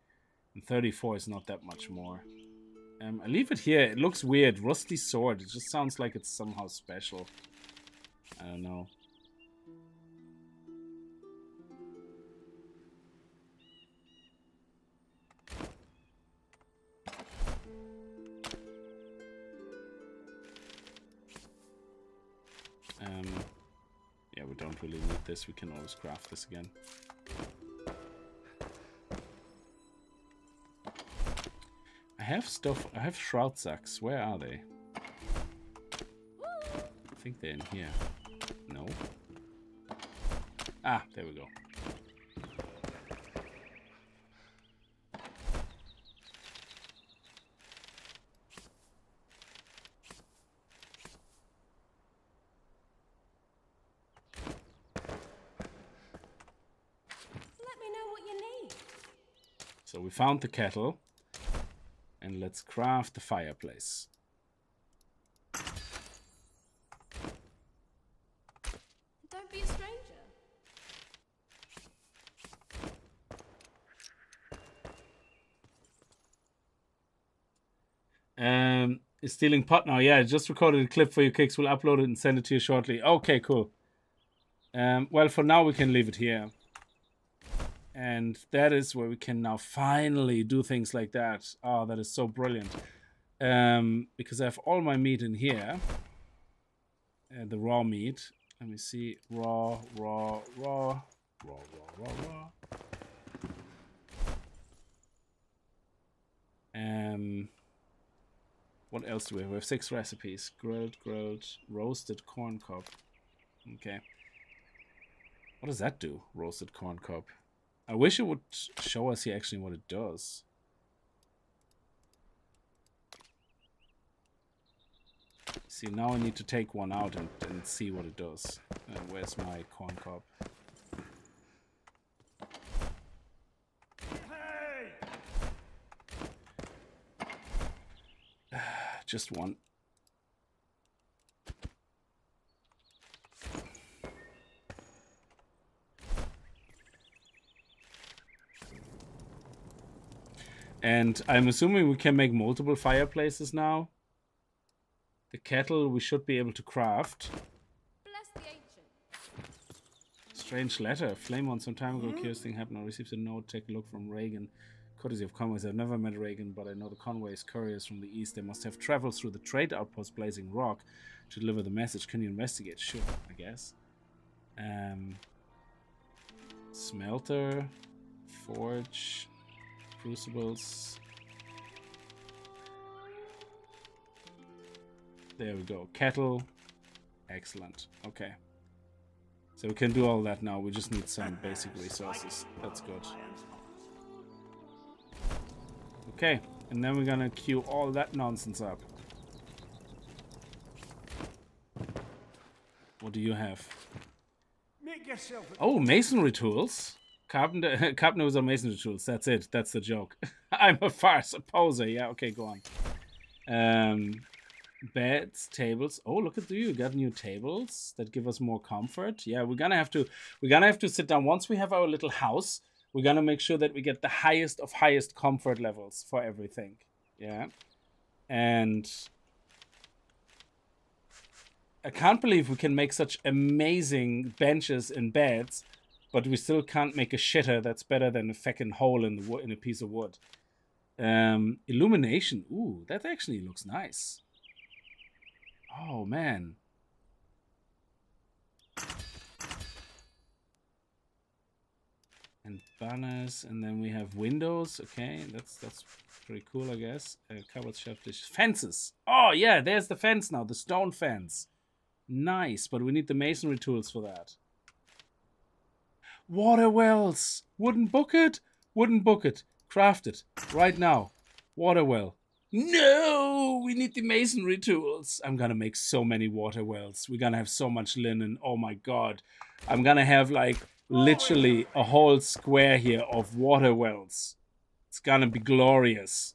And 34 is not that much more. I leave it here. It looks weird. Rusty sword. It just sounds like it's somehow special. I don't know. Yeah, we don't really need this. We can always craft this again. I have stuff. I have shroud sacks. Where are they? I think they're in here. No. Ah, there we go. We found the kettle, and let's craft the fireplace. Don't be a stranger. Is stealing pot now? Yeah, I just recorded a clip for you, Kicks. We'll upload it and send it to you shortly. Okay, cool. Well, for now we can leave it here. And that is where we can now finally do things like that. Oh, that is so brilliant. Because I have all my meat in here. the raw meat. Let me see. Raw. What else do we have? We have 6 recipes. Grilled, roasted corn cob. Okay. What does that do? Roasted corn cob. I wish it would show us here actually what it does. See, now I need to take one out and see what it does. Where's my corn cob? Just one. And I'm assuming we can make multiple fireplaces now. The kettle we should be able to craft. Strange letter. Flame on some time ago. Curious thing happened. I received a note. Take a look from Reagan. Courtesy of Conway's. I've never met Reagan, but I know the Conway's couriers from the east. They must have traveled through the trade outpost Blazing Rock to deliver the message. Can you investigate? Sure, I guess. Smelter, forge, crucibles. There we go. Kettle. Excellent. Okay. So we can do all that now. We just need some basic resources. That's good. Okay, and then we're gonna queue all that nonsense up. What do you have? Make yourself oh, masonry tools. Carpenters are masonry tools. That's it. That's the joke. I'm a farce, a poser. Yeah. Okay, go on. Beds, tables. Oh, look at you. You got new tables that give us more comfort. Yeah, we're gonna have to sit down once we have our little house. We're going to make sure that we get the highest of highest comfort levels for everything. Yeah. And I can't believe we can make such amazing benches and beds, but we still can't make a shitter that's better than a feckin' hole in the wood, in a piece of wood. Illumination. Ooh, that actually looks nice. Oh, man. And banners, and then we have windows. Okay, that's pretty cool, I guess. Cupboards, shelf dish, fences. Oh yeah, there's the fence now, the stone fence. Nice, but we need the masonry tools for that. Water wells, wooden bucket, craft it right now. Water well. No, we need the masonry tools. I'm gonna make so many water wells. We're gonna have so much linen. Oh my god, I'm gonna have like literally a whole square here of water wells. It's gonna be glorious.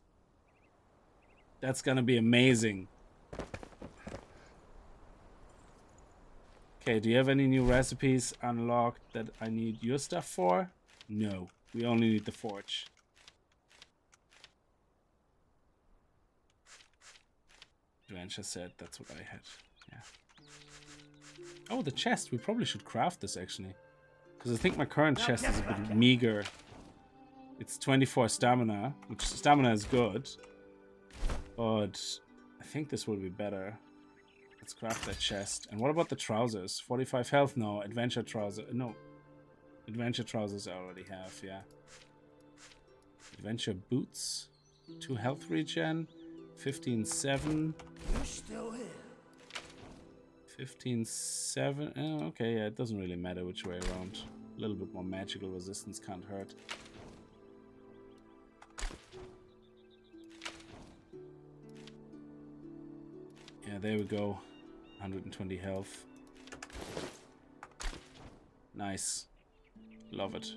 That's gonna be amazing. Okay, do you have any new recipes unlocked that I need your stuff for? No, we only need the forge. Adventure set, that's what I had. Yeah. Oh, the chest. We probably should craft this actually. Because I think my current chest is a bit meager. It's 24 stamina, which stamina is good. But I think this will be better. Let's craft that chest. And what about the trousers? 45 health? No, adventure trousers. No, adventure trousers I already have, yeah. Adventure boots. 2 health regen. 15-7. You're still here. 15-7. Oh, okay, yeah, it doesn't really matter which way around. A little bit more magical resistance can't hurt. Yeah, there we go. 120 health. Nice. Love it.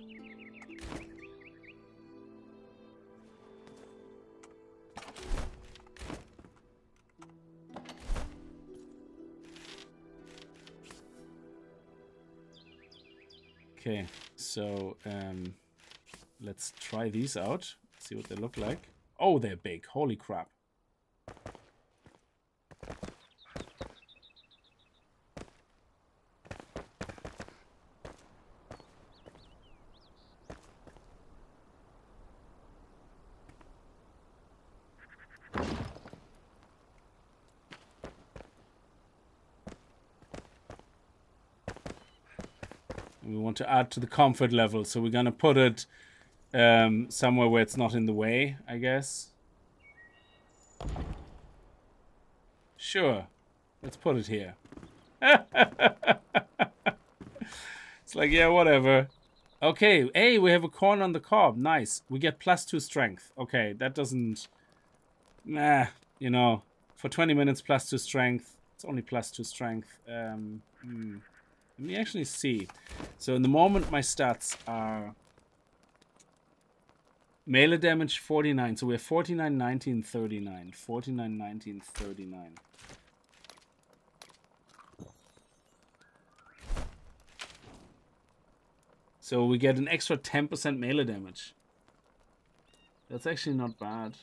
Okay, so let's try these out, see what they look like. Oh, they're big. Holy crap. We want to add to the comfort level, so we're going to put it somewhere where it's not in the way, I guess. Sure. Let's put it here. It's like, yeah, whatever. Okay, hey, we have a corn on the cob. Nice. We get +2 strength. Okay, that doesn't... Nah, you know, for 20 minutes +2 strength. It's only +2 strength. Let me actually see. So in the moment, my stats are... Melee damage 49. So we have 49, 19, 39. 49, 19, 39. So we get an extra 10% melee damage. That's actually not bad.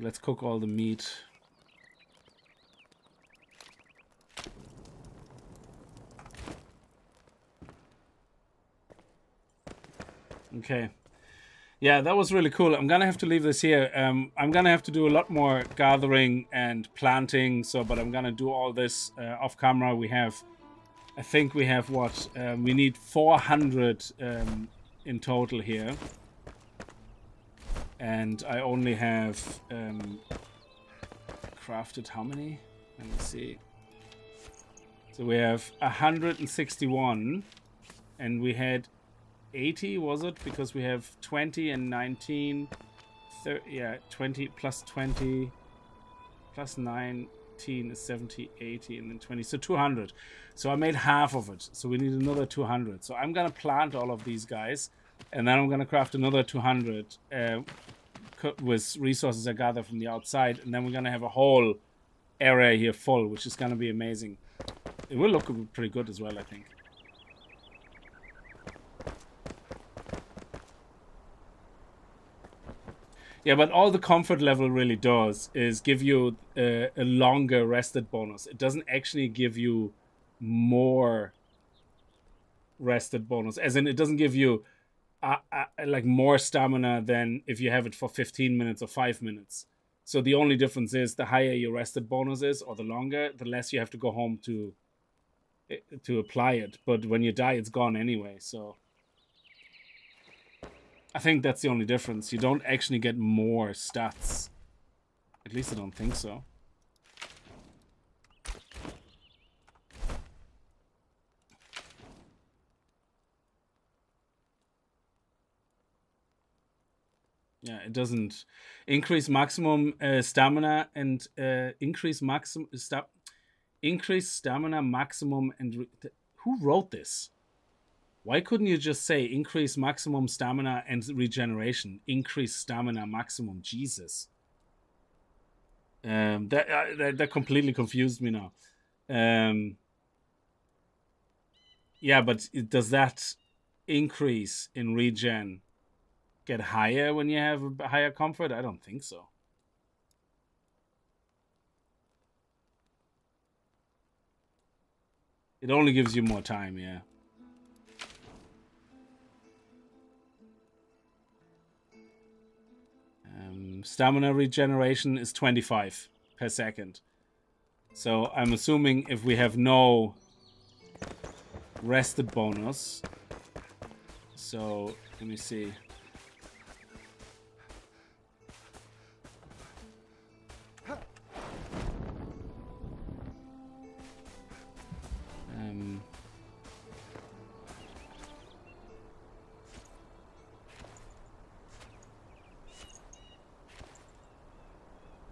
Let's cook all the meat. Okay. Yeah, that was really cool. I'm going to have to leave this here. I'm going to have to do a lot more gathering and planting. So, but I'm going to do all this off camera. We have, I think we have what? We need 400 in total here. And I only have crafted how many? Let me see. So we have 161 and we had 80, was it? Because we have 20 and 19, 30, yeah, 20 plus 19 is 70, 80, and then 20, so 200. So I made half of it, so we need another 200. So I'm gonna plant all of these guys, and then I'm gonna craft another 200 with resources I gather from the outside, and then we're gonna have a whole area here full, which is gonna be amazing. It will look pretty good as well, I think. Yeah, but all the comfort level really does is give you a longer rested bonus. It doesn't actually give you more rested bonus. As in, it doesn't give you like more stamina than if you have it for 15 minutes or 5 minutes. So the only difference is the higher your rested bonus is or the longer, the less you have to go home to apply it. But when you die, it's gone anyway, so... I think that's the only difference. You don't actually get more stats. At least I don't think so. Yeah, it doesn't increase maximum stamina and increase stamina maximum and who wrote this? Why couldn't you just say increase maximum stamina and regeneration? Increase stamina maximum. Jesus. That completely confused me now. Yeah, but does that increase in regen get higher when you have a higher comfort? I don't think so. It only gives you more time, yeah. Stamina regeneration is 25 per second. So I'm assuming if we have no rested bonus. So let me see.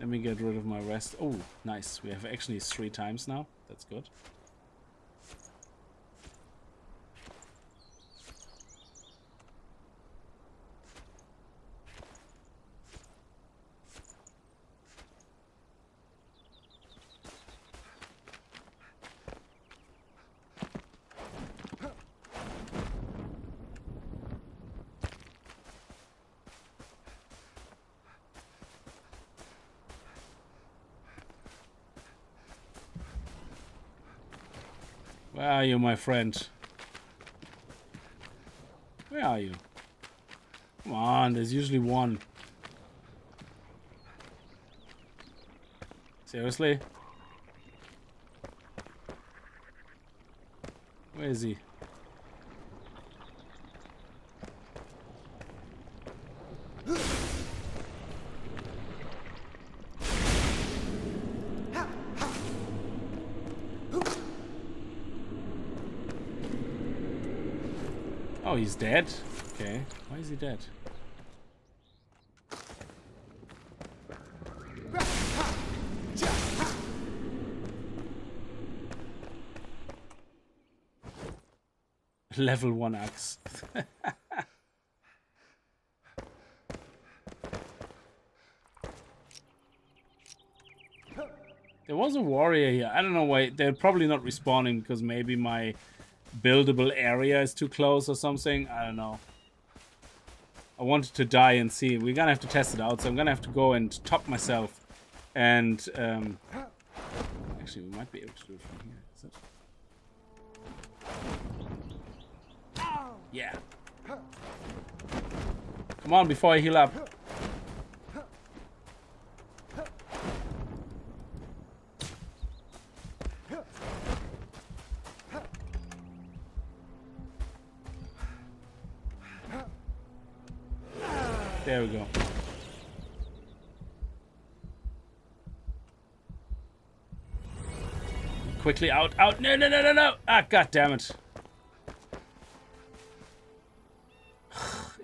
Let me get rid of my rest. Oh, nice. We have actually 3 times now. That's good. Where are you, my friend? Where are you? Come on, there's usually one. Seriously? Where is he? Oh, he's dead? Okay. Why is he dead? Level 1 axe. There was a warrior here. I don't know why. They're probably not respawning because maybe my buildable area is too close or something. I don't know. I wanted to die and see. We're gonna have to test it out. So I'm gonna have to go and top myself. And actually, we might be able to do it from here. Is it? Yeah. Come on, before I heal up. There we go. Quickly out, out. No, no, no, no, no. Ah, God damn it.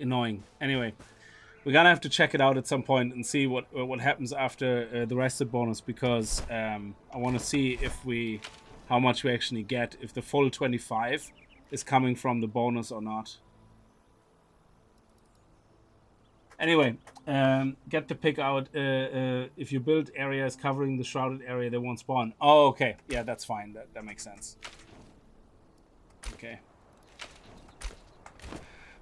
Annoying. Anyway, we're gonna have to check it out at some point and see what happens after the rested bonus, because I want to see if we, how much we actually get, if the full 25 is coming from the bonus or not. Anyway, get the pick out. If your build area is covering the shrouded area, they won't spawn. Oh, okay. Yeah, that's fine. That makes sense. Okay.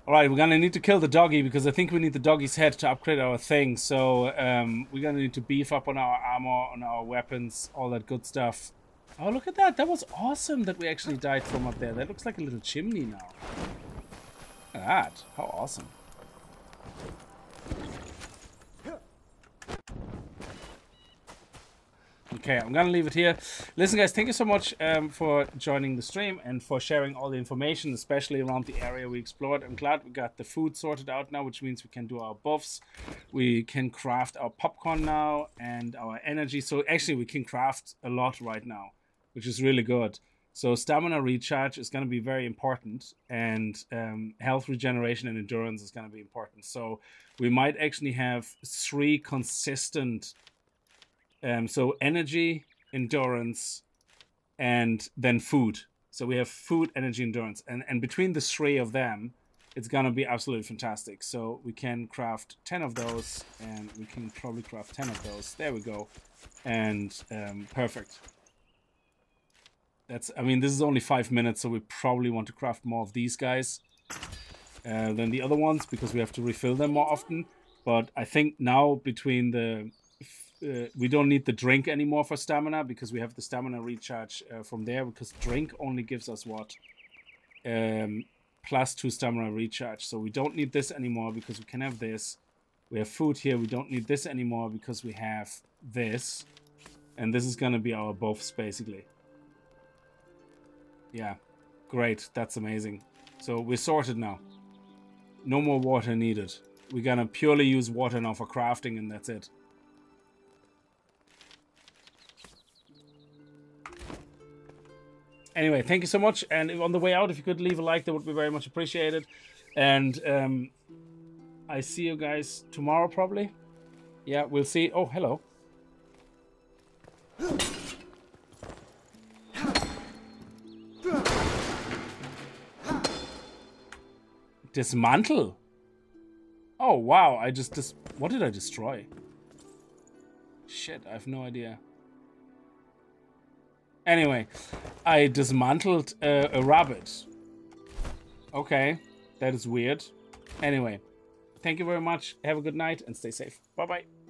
Alright, we're gonna need to kill the doggy because I think we need the doggy's head to upgrade our thing. So we're gonna need to beef up on our armor, on our weapons, all that good stuff. Oh, look at that. That was awesome that we actually died from up there. That looks like a little chimney now. Look at that. How awesome. Okay, I'm gonna leave it here. Listen, guys, thank you so much for joining the stream and for sharing all the information, especially around the area we explored. I'm glad we got the food sorted out now, which means we can do our buffs. We can craft our popcorn now and our energy. So actually, we can craft a lot right now, which is really good. So stamina recharge is going to be very important, and health regeneration and endurance is going to be important. So we might actually have 3 consistent... so energy, endurance, and then food. So we have food, energy, endurance. And between the 3 of them, it's going to be absolutely fantastic. So we can craft 10 of those, and we can probably craft 10 of those. There we go. And perfect. That's, I mean, this is only 5 minutes, so we probably want to craft more of these guys than the other ones, because we have to refill them more often. But I think now between the... we don't need the drink anymore for stamina, because we have the stamina recharge from there, because drink only gives us what? +2 stamina recharge. So we don't need this anymore because we can have this. We have food here. We don't need this anymore because we have this. And this is going to be our buffs, basically. Yeah, great. That's amazing. So we're sorted now. No more water needed. We're going to purely use water now for crafting, and that's it. Anyway, thank you so much. And on the way out, if you could leave a like, that would be very much appreciated. And I see you guys tomorrow, probably. Yeah, we'll see. Oh, hello. Dismantle. Oh, wow. I just... what did I destroy? Shit, I have no idea. Anyway, I dismantled a rabbit. Okay, that is weird. Anyway, thank you very much. Have a good night and stay safe. Bye-bye.